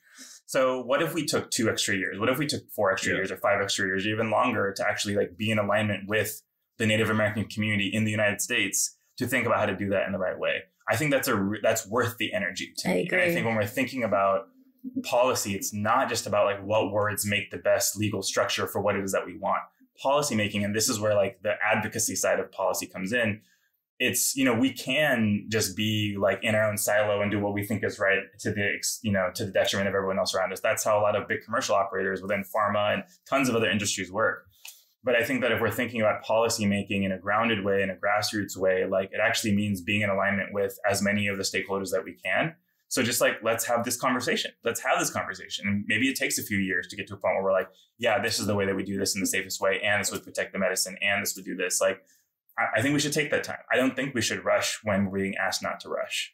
So what if we took two extra years? What if we took four extra yeah. years or five extra years, or even longer to actually like be in alignment with the Native American community in the United States to think about how to do that in the right way? I think that's a that's worth the energy to me. I agree. And I think when we're thinking about policy, it's not just about like what words make the best legal structure for what it is that we want. Policy making, and this is where like the advocacy side of policy comes in. It's, you know, we can just be like in our own silo and do what we think is right to the, you know, to the detriment of everyone else around us. That's how a lot of big commercial operators within pharma and tons of other industries work. But I think that if we're thinking about policy making in a grounded way, in a grassroots way, like it actually means being in alignment with as many of the stakeholders that we can. So just like, let's have this conversation. Let's have this conversation. And maybe it takes a few years to get to a point where we're like, yeah, this is the way that we do this in the safest way. And this would protect the medicine. And this would do this. Like, I think we should take that time. I don't think we should rush when we're being asked not to rush.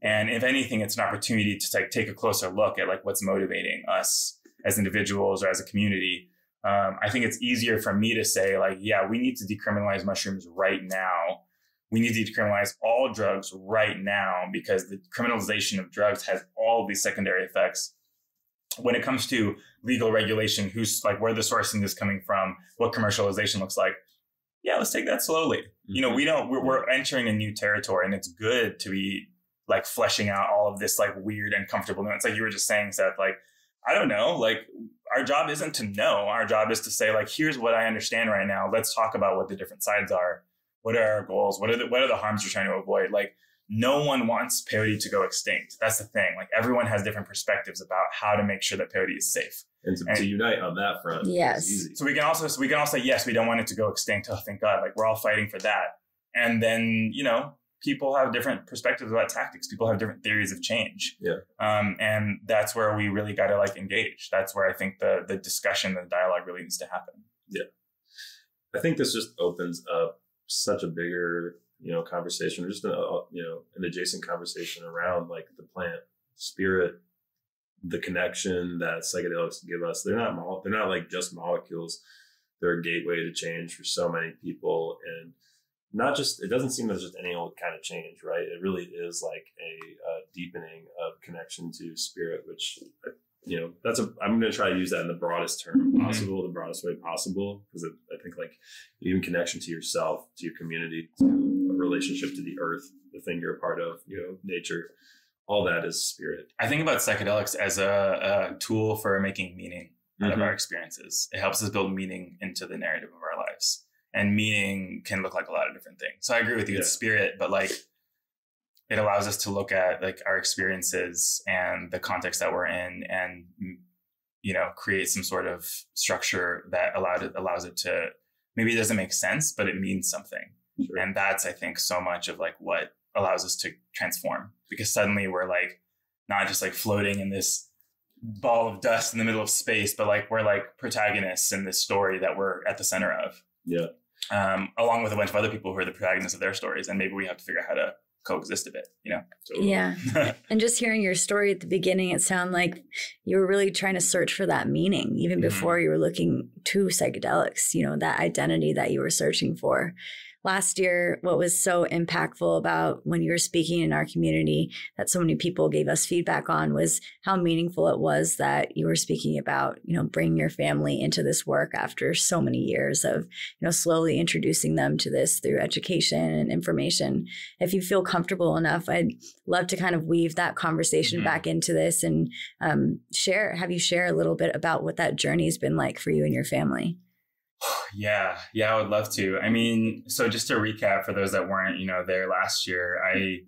And if anything, it's an opportunity to like take a closer look at like what's motivating us as individuals or as a community Um, I think it's easier for me to say, like, yeah, we need to decriminalize mushrooms right now. We need to decriminalize all drugs right now, because the criminalization of drugs has all these secondary effects. When it comes to legal regulation, who's like, where the sourcing is coming from, what commercialization looks like. Yeah, let's take that slowly. Mm-hmm. You know, we don't, we're, we're entering a new territory, and it's good to be like fleshing out all of this like weird and comfortable nuance. Like you were just saying, Seth, like, I don't know, like our job isn't to know. Our job is to say, like, here's what I understand right now. Let's talk about what the different sides are. What are our goals? What are the, what are the harms we're trying to avoid? Like, no one wants peyote to go extinct. That's the thing. Like, everyone has different perspectives about how to make sure that peyote is safe. And to, and to unite on that front. Yes. So we can also, so we can also say, yes, we don't want it to go extinct. Oh, thank God. Like, we're all fighting for that. And then, you know, people have different perspectives about tactics. People have different theories of change. Yeah. Um, and that's where we really got to like engage. That's where I think the, the discussion, the dialogue really needs to happen. Yeah. I think this just opens up such a bigger, you know, conversation, or just an, you know, an adjacent conversation around like the plant spirit, the connection that psychedelics give us. They're not, mo- they're not like just molecules. They're a gateway to change for so many people. And not just, it doesn't seem there's just any old kind of change, right? It really is like a uh, deepening of connection to spirit, which, you know, that's a, I'm going to try to use that in the broadest term possible, the broadest way possible, because I think like even connection to yourself, to your community, to relationship to the earth, the thing you're a part of, you know, nature, all that is spirit. I think about psychedelics as a, a tool for making meaning out mm-hmm. of our experiences. It helps us build meaning into the narrative of our lives, and meaning can look like a lot of different things. So I agree with you, yeah. It's spirit, but like it allows us to look at like our experiences and the context that we're in, and, you know, create some sort of structure that allowed it, allows it to, maybe it doesn't make sense, but it means something. Sure. And that's, I think, so much of like what allows us to transform, because suddenly we're like not just like floating in this ball of dust in the middle of space, but like we're like protagonists in this story that we're at the center of. Yeah. Um, along with a bunch of other people who are the protagonists of their stories. And maybe we have to figure out how to coexist a bit, you know? So, yeah. And just hearing your story at the beginning, it sounded like you were really trying to search for that meaning, even mm-hmm. before you were looking to psychedelics, you know, that identity that you were searching for. Last year, what was so impactful about when you were speaking in our community that so many people gave us feedback on was how meaningful it was that you were speaking about, you know, bringing your family into this work after so many years of, you know, slowly introducing them to this through education and information. If you feel comfortable enough, I'd love to kind of weave that conversation mm-hmm. back into this and um, share, have you share a little bit about what that journey has been like for you and your family. Yeah. Yeah, I would love to. I mean, so just to recap for those that weren't, you know, there last year, I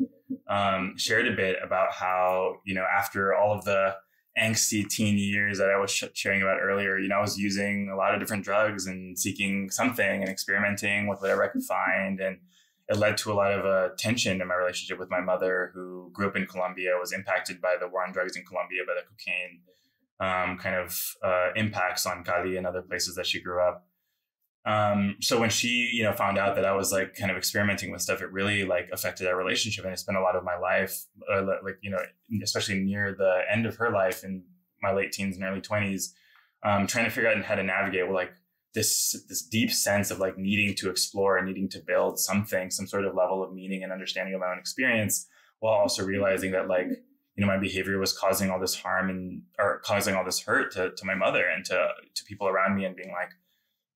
um, shared a bit about how, you know, after all of the angsty teen years that I was sh- sharing about earlier, you know, I was using a lot of different drugs and seeking something and experimenting with whatever I could find. And it led to a lot of uh, tension in my relationship with my mother, who grew up in Colombia, was impacted by the war on drugs in Colombia, by the cocaine um, kind of uh, impacts on Cali and other places that she grew up. Um, so when she, you know, found out that I was like kind of experimenting with stuff, it really like affected our relationship. And I spent a lot of my life, uh, like, you know, especially near the end of her life in my late teens and early twenties, um, trying to figure out how to navigate well, like this, this deep sense of like needing to explore and needing to build something, some sort of level of meaning and understanding of my own experience, while also realizing that like, you know, my behavior was causing all this harm and or causing all this hurt to, to my mother and to, to people around me, and being like,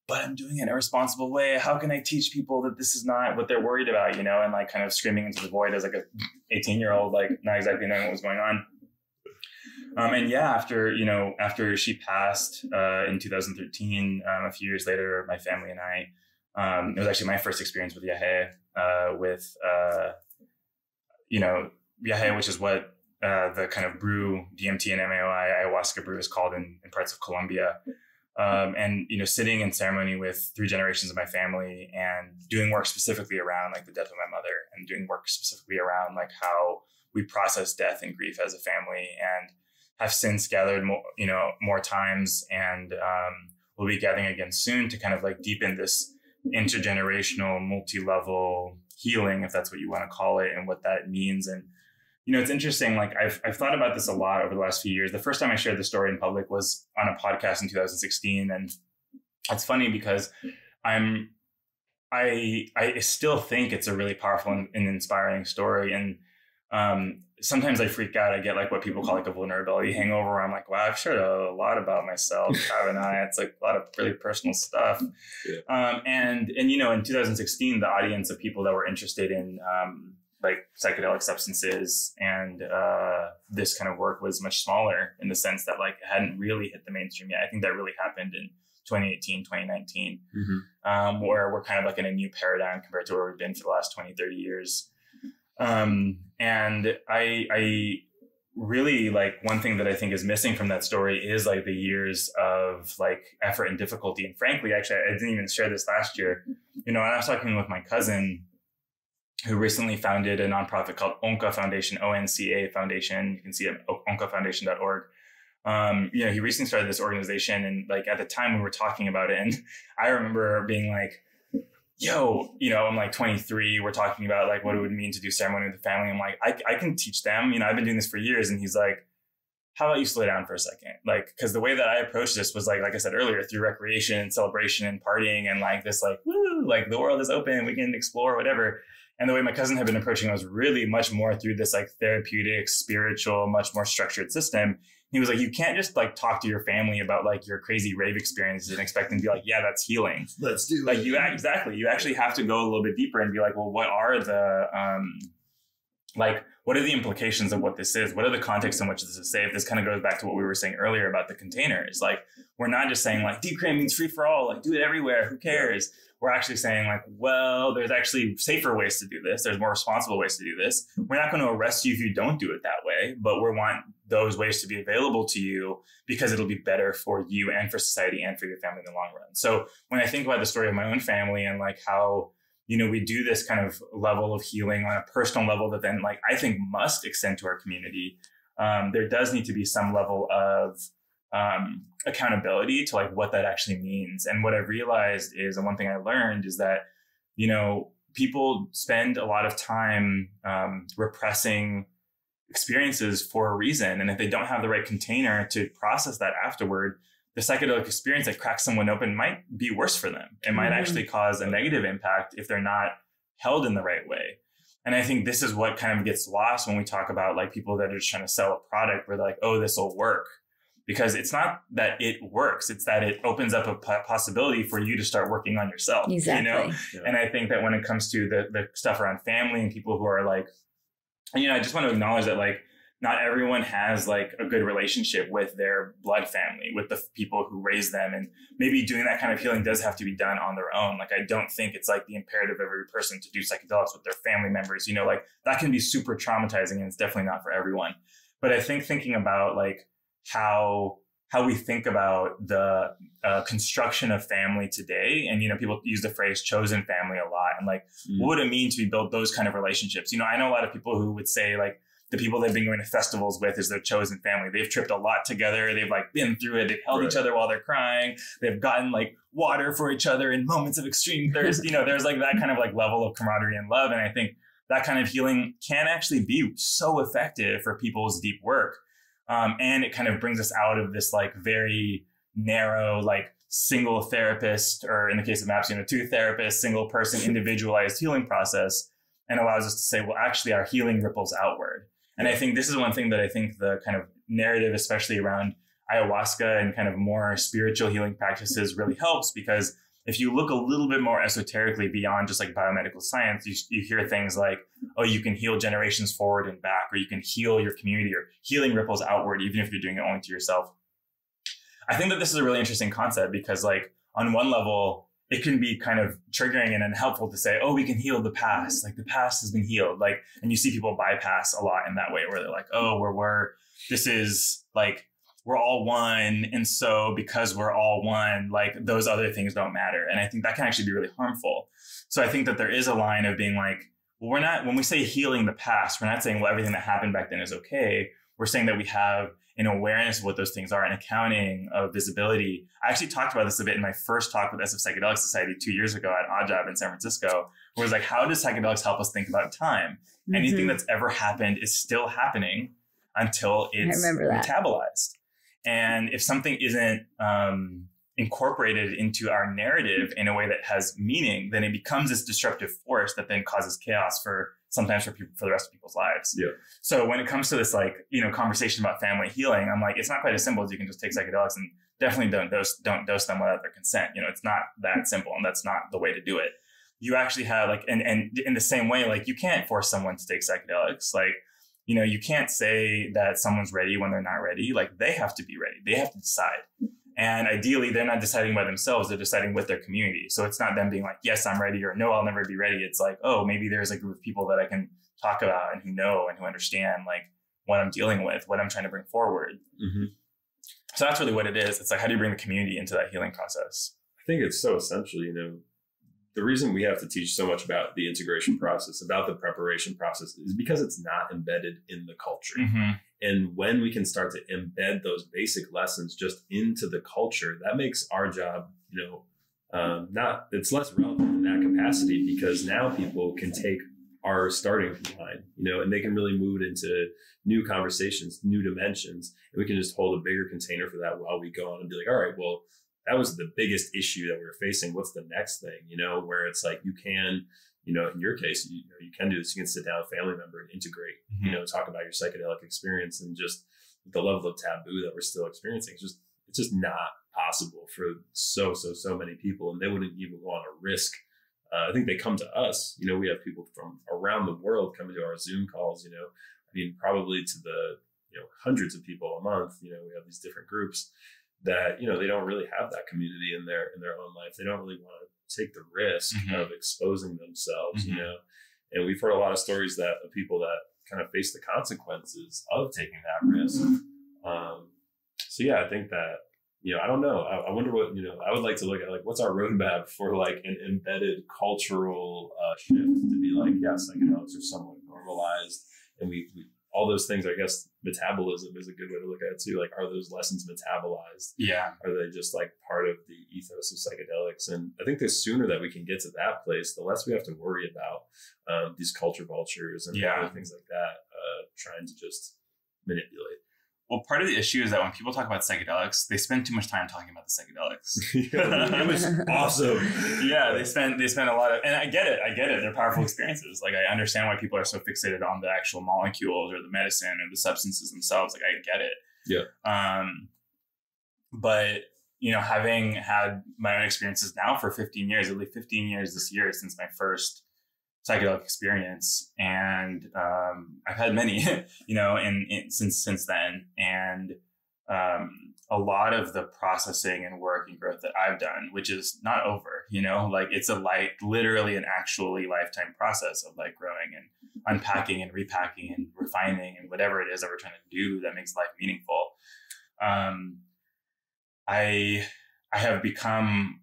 but I'm doing it in a responsible way. How can I teach people that this is not what they're worried about, you know? And like kind of screaming into the void as like a eighteen year old, like not exactly knowing what was going on. Um, and yeah, after, you know, after she passed uh, in two thousand thirteen, um, a few years later, my family and I, um, it was actually my first experience with Yahe, uh, with, uh, you know, Yahe, which is what uh, the kind of brew, D M T and M A O I, ayahuasca brew is called in, in parts of Colombia. Um, and, you know, sitting in ceremony with three generations of my family and doing work specifically around like the death of my mother, and doing work specifically around like how we process death and grief as a family, and have since gathered, more, you know, more times, and um, we'll be gathering again soon to kind of like deepen this intergenerational, multi-level healing, if that's what you want to call it, and what that means. And, you know, it's interesting, like I've I've thought about this a lot over the last few years. The first time I shared the story in public was on a podcast in two thousand sixteen. And it's funny because I'm I I still think it's a really powerful and, and inspiring story. And um, sometimes I freak out. I get like what people call like a vulnerability hangover, where I'm like, wow, I've shared a lot about myself, haven't I? It's like a lot of really personal stuff. Yeah. Um, and, and, you know, in two thousand sixteen, the audience of people that were interested in um, like psychedelic substances and uh, this kind of work was much smaller, in the sense that like it hadn't really hit the mainstream yet. I think that really happened in twenty eighteen, twenty nineteen, mm-hmm. um, where we're kind of like in a new paradigm compared to where we've been for the last twenty, thirty years. Um, and I, I really like one thing that I think is missing from that story is like the years of like effort and difficulty. And frankly, actually, I didn't even share this last year, you know, and I was talking with my cousin who recently founded a nonprofit called Onca Foundation, O N C A Foundation. You can see it at onca foundation dot org. Um, you know, he recently started this organization, and like at the time we were talking about it, and I remember being like, yo, you know, I'm like twenty-three, we're talking about like what it would mean to do ceremony with the family. I'm like, I, I can teach them, you know, I've been doing this for years. And he's like, how about you slow down for a second? Like, cause the way that I approached this was like, like I said earlier, through recreation and celebration and partying and like this, like, woo, like the world is open, we can explore whatever. And the way my cousin had been approaching it was really much more through this like therapeutic, spiritual, much more structured system. He was like, you can't just like talk to your family about like your crazy rave experiences and expect them to be like, yeah, that's healing. Let's do like it. You exactly. You actually have to go a little bit deeper and be like, well, what are the um, like, what are the implications of what this is? What are the contexts in which this is safe? This kind of goes back to what we were saying earlier about the containers. Like, we're not just saying like Decrim means free for all, like do it everywhere, who cares? We're actually saying like, well, there's actually safer ways to do this. There's more responsible ways to do this. We're not going to arrest you if you don't do it that way, but we want those ways to be available to you because it'll be better for you and for society and for your family in the long run. So when I think about the story of my own family and like how, you know, we do this kind of level of healing on a personal level that then like I think must extend to our community, um, there does need to be some level of Um, accountability to like what that actually means. And what I realized is, and one thing I learned is that, you know, people spend a lot of time um, repressing experiences for a reason. And if they don't have the right container to process that afterward, the psychedelic experience that cracks someone open might be worse for them. It might mm-hmm. actually cause a negative impact if they're not held in the right way. And I think this is what kind of gets lost when we talk about like people that are just trying to sell a product where they're like, oh, this will work. Because it's not that it works, it's that it opens up a p- possibility for you to start working on yourself, exactly. you know? Yeah. And I think that when it comes to the, the stuff around family and people who are like, and, you know, I just want to acknowledge that like, not everyone has like a good relationship with their blood family, with the f- people who raise them. And maybe doing that kind of healing does have to be done on their own. Like, I don't think it's like the imperative of every person to do psychedelics with their family members, you know, like that can be super traumatizing and it's definitely not for everyone. But I think thinking about like, how how we think about the uh, construction of family today. And, you know, people use the phrase chosen family a lot. And like, mm. what would it mean to build those kind of relationships? You know, I know a lot of people who would say like, the people they've been going to festivals with is their chosen family. They've tripped a lot together. They've like been through it. They've held right. each other while they're crying. They've gotten like water for each other in moments of extreme thirst. You know, there's like that kind of like level of camaraderie and love. And I think that kind of healing can actually be so effective for people's deep work. Um, and it kind of brings us out of this like very narrow, like single therapist, or in the case of M A P S, you know, two therapists, single person, individualized healing process, and allows us to say, well, actually our healing ripples outward. And I think this is one thing that I think the kind of narrative, especially around ayahuasca and kind of more spiritual healing practices, really helps, because if you look a little bit more esoterically beyond just like biomedical science, you, you hear things like, oh, you can heal generations forward and back, or you can heal your community, or healing ripples outward, even if you're doing it only to yourself. I think that this is a really interesting concept, because like on one level, it can be kind of triggering and unhelpful to say, oh, we can heal the past. Like the past has been healed. Like, and you see people bypass a lot in that way, where they're like, oh, we're, we're, this is like, we're all one. And so because we're all one, like those other things don't matter. And I think that can actually be really harmful. So I think that there is a line of being like, well, we're not, when we say healing the past, we're not saying, well, everything that happened back then is okay. We're saying that we have an awareness of what those things are, an accounting of visibility. I actually talked about this a bit in my first talk with S F Psychedelic Society two years ago at Ajab in San Francisco, where it's like, how does psychedelics help us think about time? Mm-hmm. Anything that's ever happened is still happening until it's metabolized. And if something isn't um, incorporated into our narrative in a way that has meaning, then it becomes this disruptive force that then causes chaos for sometimes for people, for the rest of people's lives. Yeah. So when it comes to this, like, you know, conversation about family healing, I'm like, it's not quite as simple as you can just take psychedelics and definitely don't dose, don't dose them without their consent. You know, it's not that simple, and that's not the way to do it. You actually have like, and, and in the same way, like you can't force someone to take psychedelics. Like, you know, you can't say that someone's ready when they're not ready. Like they have to be ready. They have to decide. And ideally, they're not deciding by themselves. They're deciding with their community. So it's not them being like, yes, I'm ready, or no, I'll never be ready. It's like, oh, maybe there's a group of people that I can talk about and who know and who understand like what I'm dealing with, what I'm trying to bring forward. Mm-hmm. So that's really what it is. It's like, how do you bring the community into that healing process? I think it's so essential, you know. The reason we have to teach so much about the integration process, about the preparation process, is because it's not embedded in the culture. Mm-hmm. And when we can start to embed those basic lessons just into the culture, that makes our job, you know, um, not, it's less relevant in that capacity, because now people can take our starting line, you know, and they can really move it into new conversations, new dimensions, and we can just hold a bigger container for that while we go on and be like, all right, well, that was the biggest issue that we were facing. What's the next thing, you know, where it's like, you can, you know, in your case, you, you know, you can do this, you can sit down with a family member and integrate, mm-hmm. you know, talk about your psychedelic experience, and just the level of taboo that we're still experiencing. It's just, it's just not possible for so, so, so many people. And they wouldn't even want to risk. Uh, I think they come to us, you know, we have people from around the world coming to our Zoom calls, you know, I mean, probably to the, you know, hundreds of people a month, you know, we have these different groups that, you know, they don't really have that community in their, in their own life. They don't really want to take the risk mm-hmm. of exposing themselves, mm-hmm. you know? And we've heard a lot of stories that of people that kind of face the consequences of taking that risk. Um, so yeah, I think that, you know, I don't know. I, I wonder what, you know, I would like to look at like, what's our roadmap for like an embedded cultural uh, shift to be like, yes, psychedelics are somewhat normalized. And we, we all those things, I guess, metabolism is a good way to look at it too. Like, are those lessons metabolized? Yeah. Are they just like part of the ethos of psychedelics? And I think the sooner that we can get to that place, the less we have to worry about um, these culture vultures and yeah. other things like that, uh, trying to just manipulate. Well, part of the issue is that when people talk about psychedelics, they spend too much time talking about the psychedelics. It was awesome. Yeah, they spend they spend a lot of, and I get it, I get it. They're powerful experiences. Like, I understand why people are so fixated on the actual molecules or the medicine or the substances themselves. Like, I get it. Yeah. Um, but you know, having had my own experiences now for fifteen years, at least fifteen years this year since my first psychedelic experience, and um, I've had many, you know, and, and since since then, and um, a lot of the processing and work and growth that I've done, which is not over, you know, like it's a light, literally an actually lifetime process of like growing and unpacking and repacking and refining and whatever it is that we're trying to do that makes life meaningful. Um, I I have become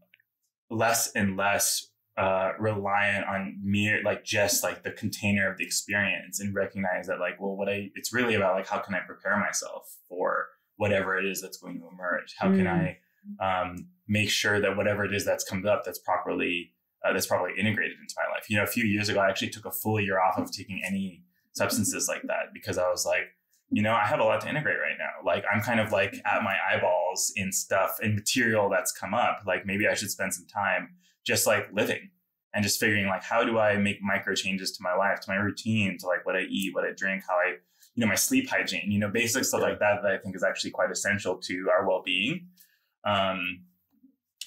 less and less Uh, reliant on mere like just like the container of the experience, and recognize that like, well, what I it's really about like, how can I prepare myself for whatever it is that's going to emerge? How mm. can I um, make sure that whatever it is that's comes up that's properly uh, that's properly integrated into my life? You know, a few years ago, I actually took a full year off of taking any substances like that, because I was like, you know, I have a lot to integrate right now. Like, I'm kind of like at my eyeballs in stuff and material that's come up. Like, maybe I should spend some time just like living and just figuring like, how do I make micro changes to my life, to my routine, to like what I eat, what I drink, how I, you know, my sleep hygiene, you know, basic stuff yeah. like that, that I think is actually quite essential to our well-being. Um,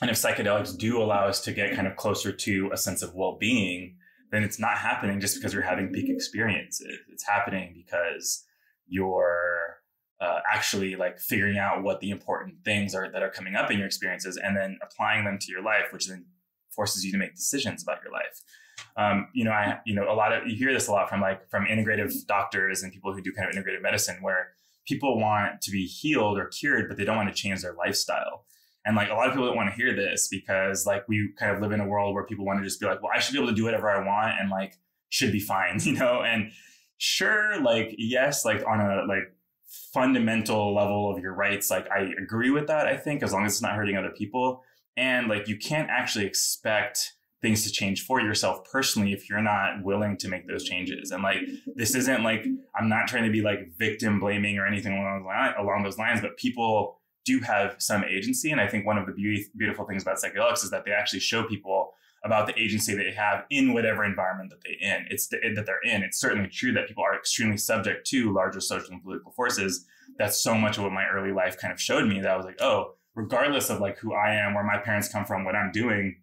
and if psychedelics do allow us to get kind of closer to a sense of well-being, then it's not happening just because we're having peak experiences. It's happening because you're uh, actually like figuring out what the important things are that are coming up in your experiences, and then applying them to your life, which then forces you to make decisions about your life. Um, you know, I, you know, a lot of, you hear this a lot from like, from integrative doctors and people who do kind of integrative medicine, where people want to be healed or cured, but they don't want to change their lifestyle. And like, a lot of people don't want to hear this, because like, we kind of live in a world where people want to just be like, well, I should be able to do whatever I want and like, should be fine, you know? And sure, like, yes, like on a like fundamental level of your rights, like I agree with that, I think, as long as it's not hurting other people. And like, you can't actually expect things to change for yourself personally if you're not willing to make those changes. And like, this isn't like, I'm not trying to be like victim blaming or anything along those lines, but people do have some agency. And I think one of the be- beautiful things about psychedelics is that they actually show people about the agency they have in whatever environment that they in it's the, that they're in. It's certainly true that people are extremely subject to larger social and political forces. That's so much of what my early life kind of showed me, that I was like, oh, regardless of like who I am, where my parents come from, what I'm doing,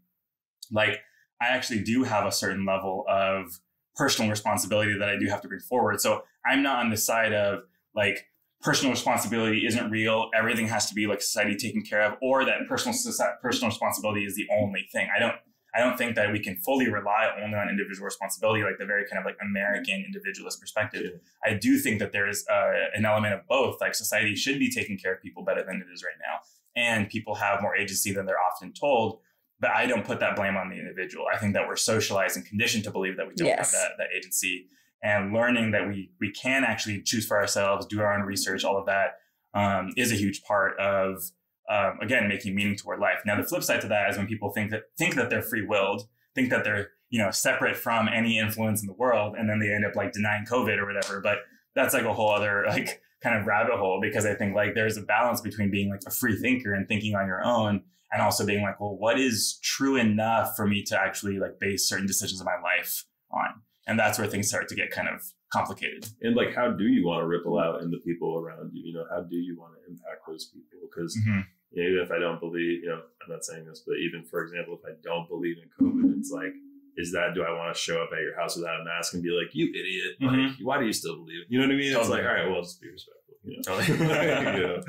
like I actually do have a certain level of personal responsibility that I do have to bring forward. So I'm not on the side of like personal responsibility isn't real, everything has to be like society taken care of, or that personal personal responsibility is the only thing. I don't. I don't think that we can fully rely only on individual responsibility, like the very kind of like American individualist perspective. Sure. I do think that there is uh, an element of both, like society should be taking care of people better than it is right now. And people have more agency than they're often told, but I don't put that blame on the individual. I think that we're socialized and conditioned to believe that we don't yes. have that, that agency, and learning that we, we can actually choose for ourselves, do our own research, all of that um, is a huge part of Um, again, making meaning toward life. Now, the flip side to that is when people think that think that they're free-willed, think that they're, you know, separate from any influence in the world, and then they end up like denying COVID or whatever. But that's like a whole other like kind of rabbit hole, because I think like there's a balance between being like a free thinker and thinking on your own, and also being like, well, what is true enough for me to actually like base certain decisions of my life on? And that's where things start to get kind of complicated. And like, how do you want to ripple out in the people around you? You know, how do you want to impact those people? Because mm-hmm. you know, even if I don't believe, you know, I'm not saying this, but even, for example, if I don't believe in COVID, it's like, is that, do I want to show up at your house without a mask and be like, you idiot, mm-hmm. like, why do you still believe it? You know what I mean? Totally. It's like, all right, well, just be respectful. You know? Totally. You know?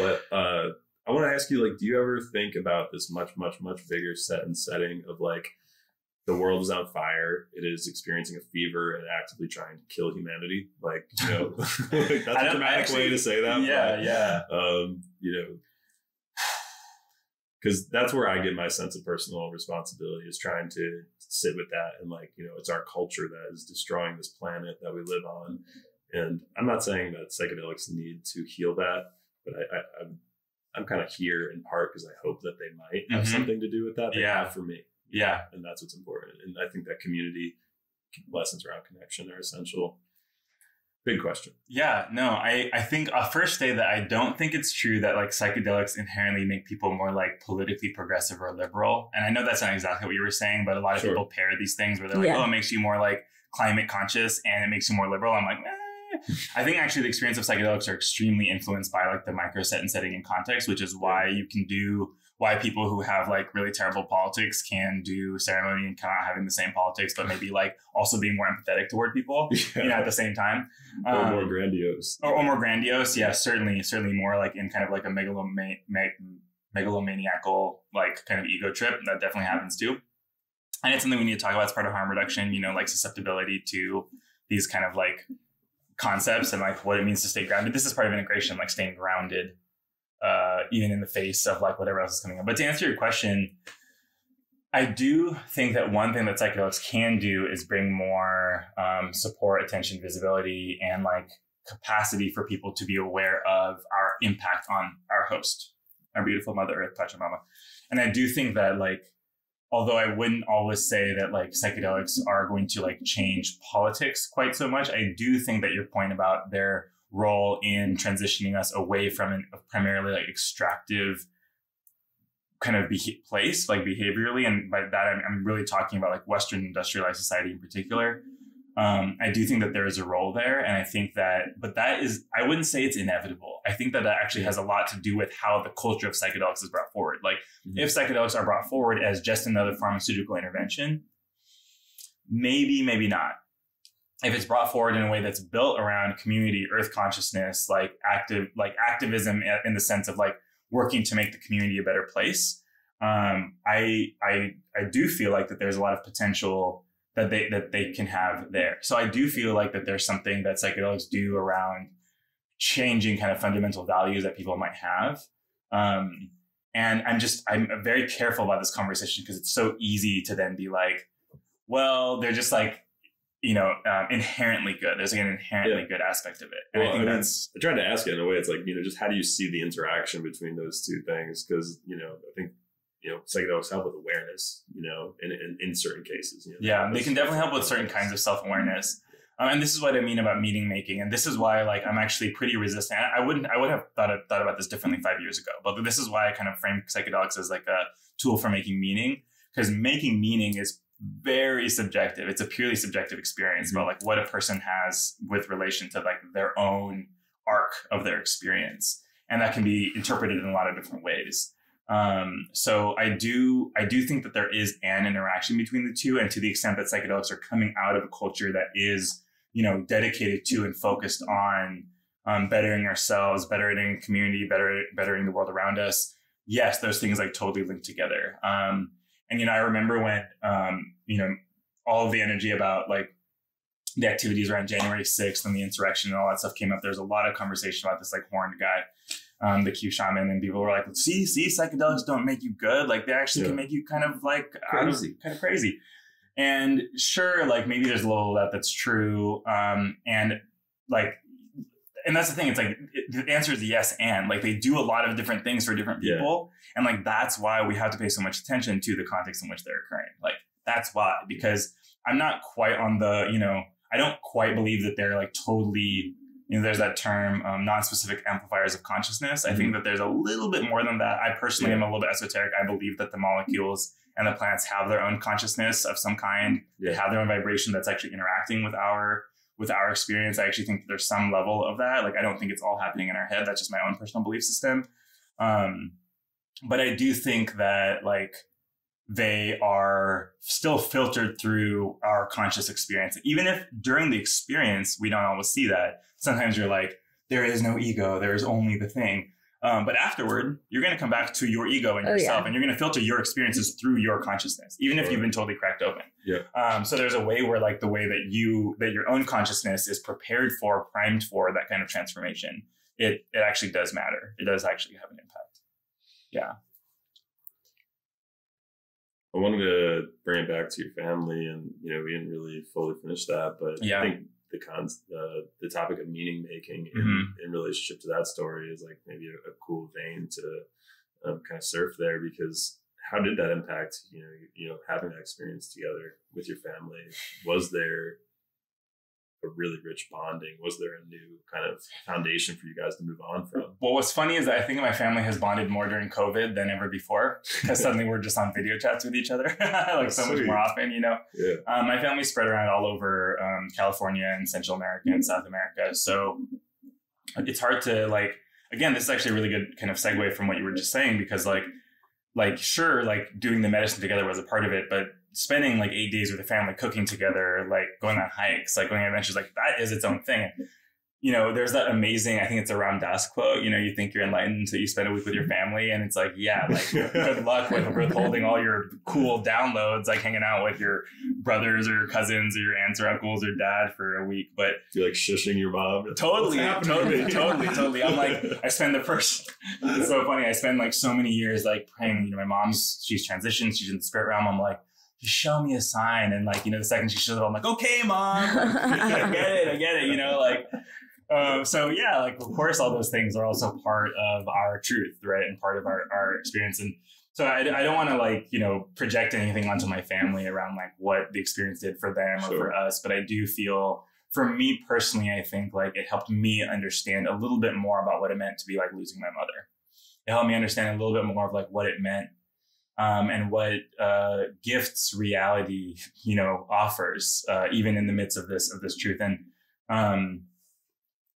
But uh, I want to ask you, like, do you ever think about this much, much, much bigger set and setting of like, the world is on fire, it is experiencing a fever and actively trying to kill humanity. Like, you know, like that's a dramatic actually, way to say that. Yeah, but, yeah. Um, you know, because that's where I get my sense of personal responsibility, is trying to sit with that. And like, you know, it's our culture that is destroying this planet that we live on. And I'm not saying that psychedelics need to heal that, but I, I, I'm, I'm kind of here in part because I hope that they might have mm-hmm. something to do with that. They yeah. have for me. Yeah. And that's what's important. And I think that community lessons around connection are essential. Big question. Yeah, no, I, I think I'll first say that I don't think it's true that like psychedelics inherently make people more like politically progressive or liberal. And I know that's not exactly what you were saying, but a lot of sure. people pair these things where they're like, yeah. oh, it makes you more like climate conscious and it makes you more liberal. I'm like, eh. I think actually the experience of psychedelics are extremely influenced by like the micro set and setting and context, which is why you can do why people who have like really terrible politics can do ceremony and cannot having the same politics, but maybe like also being more empathetic toward people, yeah. you know, at the same time. Or um, more grandiose. Or, or more grandiose. Yeah, certainly, certainly more like in kind of like a megaloma- me- megalomaniacal like kind of ego trip. That definitely happens too. And it's something we need to talk about as part of harm reduction, you know, like susceptibility to these kind of like concepts and like what it means to stay grounded. This is part of integration, like staying grounded. Uh, even in the face of like whatever else is coming up. But to answer your question, I do think that one thing that psychedelics can do is bring more um, support, attention, visibility, and like capacity for people to be aware of our impact on our host, our beautiful Mother Earth, Pachamama. And I do think that like, although I wouldn't always say that like psychedelics are going to like change politics quite so much, I do think that your point about their role in transitioning us away from an, a primarily like extractive kind of be- place, like behaviorally. And by that, I'm, I'm really talking about like Western industrialized society in particular. Um, I do think that there is a role there. And I think that, but that is, I wouldn't say it's inevitable. I think that that actually has a lot to do with how the culture of psychedelics is brought forward. Like mm-hmm. if psychedelics are brought forward as just another pharmaceutical intervention, maybe, maybe not. If it's brought forward in a way that's built around community, earth consciousness, like active, like activism in the sense of like working to make the community a better place. Um, I, I, I do feel like that there's a lot of potential that they, that they can have there. So I do feel like that there's something that psychedelics do around changing kind of fundamental values that people might have. Um, and I'm just, I'm very careful about this conversation because it's so easy to then be like, well, they're just like, you know, um, inherently good. There's like an inherently yeah. good aspect of it. And well, I think I mean, that's... I tried to ask it in a way. It's like, you know, just how do you see the interaction between those two things? Because, you know, I think, you know, psychedelics help with awareness, you know, in, in, in certain cases. You know, yeah, they can definitely help with certain kinds of self-awareness. Um, and this is what I mean about meaning making. And this is why, like, I'm actually pretty resistant. I wouldn't, I would have thought of, thought about this differently five years ago, but this is why I kind of frame psychedelics as like a tool for making meaning, because making meaning is very subjective. It's a purely subjective experience about like what a person has with relation to like their own arc of their experience. And that can be interpreted in a lot of different ways. Um, so I do, I do think that there is an interaction between the two, and to the extent that psychedelics are coming out of a culture that is, you know, dedicated to and focused on, um, bettering ourselves, bettering community, better, bettering the world around us. Yes, those things like totally linked together. Um, and, you know, I remember when, um, you know, all of the energy about like the activities around January sixth and the insurrection and all that stuff came up. There's a lot of conversation about this, like horned guy. Um, the Q shaman, and people were like, see, see, psychedelics don't make you good. Like they actually yeah. can make you kind of like crazy, kind of crazy. And sure, like maybe there's a little of that that's true. Um, and like, and that's the thing. It's like, it, the answer is yes. And like, they do a lot of different things for different people. Yeah. And like, that's why we have to pay so much attention to the context in which they're occurring. Like that's why, because I'm not quite on the, you know, I don't quite believe that they're like totally, you know, there's that term, um, non-specific amplifiers of consciousness. I think that there's a little bit more than that. I personally yeah. am a little bit esoteric. I believe that the molecules and the plants have their own consciousness of some kind. Yeah. They have their own vibration that's actually interacting with our with our experience. I actually think that there's some level of that. Like, I don't think it's all happening in our head. That's just my own personal belief system. Um, but I do think that, like, they are still filtered through our conscious experience. Even if during the experience, we don't always see that. Sometimes you're like, there is no ego. There is only the thing. Um, but afterward, you're going to come back to your ego and yourself, oh, yeah. and you're going to filter your experiences through your consciousness, even if you've been totally cracked open. Yeah. Um, so there's a way where like the way that you, that your own consciousness is prepared for, primed for that kind of transformation, it, it actually does matter. It does actually have an impact. Yeah. I wanted to bring it back to your family, and you know we didn't really fully finish that, but yeah. I think the cons, the, the topic of meaning making in, mm-hmm. in relationship to that story is like maybe a, a cool vein to um, kind of surf there, because how did that impact you know you, you know having that experience together with your family? Was there a really rich bonding? Was there a new kind of foundation for you guys to move on from? Well, what's funny is that I think my family has bonded more during COVID than ever before, because suddenly we're just on video chats with each other like so much more often, you know? Yeah. Um, my family's spread around all over um, California and Central America and South America. So it's hard to like, again, this is actually a really good kind of segue from what you were just saying, because like, like, sure, like doing the medicine together was a part of it, but spending like eight days with a family, cooking together, like going on hikes, like going on adventures, like that is its own thing. You know, there's that amazing, I think it's a Ram Dass quote, you know, you think you're enlightened until you spend a week with your family. And it's like, yeah, like good luck with withholding all your cool downloads, like hanging out with your brothers or your cousins or your aunts or uncles or dad for a week. But you're like shushing your mom. Totally, totally, totally, totally. I'm like, I spend the first, it's so funny. I spend like so many years like praying, you know, my mom's, she's transitioned, she's in the spirit realm. I'm like, just show me a sign. And like, you know, the second she shows up, I'm like, okay, mom, like, I get it, I get it, you know, like, um, so yeah, like, of course, all those things are also part of our truth, right? And part of our, our experience. And so I, I don't want to like, you know, project anything onto my family around like what the experience did for them or sure. for us. But I do feel, for me personally, I think like it helped me understand a little bit more about what it meant to be like losing my mother. It helped me understand a little bit more of like what it meant Um, and what uh, gifts reality, you know, offers, uh, even in the midst of this of this truth. And, um,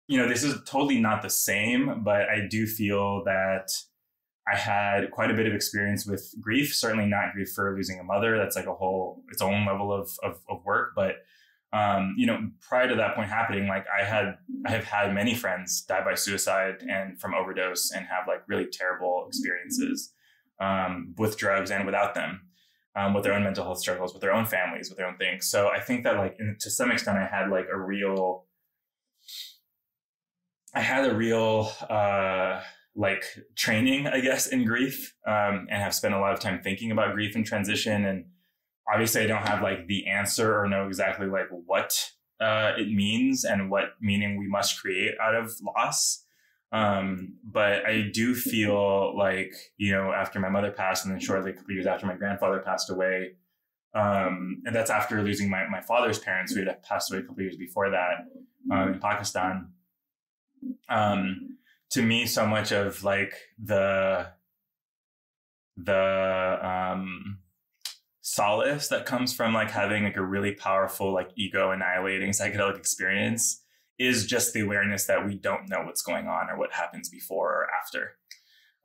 you know, this is totally not the same, but I do feel that I had quite a bit of experience with grief, certainly not grief for losing a mother. That's like a whole, its own level of, of, of work. But, um, you know, prior to that point happening, like I had, I have had many friends die by suicide and from overdose and have like really terrible experiences. Um, with drugs and without them, um, with their own mental health struggles, with their own families, with their own things. So I think that like, in, to some extent, I had like a real, I had a real uh, like training, I guess, in grief, um, and have spent a lot of time thinking about grief and transition. And obviously I don't have like the answer or know exactly like what uh, it means and what meaning we must create out of loss. Um, but I do feel like, you know, after my mother passed and then shortly a couple years after my grandfather passed away, Um, and that's after losing my, my father's parents, who had passed away a couple of years before that, um, in Pakistan. Um, to me, so much of like the, the, um, solace that comes from like having like a really powerful, like ego annihilating psychedelic experience is just the awareness that we don't know what's going on or what happens before or after.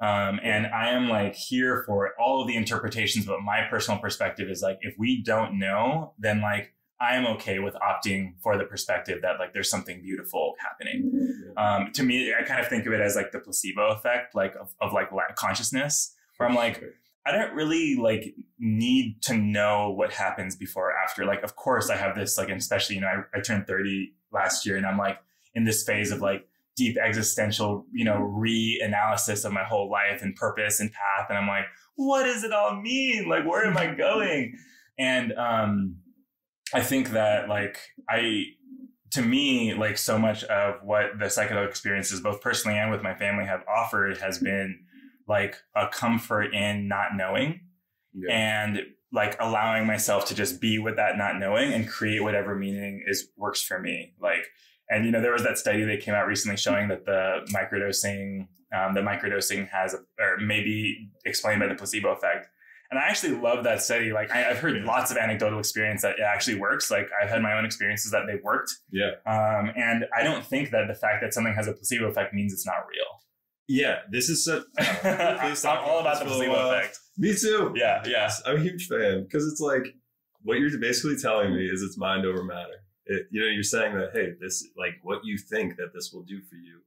Um, and I am like here for all of the interpretations, but my personal perspective is like, if we don't know, then like, I am okay with opting for the perspective that like, there's something beautiful happening. Um, to me, I kind of think of it as like the placebo effect, like of, of like consciousness, where I'm like, I don't really like need to know what happens before or after. Like, of course I have this, like, and especially, you know, I, I turned thirty last year and I'm like in this phase of like, deep existential, you know, re-analysis of my whole life and purpose and path. And I'm like, what does it all mean? Like, where am I going? And um, I think that like, I, to me, like so much of what the psychedelic experiences, both personally and with my family, have offered has been like a comfort in not knowing. Yeah. And like allowing myself to just be with that not knowing and create whatever meaning is works for me. Like, and, you know, there was that study that came out recently showing that the microdosing, um, the microdosing has, or maybe explained by the placebo effect. And I actually love that study. Like I, I've heard lots of anecdotal experience that it actually works. Like I've had my own experiences that they've worked. Yeah. Um, and I don't think that the fact that something has a placebo effect means it's not real. Yeah. This is such, uh, I'm all about the placebo effect. Me too. Yeah. Yeah. I'm a huge fan because it's like, what you're basically telling me is it's mind over matter. It, you know, you're saying that, hey, this, like, what you think that this will do for you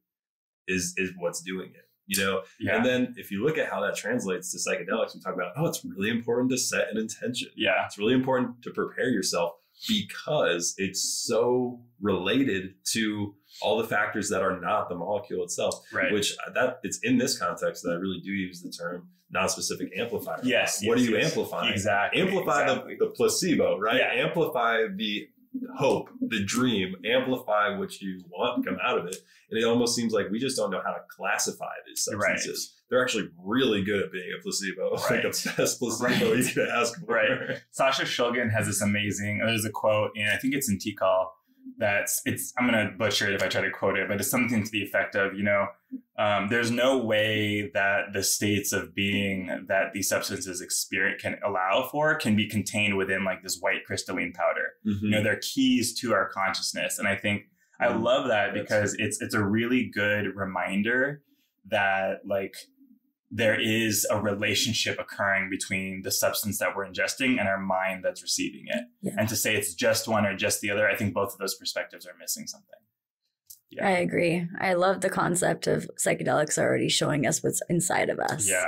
is is what's doing it, you know? Yeah. And then if you look at how that translates to psychedelics, we talk about, oh, it's really important to set an intention. Yeah. It's really important to prepare yourself because it's so related to all the factors that are not the molecule itself, right? Which that it's in this context that I really do use the term non-specific amplifier. Yes. What yes, are you yes. amplifying? Exactly. Amplify exactly. The, the placebo, right? Yeah. Amplify the hope, the dream, amplify what you want to come out of it. And it almost seems like we just don't know how to classify these substances. Right. They're actually really good at being a placebo. Right. Like the best placebo right. you can ask for. Right. Sasha Shulgin has this amazing, there's a quote, and I think it's in Tikal, that's, it's, I'm going to butcher it if I try to quote it, but it's something to the effect of, you know, um, there's no way that the states of being that these substances experience can allow for can be contained within like this white crystalline powder. Mm-hmm. You know, they're keys to our consciousness. And I think I love that because it's, it's a really good reminder that like there is a relationship occurring between the substance that we're ingesting and our mind that's receiving it. Yeah. And to say it's just one or just the other, I think both of those perspectives are missing something. Yeah. I agree. I love the concept of psychedelics already showing us what's inside of us. Yeah.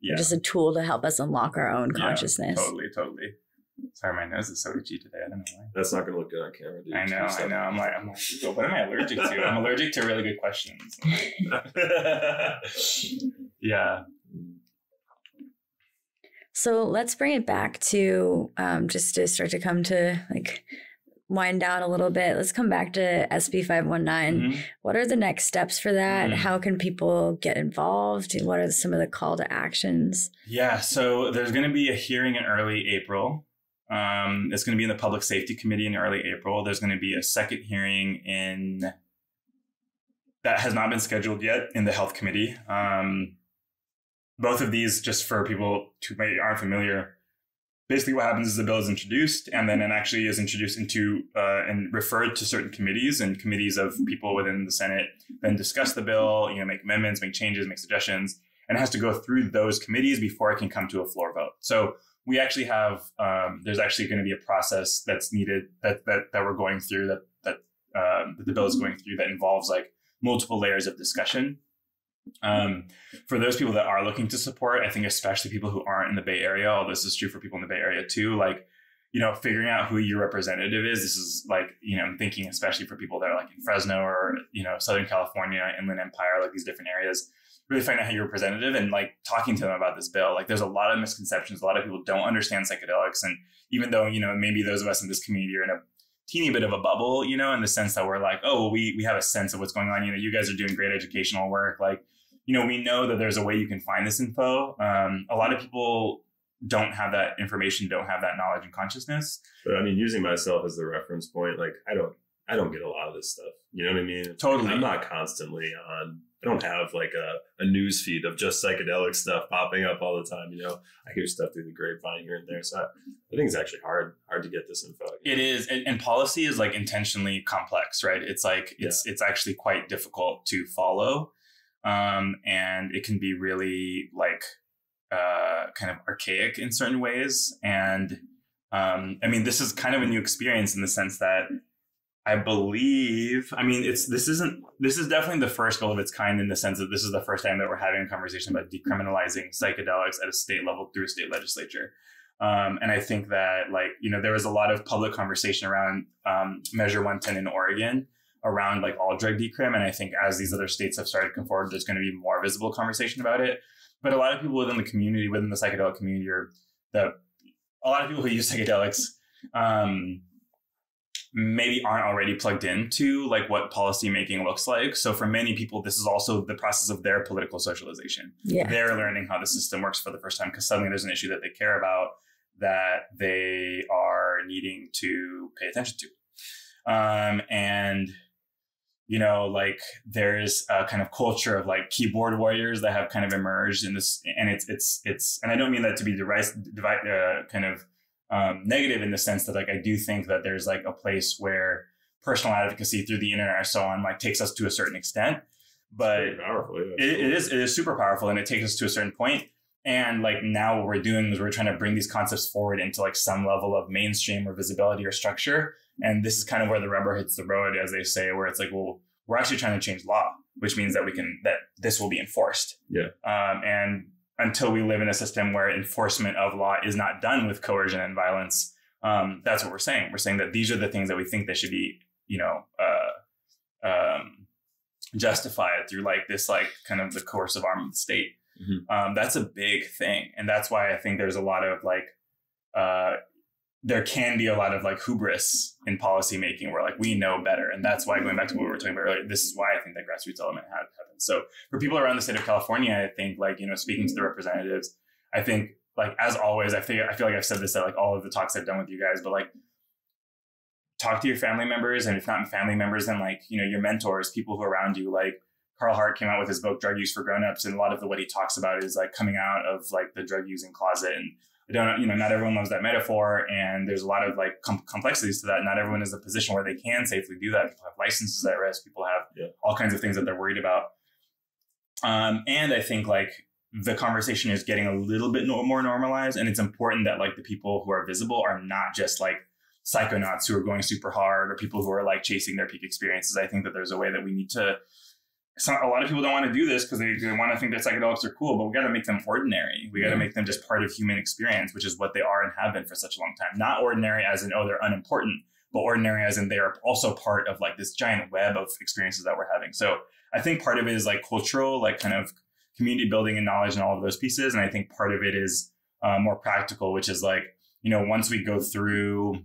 Yeah. Just a tool to help us unlock our own consciousness. Yeah, totally, totally. Sorry, my nose is so itchy today. I don't know why. That's not going to look good on camera, dude. I know, I know. I'm like, I'm like, what am I allergic to? I'm allergic to really good questions. Yeah. So let's bring it back to um, just to start to come to like wind down a little bit. Let's come back to S B five one nine. Mm-hmm. What are the next steps for that? Mm-hmm. How can people get involved? What are some of the call to actions? Yeah. So there's going to be a hearing in early April. Um, it's going to be in the Public Safety Committee in early April. There's going to be a second hearing in that has not been scheduled yet in the Health Committee. Um, both of these, just for people who may aren't familiar, basically what happens is the bill is introduced and then it actually is introduced into uh, and referred to certain committees, and committees of people within the Senate then discuss the bill, you know, make amendments, make changes, make suggestions, and it has to go through those committees before it can come to a floor vote. So we actually have, um, there's actually going to be a process that's needed that that that we're going through, that that, um, that the bill is going through, that involves like multiple layers of discussion. Um, for those people that are looking to support, I think especially people who aren't in the Bay Area, although this is true for people in the Bay Area too, like, you know, figuring out who your representative is. This is like, you know, I'm thinking especially for people that are like in Fresno or, you know, Southern California, Inland Empire, like these different areas, really find out who your representative and like talking to them about this bill. Like there's a lot of misconceptions. A lot of people don't understand psychedelics. And even though, you know, maybe those of us in this community are in a teeny bit of a bubble, you know, in the sense that we're like, oh, well, we, we have a sense of what's going on. You know, you guys are doing great educational work. Like, you know, we know that there's a way you can find this info. Um, a lot of people don't have that information, don't have that knowledge and consciousness. But I mean, using myself as the reference point, like I don't, I don't get a lot of this stuff. You know what I mean? Totally. I'm not constantly on, I don't have like a, a news feed of just psychedelic stuff popping up all the time. You know, I hear stuff through the grapevine here and there. So I, I think it's actually hard, hard to get this info. It know? is. And, and policy is like intentionally complex, right? It's like, it's, yeah. it's actually quite difficult to follow. Um, and it can be really like, uh, kind of archaic in certain ways. And, um, I mean, this is kind of a new experience in the sense that I believe, I mean, it's, this isn't, this is definitely the first bill of its kind in the sense that this is the first time that we're having a conversation about decriminalizing psychedelics at a state level through a state legislature. Um, and I think that, like, you know, there was a lot of public conversation around um, Measure one ten in Oregon around like all drug decrim. And I think as these other states have started to come forward, there's going to be more visible conversation about it. But a lot of people within the community, within the psychedelic community, or the, a lot of people who use psychedelics, um, maybe aren't already plugged into like what policymaking looks like. So for many people, this is also the process of their political socialization. Yeah. They're learning how the system works for the first time because suddenly there's an issue that they care about that they are needing to pay attention to. Um, and, you know, like there's a kind of culture of like keyboard warriors that have kind of emerged in this. And it's, it's, it's, and I don't mean that to be derisive, uh, kind of, Um, negative in the sense that like I do think that there's like a place where personal advocacy through the internet or so on like takes us to a certain extent, but it's powerful, yeah. it, it is it is super powerful and it takes us to a certain point. And like now what we're doing is we're trying to bring these concepts forward into like some level of mainstream or visibility or structure. And this is kind of where the rubber hits the road, as they say, where it's like, well, we're actually trying to change law, which means that we can that this will be enforced. Yeah. Um, and until we live in a system where enforcement of law is not done with coercion and violence. Um, that's what we're saying. We're saying that these are the things that we think that should be, you know, uh, um, justified through like this, like kind of the coercive arm of the state. Mm-hmm. Um, that's a big thing. And that's why I think there's a lot of like, uh, there can be a lot of like hubris in policymaking where like we know better. And that's why, going back to what we were talking about earlier, this is why I think that grassroots element had happened. So for people around the state of California, I think like, you know, speaking to the representatives, I think like, as always, I feel, I feel like I've said this at like all of the talks I've done with you guys, but like talk to your family members. And if not family members, then like, you know, your mentors, people who are around you, like Carl Hart came out with his book, Drug Use for Grownups. And a lot of the, what he talks about is like coming out of like the drug using closet. And I don't, you know, not everyone loves that metaphor, and there's a lot of like com complexities to that. Not everyone is in a position where they can safely do that. People have licenses at risk. People have yeah. all kinds of things that they're worried about. Um, and I think like the conversation is getting a little bit no more normalized, and it's important that like the people who are visible are not just like psychonauts who are going super hard or people who are like chasing their peak experiences. I think that there's a way that we need to. So a lot of people don't want to do this because they, they want to think that psychedelics are cool, but we got to make them ordinary. We got to make them just part of human experience, which is what they are and have been for such a long time. Not ordinary as in, oh, they're unimportant, but ordinary as in they are also part of like this giant web of experiences that we're having. So I think part of it is like cultural, like kind of community building and knowledge and all of those pieces. And I think part of it is uh, more practical, which is like, you know, once we go through,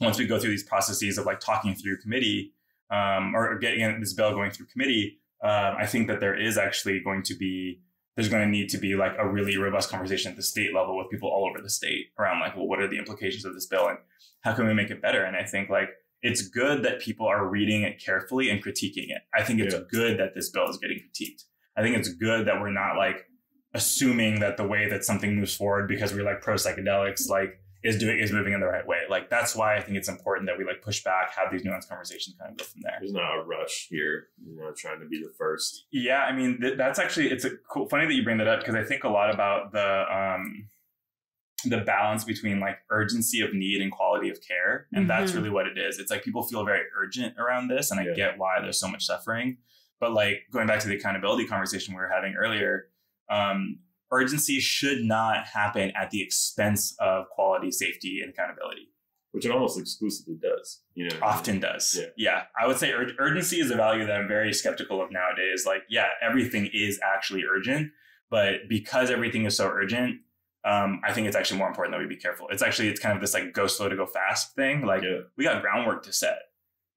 once we go through these processes of like talking through committee, Um, or getting this bill going through committee, uh, I think that there is actually going to be, there's going to need to be like a really robust conversation at the state level with people all over the state around like, well, what are the implications of this bill and how can we make it better? And I think like, it's good that people are reading it carefully and critiquing it. I think it's yeah. good that this bill is getting critiqued. I think it's good that we're not like assuming that the way that something moves forward because we're like pro psychedelics, like is doing is moving in the right way. Like that's why I think it's important that we like push back, have these nuanced conversations, kind of go from there. There's not a rush here, you know, trying to be the first. Yeah, I mean th that's actually it's a cool, funny that you bring that up because I think a lot about the um, the balance between like urgency of need and quality of care, and mm-hmm. that's really what it is. It's like people feel very urgent around this, and I yeah. get why there's so much suffering. But like going back to the accountability conversation we were having earlier. Um, Urgency should not happen at the expense of quality, safety, and accountability. Which it almost exclusively does. You know, often does. Yeah. yeah. I would say ur urgency is a value that I'm very skeptical of nowadays. Like, yeah, everything is actually urgent, but because everything is so urgent, um, I think it's actually more important that we be careful. It's actually, it's kind of this like go slow to go fast thing. Like yeah. we got groundwork to set.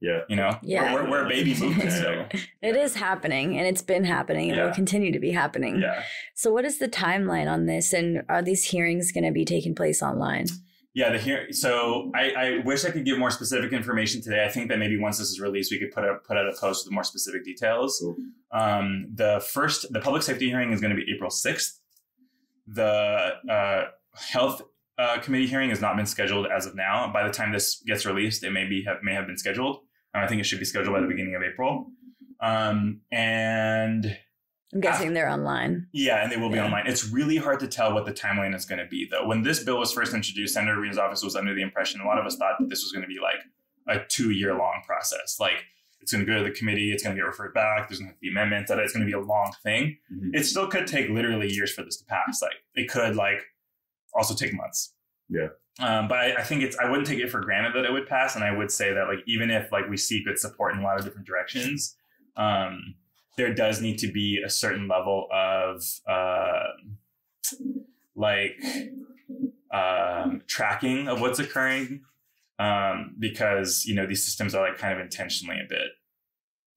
Yeah. You know, yeah. We're, we're, we're baby movement. So. It is happening, and it's been happening, and yeah. it will continue to be happening. Yeah. So what is the timeline on this, and are these hearings going to be taking place online? Yeah, the hear- so I, I wish I could give more specific information today. I think that maybe once this is released, we could put out, put out a post with more specific details. Cool. Um, the first, the public safety hearing is going to be April sixth. The uh, health uh, committee hearing has not been scheduled as of now. By the time this gets released, it may, be, have, may have been scheduled. Um, I think it should be scheduled by the beginning of April. Um, and... I'm guessing they're online. Yeah, and they will be yeah. online. It's really hard to tell what the timeline is going to be, though. When this bill was first introduced, Senator Wiener's office was under the impression, a lot of us thought that this was going to be like a two-year-long process. Like, it's going to go to the committee, it's going to get referred back, there's going to be amendments, that it's going to be a long thing. Mm-hmm. It still could take literally years for this to pass. Like, it could, like, also take months. Yeah. Um, but I, I think it's, I wouldn't take it for granted that it would pass, and I would say that, like, even if, like, we see good support in a lot of different directions, um... there does need to be a certain level of uh, like um, tracking of what's occurring, um, because, you know, these systems are like kind of intentionally a bit,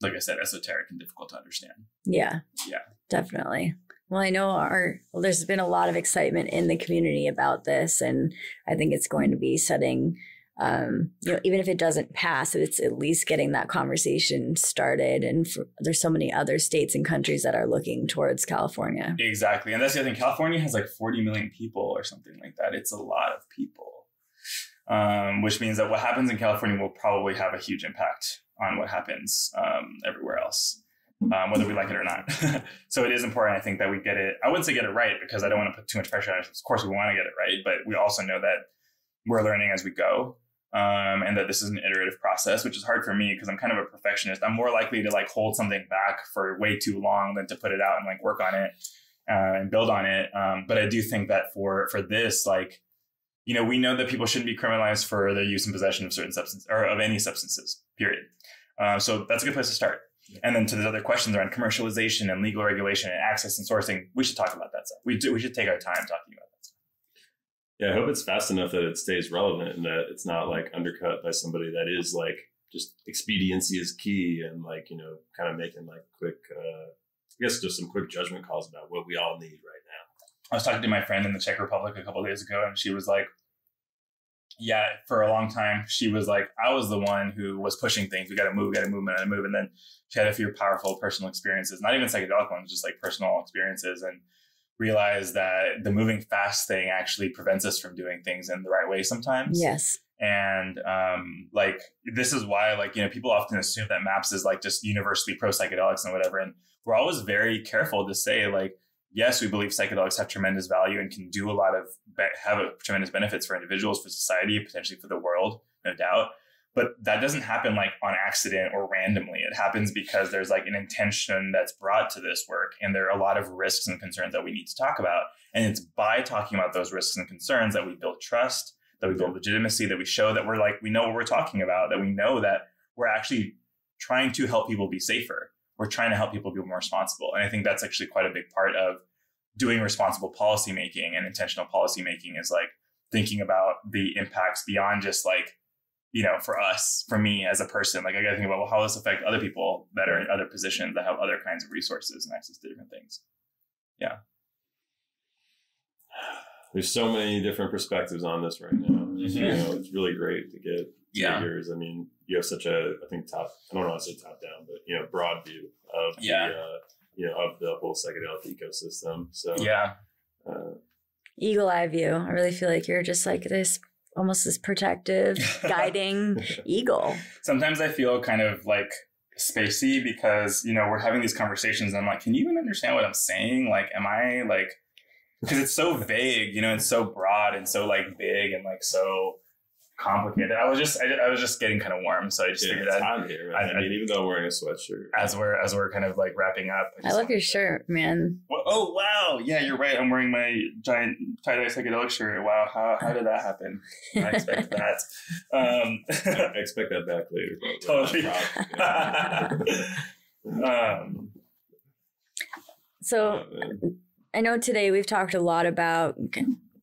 like I said, esoteric and difficult to understand. Yeah, yeah, definitely. Well, I know our, well, there's been a lot of excitement in the community about this, and I think it's going to be setting, Um, you know, even if it doesn't pass, it's at least getting that conversation started. And for, there's so many other states and countries that are looking towards California. Exactly. And that's the other thing. California has like forty million people or something like that. It's a lot of people, um, which means that what happens in California will probably have a huge impact on what happens um, everywhere else, um, whether we like it or not. So it is important, I think, that we get it. I wouldn't say get it right, because I don't want to put too much pressure on it. Of course, we want to get it right. But we also know that we're learning as we go. Um, and that this is an iterative process, which is hard for me because I'm kind of a perfectionist. I'm more likely to like hold something back for way too long than to put it out and like work on it uh, and build on it. Um, but I do think that for for this, like, you know, we know that people shouldn't be criminalized for their use and possession of certain substances or of any substances, period. Uh, so that's a good place to start. And then to the other questions around commercialization and legal regulation and access and sourcing, we should talk about that stuff. We do, we should take our time talking about it. Yeah, I hope it's fast enough that it stays relevant and that it's not like undercut by somebody that is like just expediency is key and like, you know, kind of making like quick, uh, I guess just some quick judgment calls about what we all need right now. I was talking to my friend in the Czech Republic a couple of days ago, and she was like, yeah, for a long time, she was like, I was the one who was pushing things. We got to move, we got to move, we got to move. And then she had a few powerful personal experiences, not even psychedelic ones, just like personal experiences. And realize that the moving fast thing actually prevents us from doing things in the right way sometimes. Yes. And um, like, this is why, like, you know, people often assume that MAPS is like just universally pro psychedelics and whatever. And we're always very careful to say, like, yes, we believe psychedelics have tremendous value and can do a lot of, be- have a, tremendous benefits for individuals, for society, potentially for the world, no doubt. But that doesn't happen like on accident or randomly. It happens because there's like an intention that's brought to this work. And there are a lot of risks and concerns that we need to talk about. And it's by talking about those risks and concerns that we build trust, that we build legitimacy, that we show that we're like, we know what we're talking about, that we know that we're actually trying to help people be safer. We're trying to help people be more responsible. And I think that's actually quite a big part of doing responsible policymaking and intentional policymaking is like thinking about the impacts beyond just like, you know, for us, for me as a person, like I got to think about, well, how does this affect other people that are in other positions that have other kinds of resources and access to different things? Yeah. There's so many different perspectives on this right now. Mm-hmm. You know, it's really great to get yeah. figures. I mean, you have such a, I think top, I don't want to say top down, but, you know, broad view of, yeah. the, uh, you know, of the whole psychedelic ecosystem. So, yeah. Uh, Eagle eye view. I really feel like you're just like this almost this protective, guiding eagle. Sometimes I feel kind of like spacey because, you know, we're having these conversations and I'm like, can you even understand what I'm saying? Like, am I like, because it's so vague, you know, and so broad and so like big and like so complicated. I was just, I, I was just getting kind of warm. So I just yeah, figured that out here, right? I, I mean, even though I'm wearing a sweatshirt. As we're, as we're kind of like wrapping up. I, I love your shirt, man. Well, oh, wow. Yeah, you're right. I'm wearing my giant tie-dye psychedelic shirt. Wow. How how did that happen? I expect that. Um, I expect that back later. Totally. um, so oh, I know today we've talked a lot about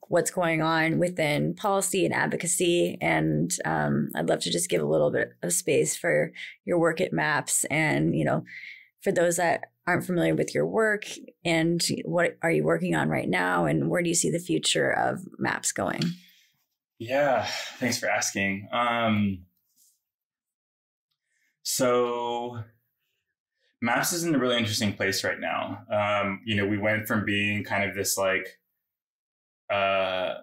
what's going on within policy and advocacy. And um, I'd love to just give a little bit of space for your work at MAPS and, you know, for those that aren't familiar with your work and what are you working on right now and where do you see the future of MAPS going? Yeah, thanks for asking. Um, so MAPS is in a really interesting place right now. Um, you know, we went from being kind of this like uh,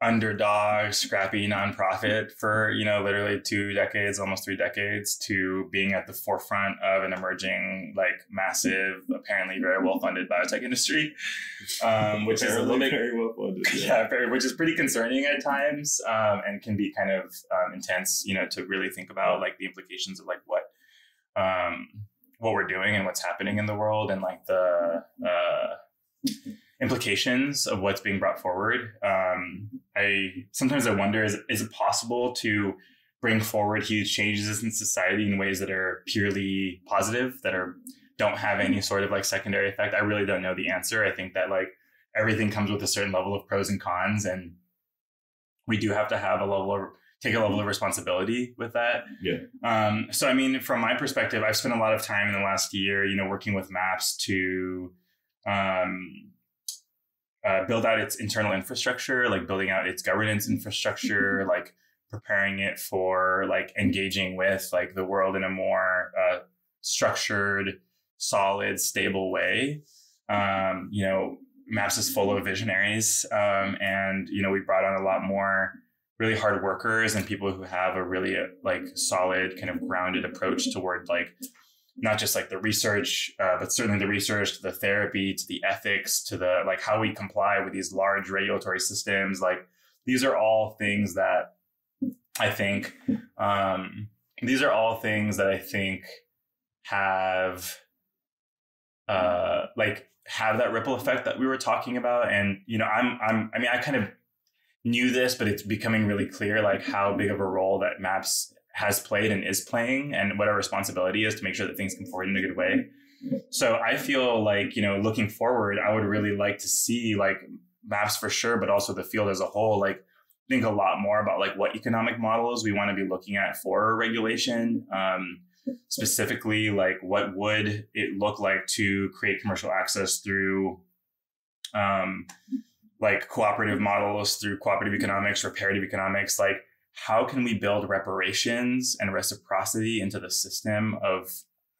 underdog, scrappy nonprofit for, you know, literally two decades, almost three decades, to being at the forefront of an emerging, like massive, apparently very well funded biotech industry, um, which is a little bit very well funded, yeah, yeah very, which is pretty concerning at times, um, and can be kind of um, intense, you know, to really think about like the implications of like what. Um, what we're doing and what's happening in the world and like the uh, implications of what's being brought forward. Um, I sometimes I wonder, is, is it possible to bring forward huge changes in society in ways that are purely positive, that are don't have any sort of like secondary effect? I really don't know the answer. I think that like everything comes with a certain level of pros and cons, and we do have to have a level of take a level of responsibility with that. Yeah. Um, so, I mean, from my perspective, I've spent a lot of time in the last year, you know, working with MAPS to um, uh, build out its internal infrastructure, like building out its governance infrastructure, like preparing it for like engaging with like the world in a more uh, structured, solid, stable way. Um, you know, MAPS is full of visionaries. Um, and, you know, we brought on a lot more really hard workers and people who have a really uh, like solid kind of grounded approach toward like not just like the research, uh, but certainly the research, to the therapy, to the ethics, to the like how we comply with these large regulatory systems. Like these are all things that I think um, these are all things that I think have uh, like have that ripple effect that we were talking about. And, you know, I'm I'm I mean, I kind of knew this, but it's becoming really clear like how big of a role that MAPS has played and is playing, and what our responsibility is to make sure that things come forward in a good way. So I feel like, you know, looking forward, I would really like to see like MAPS for sure, but also the field as a whole, like think a lot more about like what economic models we want to be looking at for regulation. Um, specifically, like what would it look like to create commercial access through um, like cooperative models, through cooperative economics, reparative economics. Like how can we build reparations and reciprocity into the system of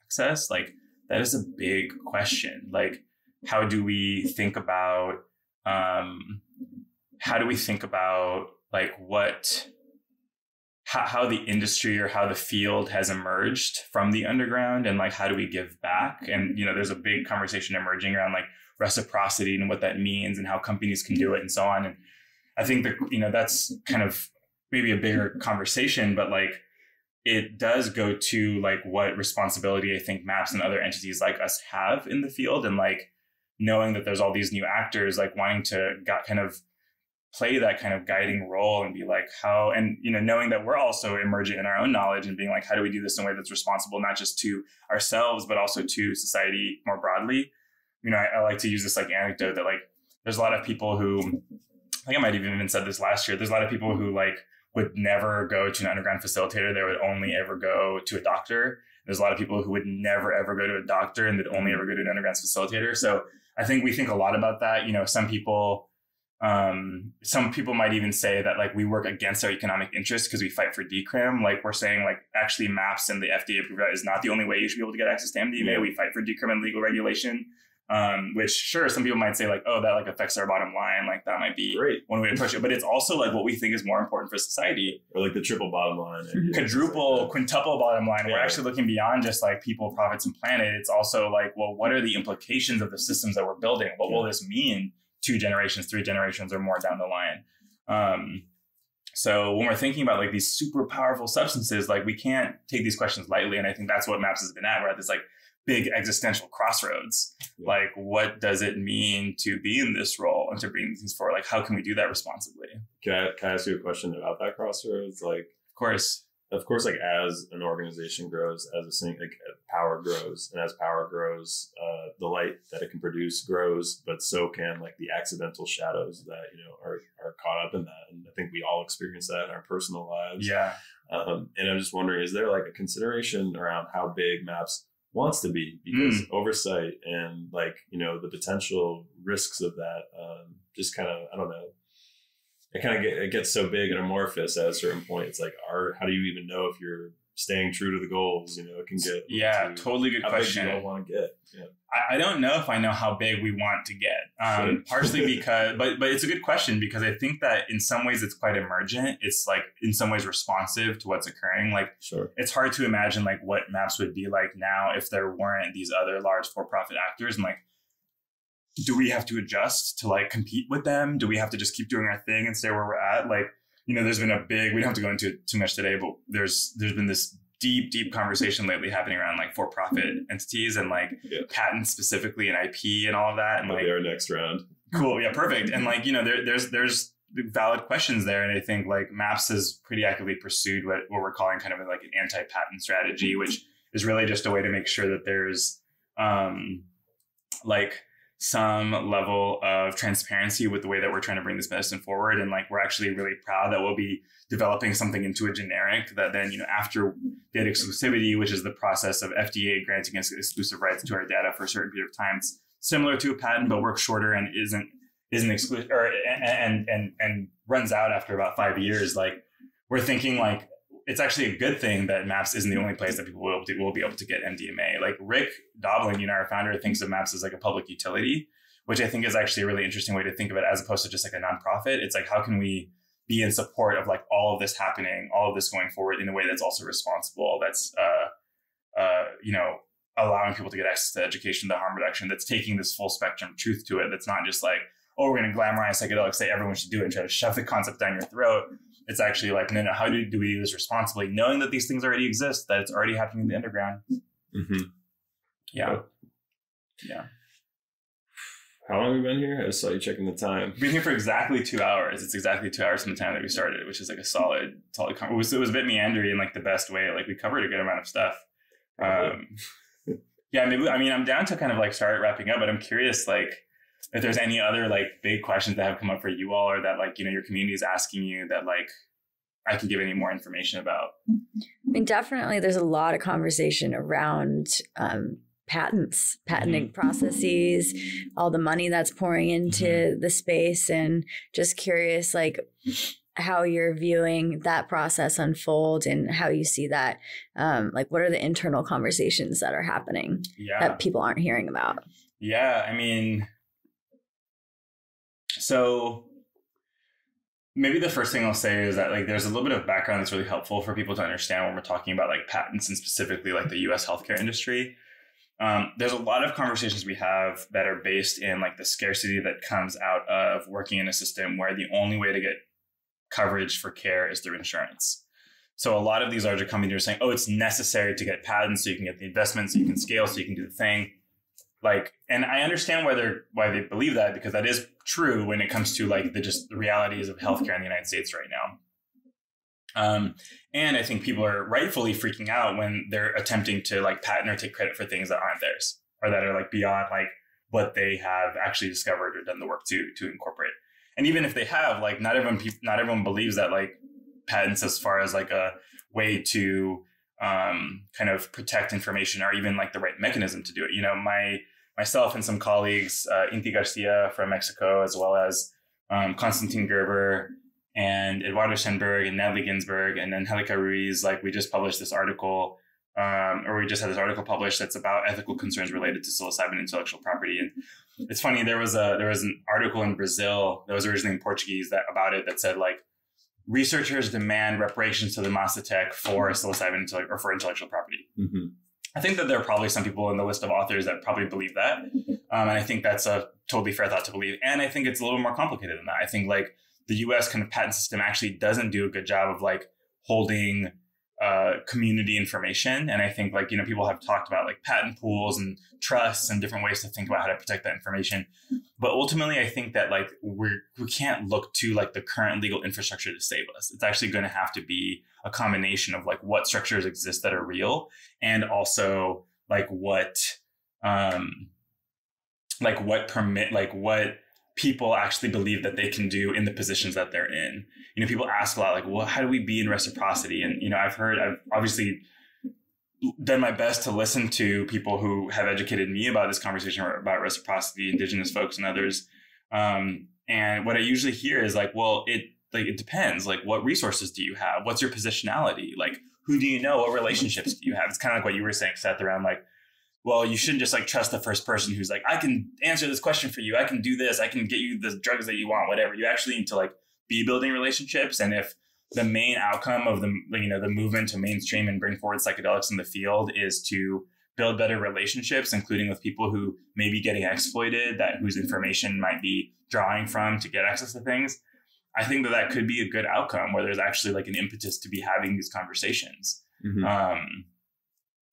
access? Like that is a big question. Like how do we think about, um, how do we think about like what, how, how the industry or how the field has emerged from the underground, and like how do we give back? And, you know, there's a big conversation emerging around like reciprocity and what that means and how companies can do it and so on. And I think that, you know, that's kind of maybe a bigger conversation, but like it does go to like what responsibility I think MAPS and other entities like us have in the field, and like knowing that there's all these new actors, like wanting to got kind of play that kind of guiding role and be like how, and, you know, knowing that we're also emergent in our own knowledge and being like, how do we do this in a way that's responsible, not just to ourselves, but also to society more broadly? You know, I, I like to use this like anecdote that like there's a lot of people who, I think I might have even said this last year, there's a lot of people who like would never go to an underground facilitator. They would only ever go to a doctor. There's a lot of people who would never, ever go to a doctor and they'd only ever go to an underground facilitator. So I think we think a lot about that. You know, some people, um, some people might even say that like we work against our economic interests because we fight for Decrim. Like we're saying like actually MAPS and the F D A is not the only way you should be able to get access to M D M A. We fight for Decrim and legal regulation. Um, which sure, some people might say like, oh, that like affects our bottom line. Like that might be Great. one way to push it, but it's also like what we think is more important for society. Or like the triple bottom line. Quadruple, like quintuple bottom line. Yeah. We're actually looking beyond just like people, profits, and planet. It's also like, well, what are the implications of the systems that we're building? What yeah. will this mean two generations, three generations or more down the line? Um, so when we're thinking about like these super powerful substances, like we can't take these questions lightly. And I think that's what MAPS has been at. We're at this like big existential crossroads. Yeah. Like, what does it mean to be in this role and to bring things forward? Like, how can we do that responsibly? Can I, can I ask you a question about that crossroads? Like, of course. of course, like as an organization grows, as a thing, like power grows, and as power grows, uh, the light that it can produce grows, but so can like the accidental shadows that, you know, are, are caught up in that. And I think we all experience that in our personal lives. Yeah. Um, and I'm just wondering, is there like a consideration around how big MAPS wants to be? Because mm. oversight and like, you know, the potential risks of that, um, just kind of, I don't know. It kind of get, it gets so big and amorphous at a certain point. It's like, are, how do you even know if you're staying true to the goals? You know, it can get yeah, to, totally good how question. Big you don't want to get. Yeah. I, I don't know if I know how big we want to get. Um, partially because, but but it's a good question because I think that in some ways it's quite emergent. It's like in some ways responsive to what's occurring. Like sure. It's hard to imagine like what MAPS would be like now if there weren't these other large for-profit actors and like. Do we have to adjust to like compete with them? Do we have to just keep doing our thing and stay where we're at? Like, you know, there's been a big, we don't have to go into it too much today, but there's, there's been this deep, deep conversation lately happening around like for-profit entities and like yeah. patents specifically and I P and all of that. And like our next round. Cool. Yeah. Perfect. And like, you know, there, there's, there's valid questions there. And I think like MAPS has pretty actively pursued what, what we're calling kind of like an anti-patent strategy, which is really just a way to make sure that there's um, like, some level of transparency with the way that we're trying to bring this medicine forward. And like, we're actually really proud that we'll be developing something into a generic that then, you know, after data exclusivity, which is the process of F D A granting us exclusive rights to our data for a certain period of time, it's similar to a patent, but works shorter and isn't, isn't exclusive or, and, and, and runs out after about five years. Like we're thinking like, it's actually a good thing that MAPS isn't the only place that people will, do, will be able to get M D M A. Like Rick Doblin, you know, our founder, thinks of MAPS as like a public utility, which I think is actually a really interesting way to think of it as opposed to just like a nonprofit. It's like, how can we be in support of like all of this happening, all of this going forward in a way that's also responsible, that's, uh, uh, you know, allowing people to get access to education, to harm reduction, that's taking this full spectrum truth to it. That's not just like, oh, we're going to glamorize psychedelics, say everyone should do it and try to shove the concept down your throat. It's actually like, no, no, how do, do we do this responsibly, knowing that these things already exist, that it's already happening in the underground? Mm-hmm. Yeah. Yeah. How long have we been here? I saw you checking the time. We've been here for exactly two hours. It's exactly two hours from the time that we started, which is like a solid, solid, con- it, was, it was a bit meandering in like the best way. Like we covered a good amount of stuff. Um, yeah, maybe, I mean, I'm down to kind of like start wrapping up, but I'm curious, like, if there's any other like big questions that have come up for you all or that like, you know, your community is asking you that like I can give any more information about. I mean, definitely there's a lot of conversation around um, patents, patenting mm-hmm. processes, all the money that's pouring into mm-hmm. the space, and just curious like how you're viewing that process unfold and how you see that. Um, like what are the internal conversations that are happening yeah. that people aren't hearing about? Yeah, I mean... So maybe the first thing I'll say is that like there's a little bit of background that's really helpful for people to understand when we're talking about like patents and specifically like the U S healthcare industry. Um, there's a lot of conversations we have that are based in like the scarcity that comes out of working in a system where the only way to get coverage for care is through insurance. So a lot of these larger companies are saying, oh, it's necessary to get patents so you can get the investments, so you can scale, so you can do the thing. Like, and I understand why they're why they believe that, because that is true when it comes to like the just the realities of healthcare in the United States right now. Um, and I think people are rightfully freaking out when they're attempting to like patent or take credit for things that aren't theirs or that are like beyond like what they have actually discovered or done the work to to incorporate. And even if they have, like, not everyone not everyone believes that like patents as far as like a way to um, kind of protect information or even like the right mechanism to do it. You know, my myself and some colleagues, uh, Inti Garcia from Mexico, as well as um, Konstantin Gerber and Eduardo Schenberg and Natalie Ginsburg and Angelica Ruiz, like we just published this article, um, or we just had this article published that's about ethical concerns related to psilocybin and intellectual property. And it's funny, there was a there was an article in Brazil that was originally in Portuguese that about it that said like, researchers demand reparations to the Mazatec for psilocybin or for intellectual property. Mm-hmm. I think that there are probably some people in the list of authors that probably believe that. Um, and I think that's a totally fair thought to believe. And I think it's a little more complicated than that. I think like the U S kind of patent system actually doesn't do a good job of like holding Uh, community information. And I think, like, you know, people have talked about like patent pools and trusts and different ways to think about how to protect that information. But ultimately, I think that like we're, we can't look to like the current legal infrastructure to save us. It's actually going to have to be a combination of like what structures exist that are real and also like what, um, like what permit, like what people actually believe that they can do in the positions that they're in. You know, people ask a lot, like, well, how do we be in reciprocity? And, you know, I've heard, I've obviously done my best to listen to people who have educated me about this conversation about reciprocity, Indigenous folks and others. Um, and what I usually hear is like, well, it, like, it depends. Like, what resources do you have? What's your positionality? Like, who do you know? What relationships do you have? It's kind of like what you were saying, Seth, around like, well, you shouldn't just like trust the first person who's like, I can answer this question for you. I can do this. I can get you the drugs that you want, whatever. You actually need to like be building relationships. And if the main outcome of the, you know, the movement to mainstream and bring forward psychedelics in the field is to build better relationships, including with people who may be getting exploited, that whose information might be drawing from to get access to things, I think that that could be a good outcome where there's actually like an impetus to be having these conversations. Mm-hmm. Um,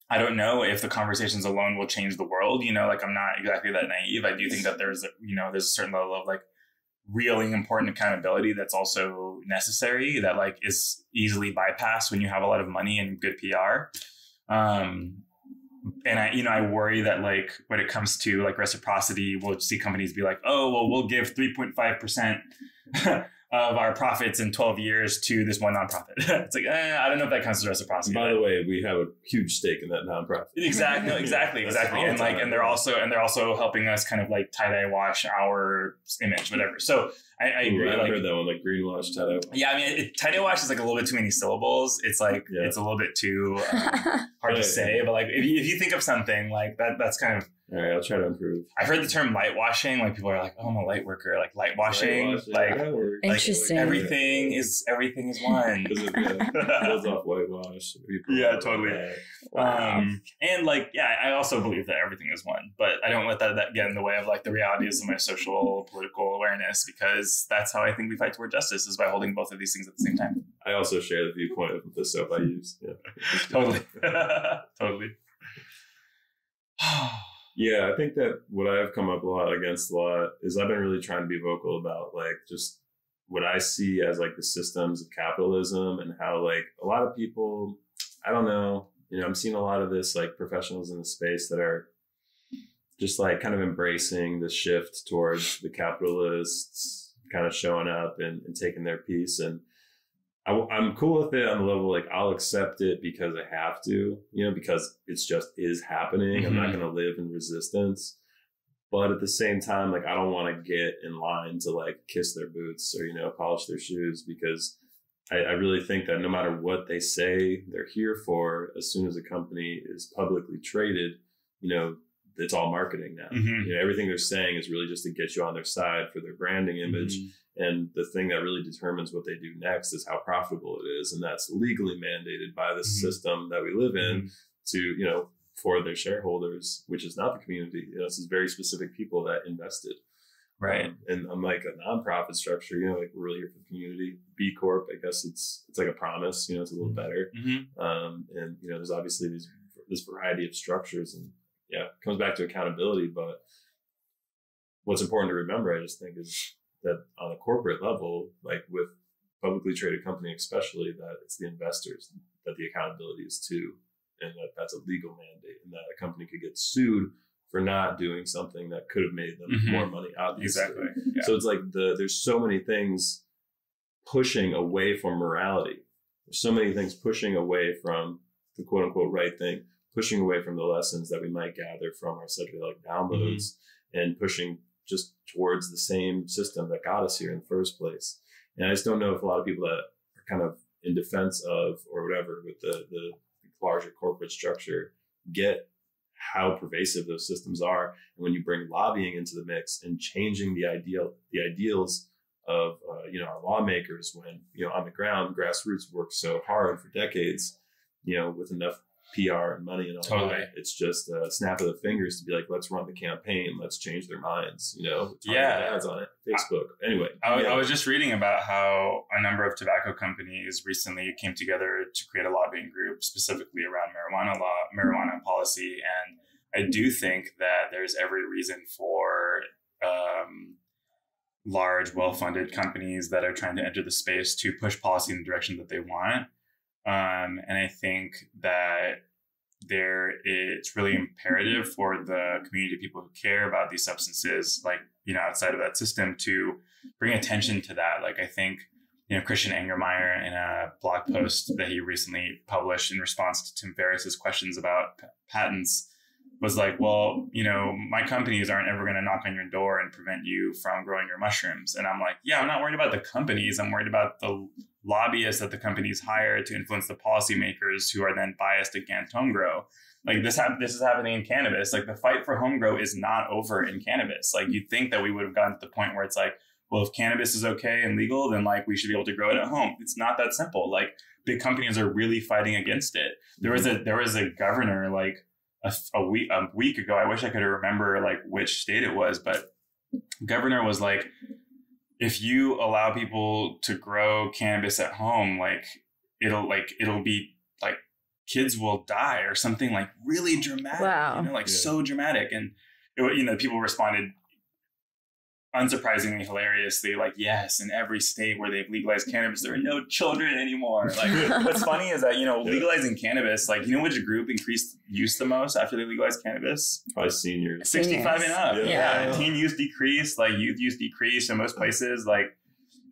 I don't know if the conversations alone will change the world. You know, like I'm not exactly that naive. I do think that there's, a, you know, there's a certain level of like really important accountability that's also necessary that like is easily bypassed when you have a lot of money and good P R. Um, and I, you know, I worry that like when it comes to like reciprocity, we'll see companies be like, oh, well, we'll give three point five percent of our profits in twelve years to this one nonprofit. It's like, eh, I don't know if that counts as reciprocity. By the way, we have a huge stake in that nonprofit. Exactly, no, exactly, exactly. And like, and they're also, and they're also helping us kind of like tie-dye wash our image, whatever. So I, I agree. Ooh, I like, heard that one, like greenwash, tie-dye wash. Yeah, I mean, it, tie-dye wash is like a little bit too many syllables. It's like, yeah. It's a little bit too um, hard to say, but like, if you, if you think of something like that, that's kind of, all right, I'll try to improve. I've heard the term light washing. Like people are like, "Oh, I'm a light worker." Like light washing. Light washing. Like, like interesting. Everything yeah. is everything is one. This is good. That's off whitewash. People yeah, totally. Wow. Um, and like, yeah, I also believe that everything is one, but I don't let that, that get in the way of like the realities of my social political awareness, because that's how I think we fight toward justice, is by holding both of these things at the same time. I also share the viewpoint of the soap I use. Yeah. Totally. Totally. Yeah, I think that what I've come up a lot against a lot is I've been really trying to be vocal about like just what I see as like the systems of capitalism and how like a lot of people, I don't know, you know, I'm seeing a lot of this like professionals in the space that are just like kind of embracing the shift towards the capitalists kind of showing up and, and taking their piece. And I, I'm cool with it on the level, like I'll accept it because I have to, you know, because it's just is happening. Mm-hmm. I'm not going to live in resistance. But at the same time, like, I don't want to get in line to like kiss their boots or, you know, polish their shoes, because I, I really think that no matter what they say they're here for, as soon as a company is publicly traded, you know, it's all marketing now. Mm-hmm. You know, everything they're saying is really just to get you on their side for their branding image. Mm-hmm. And the thing that really determines what they do next is how profitable it is. And that's legally mandated by the mm-hmm. system that we live in to, you know, for their shareholders, which is not the community. You know, this is very specific people that invested. Right. Um, and unlike a nonprofit structure, you know, like we're really here for the community. B Corp, I guess it's it's like a promise, you know, it's a little better. Mm-hmm. Um, and, you know, there's obviously these, this variety of structures, and yeah, it comes back to accountability. But what's important to remember, I just think, is that on a corporate level, like with publicly traded company especially, that it's the investors that the accountability is to, and that that's a legal mandate, and that a company could get sued for not doing something that could have made them mm-hmm. more money, obviously. Exactly. Yeah. So it's like the there's so many things pushing away from morality. There's so many things pushing away from the quote unquote right thing, pushing away from the lessons that we might gather from our psychedelic downloads, mm-hmm. and pushing just towards the same system that got us here in the first place. And I just don't know if a lot of people that are kind of in defense of or whatever with the, the larger corporate structure get how pervasive those systems are. And when you bring lobbying into the mix and changing the ideal, the ideals of, uh, you know, our lawmakers, when, you know, on the ground, grassroots worked so hard for decades, you know, with enough P R and money and all totally. that. It's just a snap of the fingers to be like, let's run the campaign, let's change their minds, you know, yeah, ads on it, Facebook. I, anyway, I, yeah. I was just reading about how a number of tobacco companies recently came together to create a lobbying group specifically around marijuana law, marijuana policy. And I do think that there's every reason for um, large, well-funded companies that are trying to enter the space to push policy in the direction that they want. Um, and I think that there, it's really imperative for the community of people who care about these substances, like, you know, outside of that system, to bring attention to that. Like, I think, you know, Christian Angermeyer, in a blog post that he recently published in response to Tim Ferriss's questions about p- patents, was like, well, you know, my companies aren't ever going to knock on your door and prevent you from growing your mushrooms. And I'm like, yeah, I'm not worried about the companies. I'm worried about the lobbyists that the companies hire to influence the policymakers, who are then biased against home grow. Like this, ha- this is happening in cannabis. Like the fight for home grow is not over in cannabis. Like you'd think that we would have gotten to the point where it's like, well, if cannabis is okay and legal, then like we should be able to grow it at home. It's not that simple. Like big companies are really fighting against it. There was a, there was a governor, like, A, a week a week ago, I wish I could remember like which state it was, but governor was like, if you allow people to grow cannabis at home, like it'll like it'll be like kids will die or something, like really dramatic. Wow. You know, like yeah. so dramatic. And it, you know, people responded unsurprisingly hilariously, like, yes, in every state where they've legalized cannabis, there are no children anymore. Like, what's funny is that, you know, legalizing cannabis, like, you know which group increased use the most after they legalized cannabis? Probably seniors. sixty-five seniors. And up. Yeah. Yeah. yeah. Teen use decreased, like, youth use decreased in most places. Like,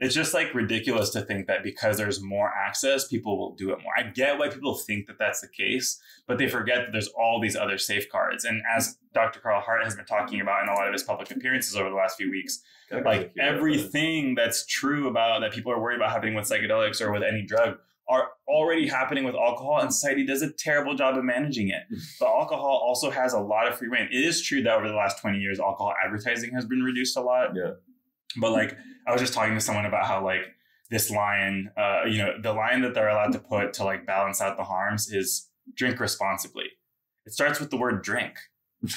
it's just, like, ridiculous to think that because there's more access, people will do it more. I get why people think that that's the case, but they forget that there's all these other safeguards. And as Doctor Carl Hart has been talking about in a lot of his public appearances over the last few weeks, Gotta like everything that's true about that people are worried about happening with psychedelics or with any drug are already happening with alcohol, and society does a terrible job of managing it. But alcohol also has a lot of free reign. It is true that over the last twenty years, alcohol advertising has been reduced a lot. Yeah. But like, I was just talking to someone about how like this line, uh, you know, the line that they're allowed to put to like balance out the harms is drink responsibly. It starts with the word drink.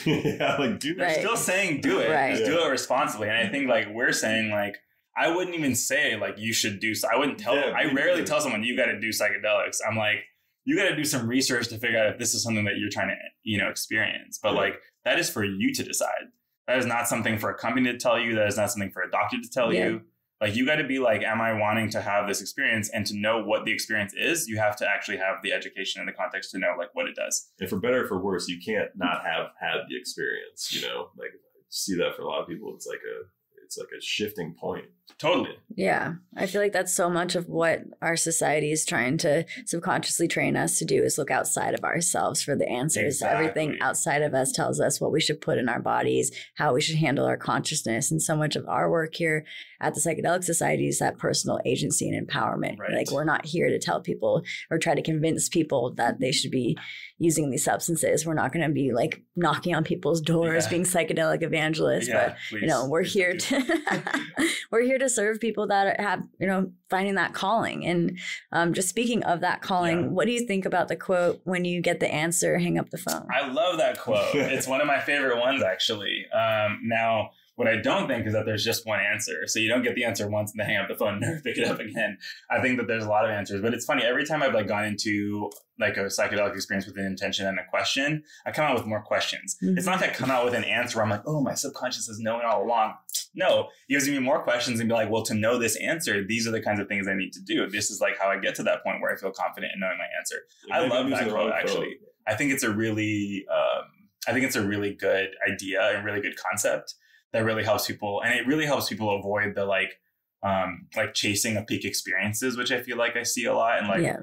yeah, like do They're right. still saying do it. Right. Just do it responsibly. And I think like we're saying like, I wouldn't even say like you should do, I wouldn't tell, yeah, I rarely do. tell someone you got to do psychedelics. I'm like, you got to do some research to figure out if this is something that you're trying to, you know, experience. But yeah. like, that is for you to decide. That is not something for a company to tell you. That is not something for a doctor to tell yeah. you. Like you got to be like, am I wanting to have this experience? And to know what the experience is, you have to actually have the education and the context to know like what it does. And for better or for worse, you can't not have had the experience, you know, like I see that for a lot of people. It's like a, it's like a shifting point. Totally. Yeah. I feel like that's so much of what our society is trying to subconsciously train us to do, is look outside of ourselves for the answers. Exactly. Everything outside of us tells us what we should put in our bodies, how we should handle our consciousness. And so much of our work here at the Psychedelic Society is that personal agency and empowerment. Right. Like we're not here to tell people or try to convince people that they should be using these substances. We're not going to be like knocking on people's doors, yeah. being psychedelic evangelists, yeah, but please. you know, we're here to, we're here to serve people that have, you know, finding that calling. And um, just speaking of that calling, yeah. what do you think about the quote, when you get the answer, hang up the phone? I love that quote. It's one of my favorite ones, actually. Um, now, what I don't think is that there's just one answer. So you don't get the answer once and then hang up the phone and never pick it up again. I think that there's a lot of answers, but it's funny. Every time I've like gone into like a psychedelic experience with an intention and a question, I come out with more questions. Mm-hmm. It's not that I come out with an answer where I'm like, oh, my subconscious has known all along. No, it gives me more questions and be like, well, to know this answer, these are the kinds of things I need to do. This is like how I get to that point where I feel confident in knowing my answer. Yeah, I love that quote, actually. Quote. I think it's a really, um, I think it's a really good idea and really good concept. That really helps people, and it really helps people avoid the like, um, like chasing of peak experiences, which I feel like I see a lot. And like, yeah.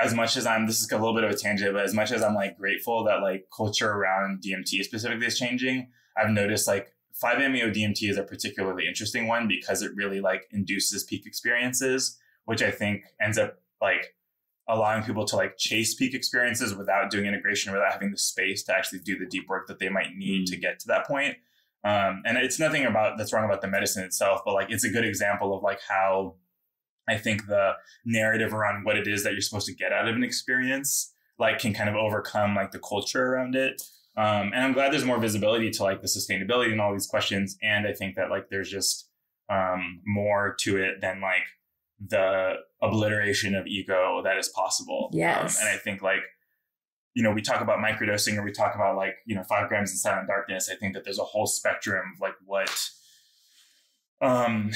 as much as I'm, this is a little bit of a tangent, but as much as I'm like grateful that like culture around D M T specifically is changing, I've noticed like five M E O D M T is a particularly interesting one because it really like induces peak experiences, which I think ends up like allowing people to like chase peak experiences without doing integration, without having the space to actually do the deep work that they might need to get to that point. Um, and it's nothing about that's wrong about the medicine itself, but like it's a good example of like how I think the narrative around what it is that you're supposed to get out of an experience like can kind of overcome like the culture around it. Um, and I'm glad there's more visibility to like the sustainability and all these questions. And I think that like there's just um, more to it than like the obliteration of ego that is possible. Yes. Um, and I think like, you know, we talk about microdosing or we talk about like, you know, five grams in silent darkness. I think that there's a whole spectrum of like what, um,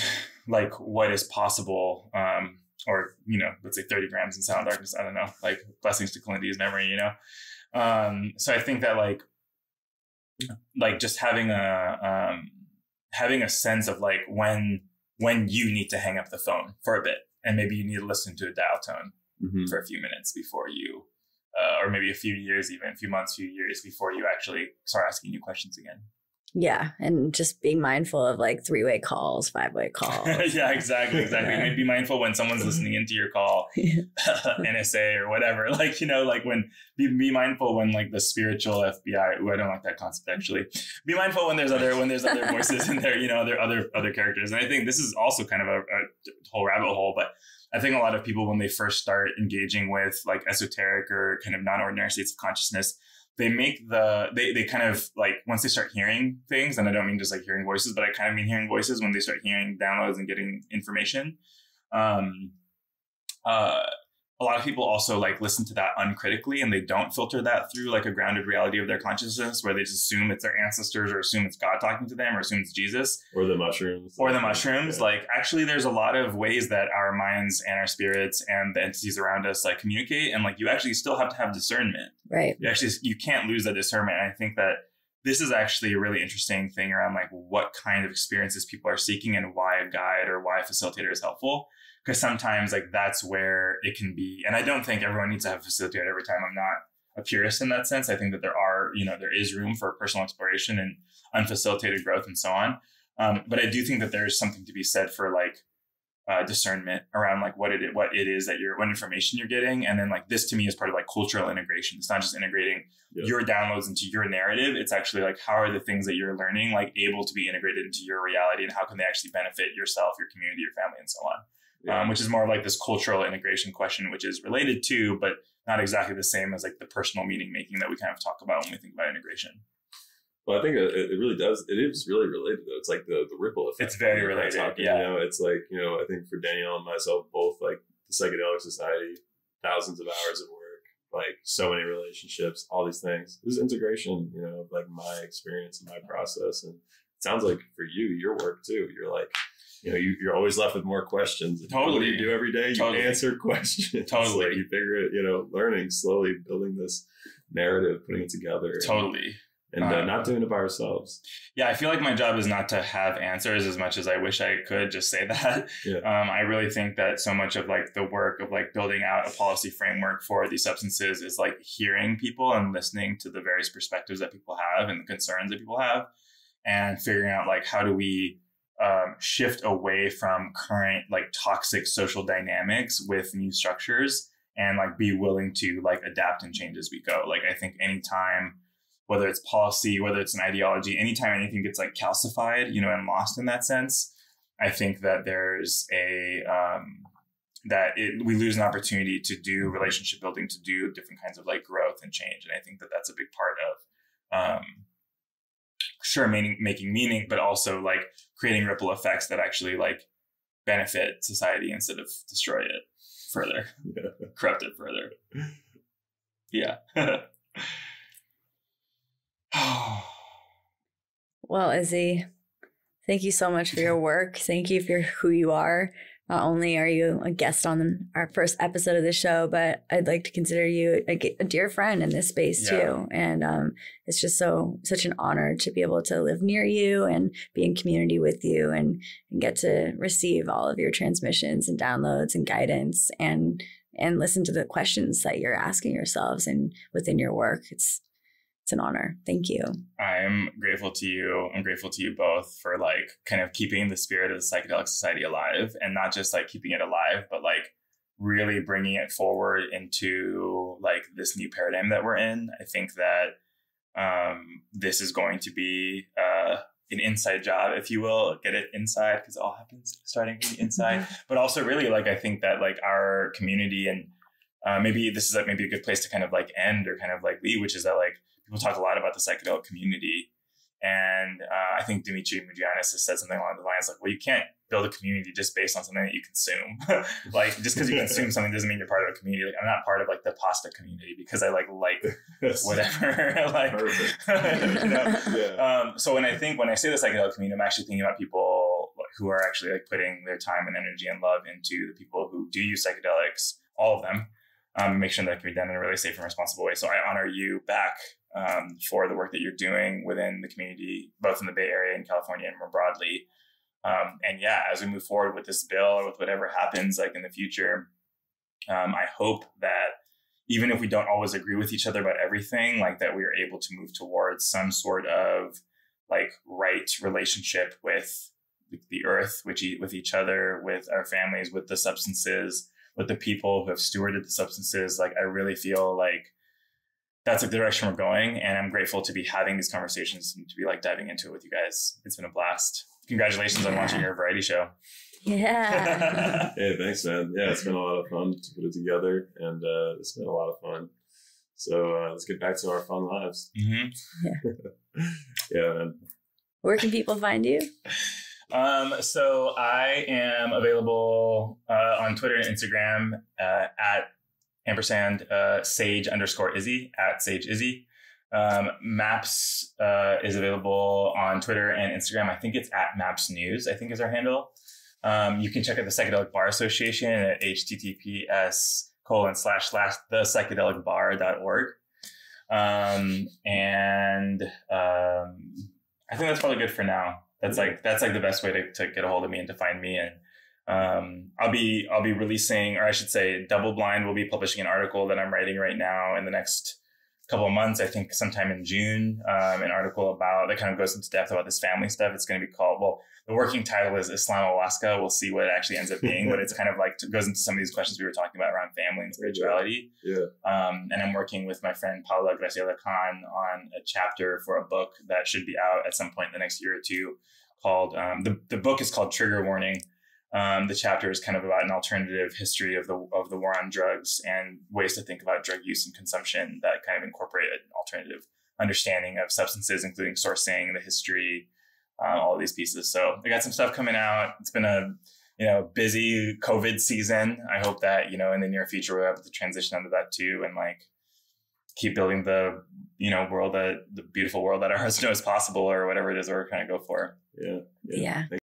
like what is possible, um, or, you know, let's say thirty grams in silent darkness. I don't know, like blessings to Clint Eastwood's memory, you know? Um, so I think that like, like just having a, um, having a sense of like when, when you need to hang up the phone for a bit, and maybe you need to listen to a dial tone mm-hmm. for a few minutes before you, uh, or maybe a few years, even a few months, few years before you actually start asking new questions again. Yeah. And just being mindful of like three-way calls, five-way calls. yeah, exactly. Exactly. Yeah. Be mindful when someone's listening into your call, yeah. N S A or whatever. Like, you know, like when be, be mindful when like the spiritual F B I, ooh, I don't like that concept actually. Be mindful when there's other, when there's other voices in there, you know, other, other, other characters. And I think this is also kind of a, a whole rabbit hole, but I think a lot of people, when they first start engaging with like esoteric or kind of non-ordinary states of consciousness, they make the, they, they kind of like, once they start hearing things, and I don't mean just like hearing voices, but I kind of mean hearing voices when they start hearing downloads and getting information. Um, uh, a lot of people also like listen to that uncritically, and they don't filter that through like a grounded reality of their consciousness, where they just assume it's their ancestors, or assume it's God talking to them, or assume it's Jesus. Or the mushrooms. Or the mushrooms. Yeah. Like actually there's a lot of ways that our minds and our spirits and the entities around us like communicate. And like you actually still have to have discernment. Right. You actually, you can't lose that discernment. And I think that this is actually a really interesting thing around like what kind of experiences people are seeking and why a guide or why a facilitator is helpful. Because sometimes like that's where it can be. And I don't think everyone needs to have a facilitator every time. I'm not a purist in that sense. I think that there are, you know, there is room for personal exploration and unfacilitated growth and so on. Um, but I do think that there is something to be said for like uh, discernment around like what it what it is that you're, what information you're getting. And then like this to me is part of like cultural integration. It's not just integrating yeah. your downloads into your narrative. It's actually like, how are the things that you're learning like able to be integrated into your reality, and how can they actually benefit yourself, your community, your family, and so on. Yeah. Um, which is more of like this cultural integration question, which is related to, but not exactly the same as like the personal meaning making that we kind of talk about when we think about integration. Well, I think it, it really does. It is really related, though. It's like the, the ripple effect. It's very related. Talking, yeah. You know, it's like, you know, I think for Danielle and myself, both like the Psychedelic Society, thousands of hours of work, like so many relationships, all these things. This is integration, you know, like my experience and my process. And it sounds like for you, your work too, you're like, you know, you, you're always left with more questions. Totally. What do you do every day? You totally. answer questions. Totally. Like you figure it, you know, learning, slowly building this narrative, putting it together. Totally. And, and um, uh, not doing it by ourselves. Yeah, I feel like my job is not to have answers as much as I wish I could just say that. Yeah. Um, I really think that so much of like the work of like building out a policy framework for these substances is like hearing people and listening to the various perspectives that people have and the concerns that people have, and figuring out like how do we Um, shift away from current like toxic social dynamics with new structures, and like be willing to like adapt and change as we go. Like I think anytime, whether it's policy, whether it's an ideology, anytime anything gets like calcified, you know, and lost in that sense, I think that there's a um, that it, we lose an opportunity to do relationship building, to do different kinds of like growth and change. And I think that that's a big part of um, sure meaning, making meaning, but also like creating ripple effects that actually like benefit society instead of destroy it further, yeah. corrupt it further. Yeah. Well, Izzy, thank you so much for your work. Thank you for who you are. Not only are you a guest on our first episode of the show, but I'd like to consider you a, a dear friend in this space yeah. too. And um, it's just so such an honor to be able to live near you and be in community with you, and, and get to receive all of your transmissions and downloads and guidance, and and listen to the questions that you're asking yourselves and within your work. It's It's an honor. Thank you. I'm grateful to you. I'm grateful to you both for like kind of keeping the spirit of the Psychedelic Society alive, and not just like keeping it alive, but like really bringing it forward into like this new paradigm that we're in. I think that um, this is going to be uh, an inside job, if you will. Get it inside, because it all happens starting from the inside. But also really like I think that like our community and Uh, maybe this is like maybe a good place to kind of like end or kind of like leave, which is that like people talk a lot about the psychedelic community. And uh, I think Dimitri Mougianis has said something along the lines like, well, you can't build a community just based on something that you consume. Like just because you consume something doesn't mean you're part of a community. Like I'm not part of like the pasta community because I like like whatever. Like, you know? Yeah. Um, so when I think when I say the psychedelic community, I'm actually thinking about people who are actually like putting their time and energy and love into the people who do use psychedelics, all of them. Um, make sure that it can be done in a really safe and responsible way. So I honor you back um, for the work that you're doing within the community, both in the Bay Area and California and more broadly. Um, and yeah, as we move forward with this bill or with whatever happens like in the future, um, I hope that even if we don't always agree with each other about everything, like that we are able to move towards some sort of like right relationship with the earth, with e- with each other, with our families, with the substances, with the people who have stewarded the substances. Like I really feel like that's the direction we're going. And I'm grateful to be having these conversations and to be like diving into it with you guys. It's been a blast. Congratulations yeah. on watching your variety show. Yeah. Hey, thanks, man. Yeah, it's been a lot of fun to put it together, and uh, it's been a lot of fun. So uh, let's get back to our fun lives. Mm-hmm. Yeah. Yeah, man. Where can people find you? Um, so I am available uh, on Twitter and Instagram uh, at ampersand uh, sage underscore Izzy, at sage Izzy. Um, Maps uh, is available on Twitter and Instagram. I think it's at Maps News, I think is our handle. Um, you can check out the Psychedelic Bar Association at https colon slash slash thepsychedelicbar.org. Um, and um, I think that's probably good for now. That's like that's like the best way to, to get a hold of me and to find me. And um, I'll be I'll be releasing, or I should say, Double Blind will be publishing an article that I'm writing right now in the next couple of months. I think sometime in June, um, an article about that kind of goes into depth about this family stuff. It's going to be called, well, the working title is Islam Alaska. We'll see what it actually ends up being, but it's kind of like goes into some of these questions we were talking about around family and spirituality. Yeah. Um, and I'm working with my friend Paula Graciela Khan on a chapter for a book that should be out at some point in the next year or two called, um, the, the book is called Trigger Warning. Um, the chapter is kind of about an alternative history of the of the war on drugs and ways to think about drug use and consumption that kind of incorporate an alternative understanding of substances, including sourcing, the history, uh, all of these pieces. So I got some stuff coming out. It's been a you know busy COVID season. I hope that you know in the near future we're able to transition under that too and like keep building the you know world that the beautiful world that our host knows possible or whatever it is we're trying to go for. Yeah. Yeah. yeah.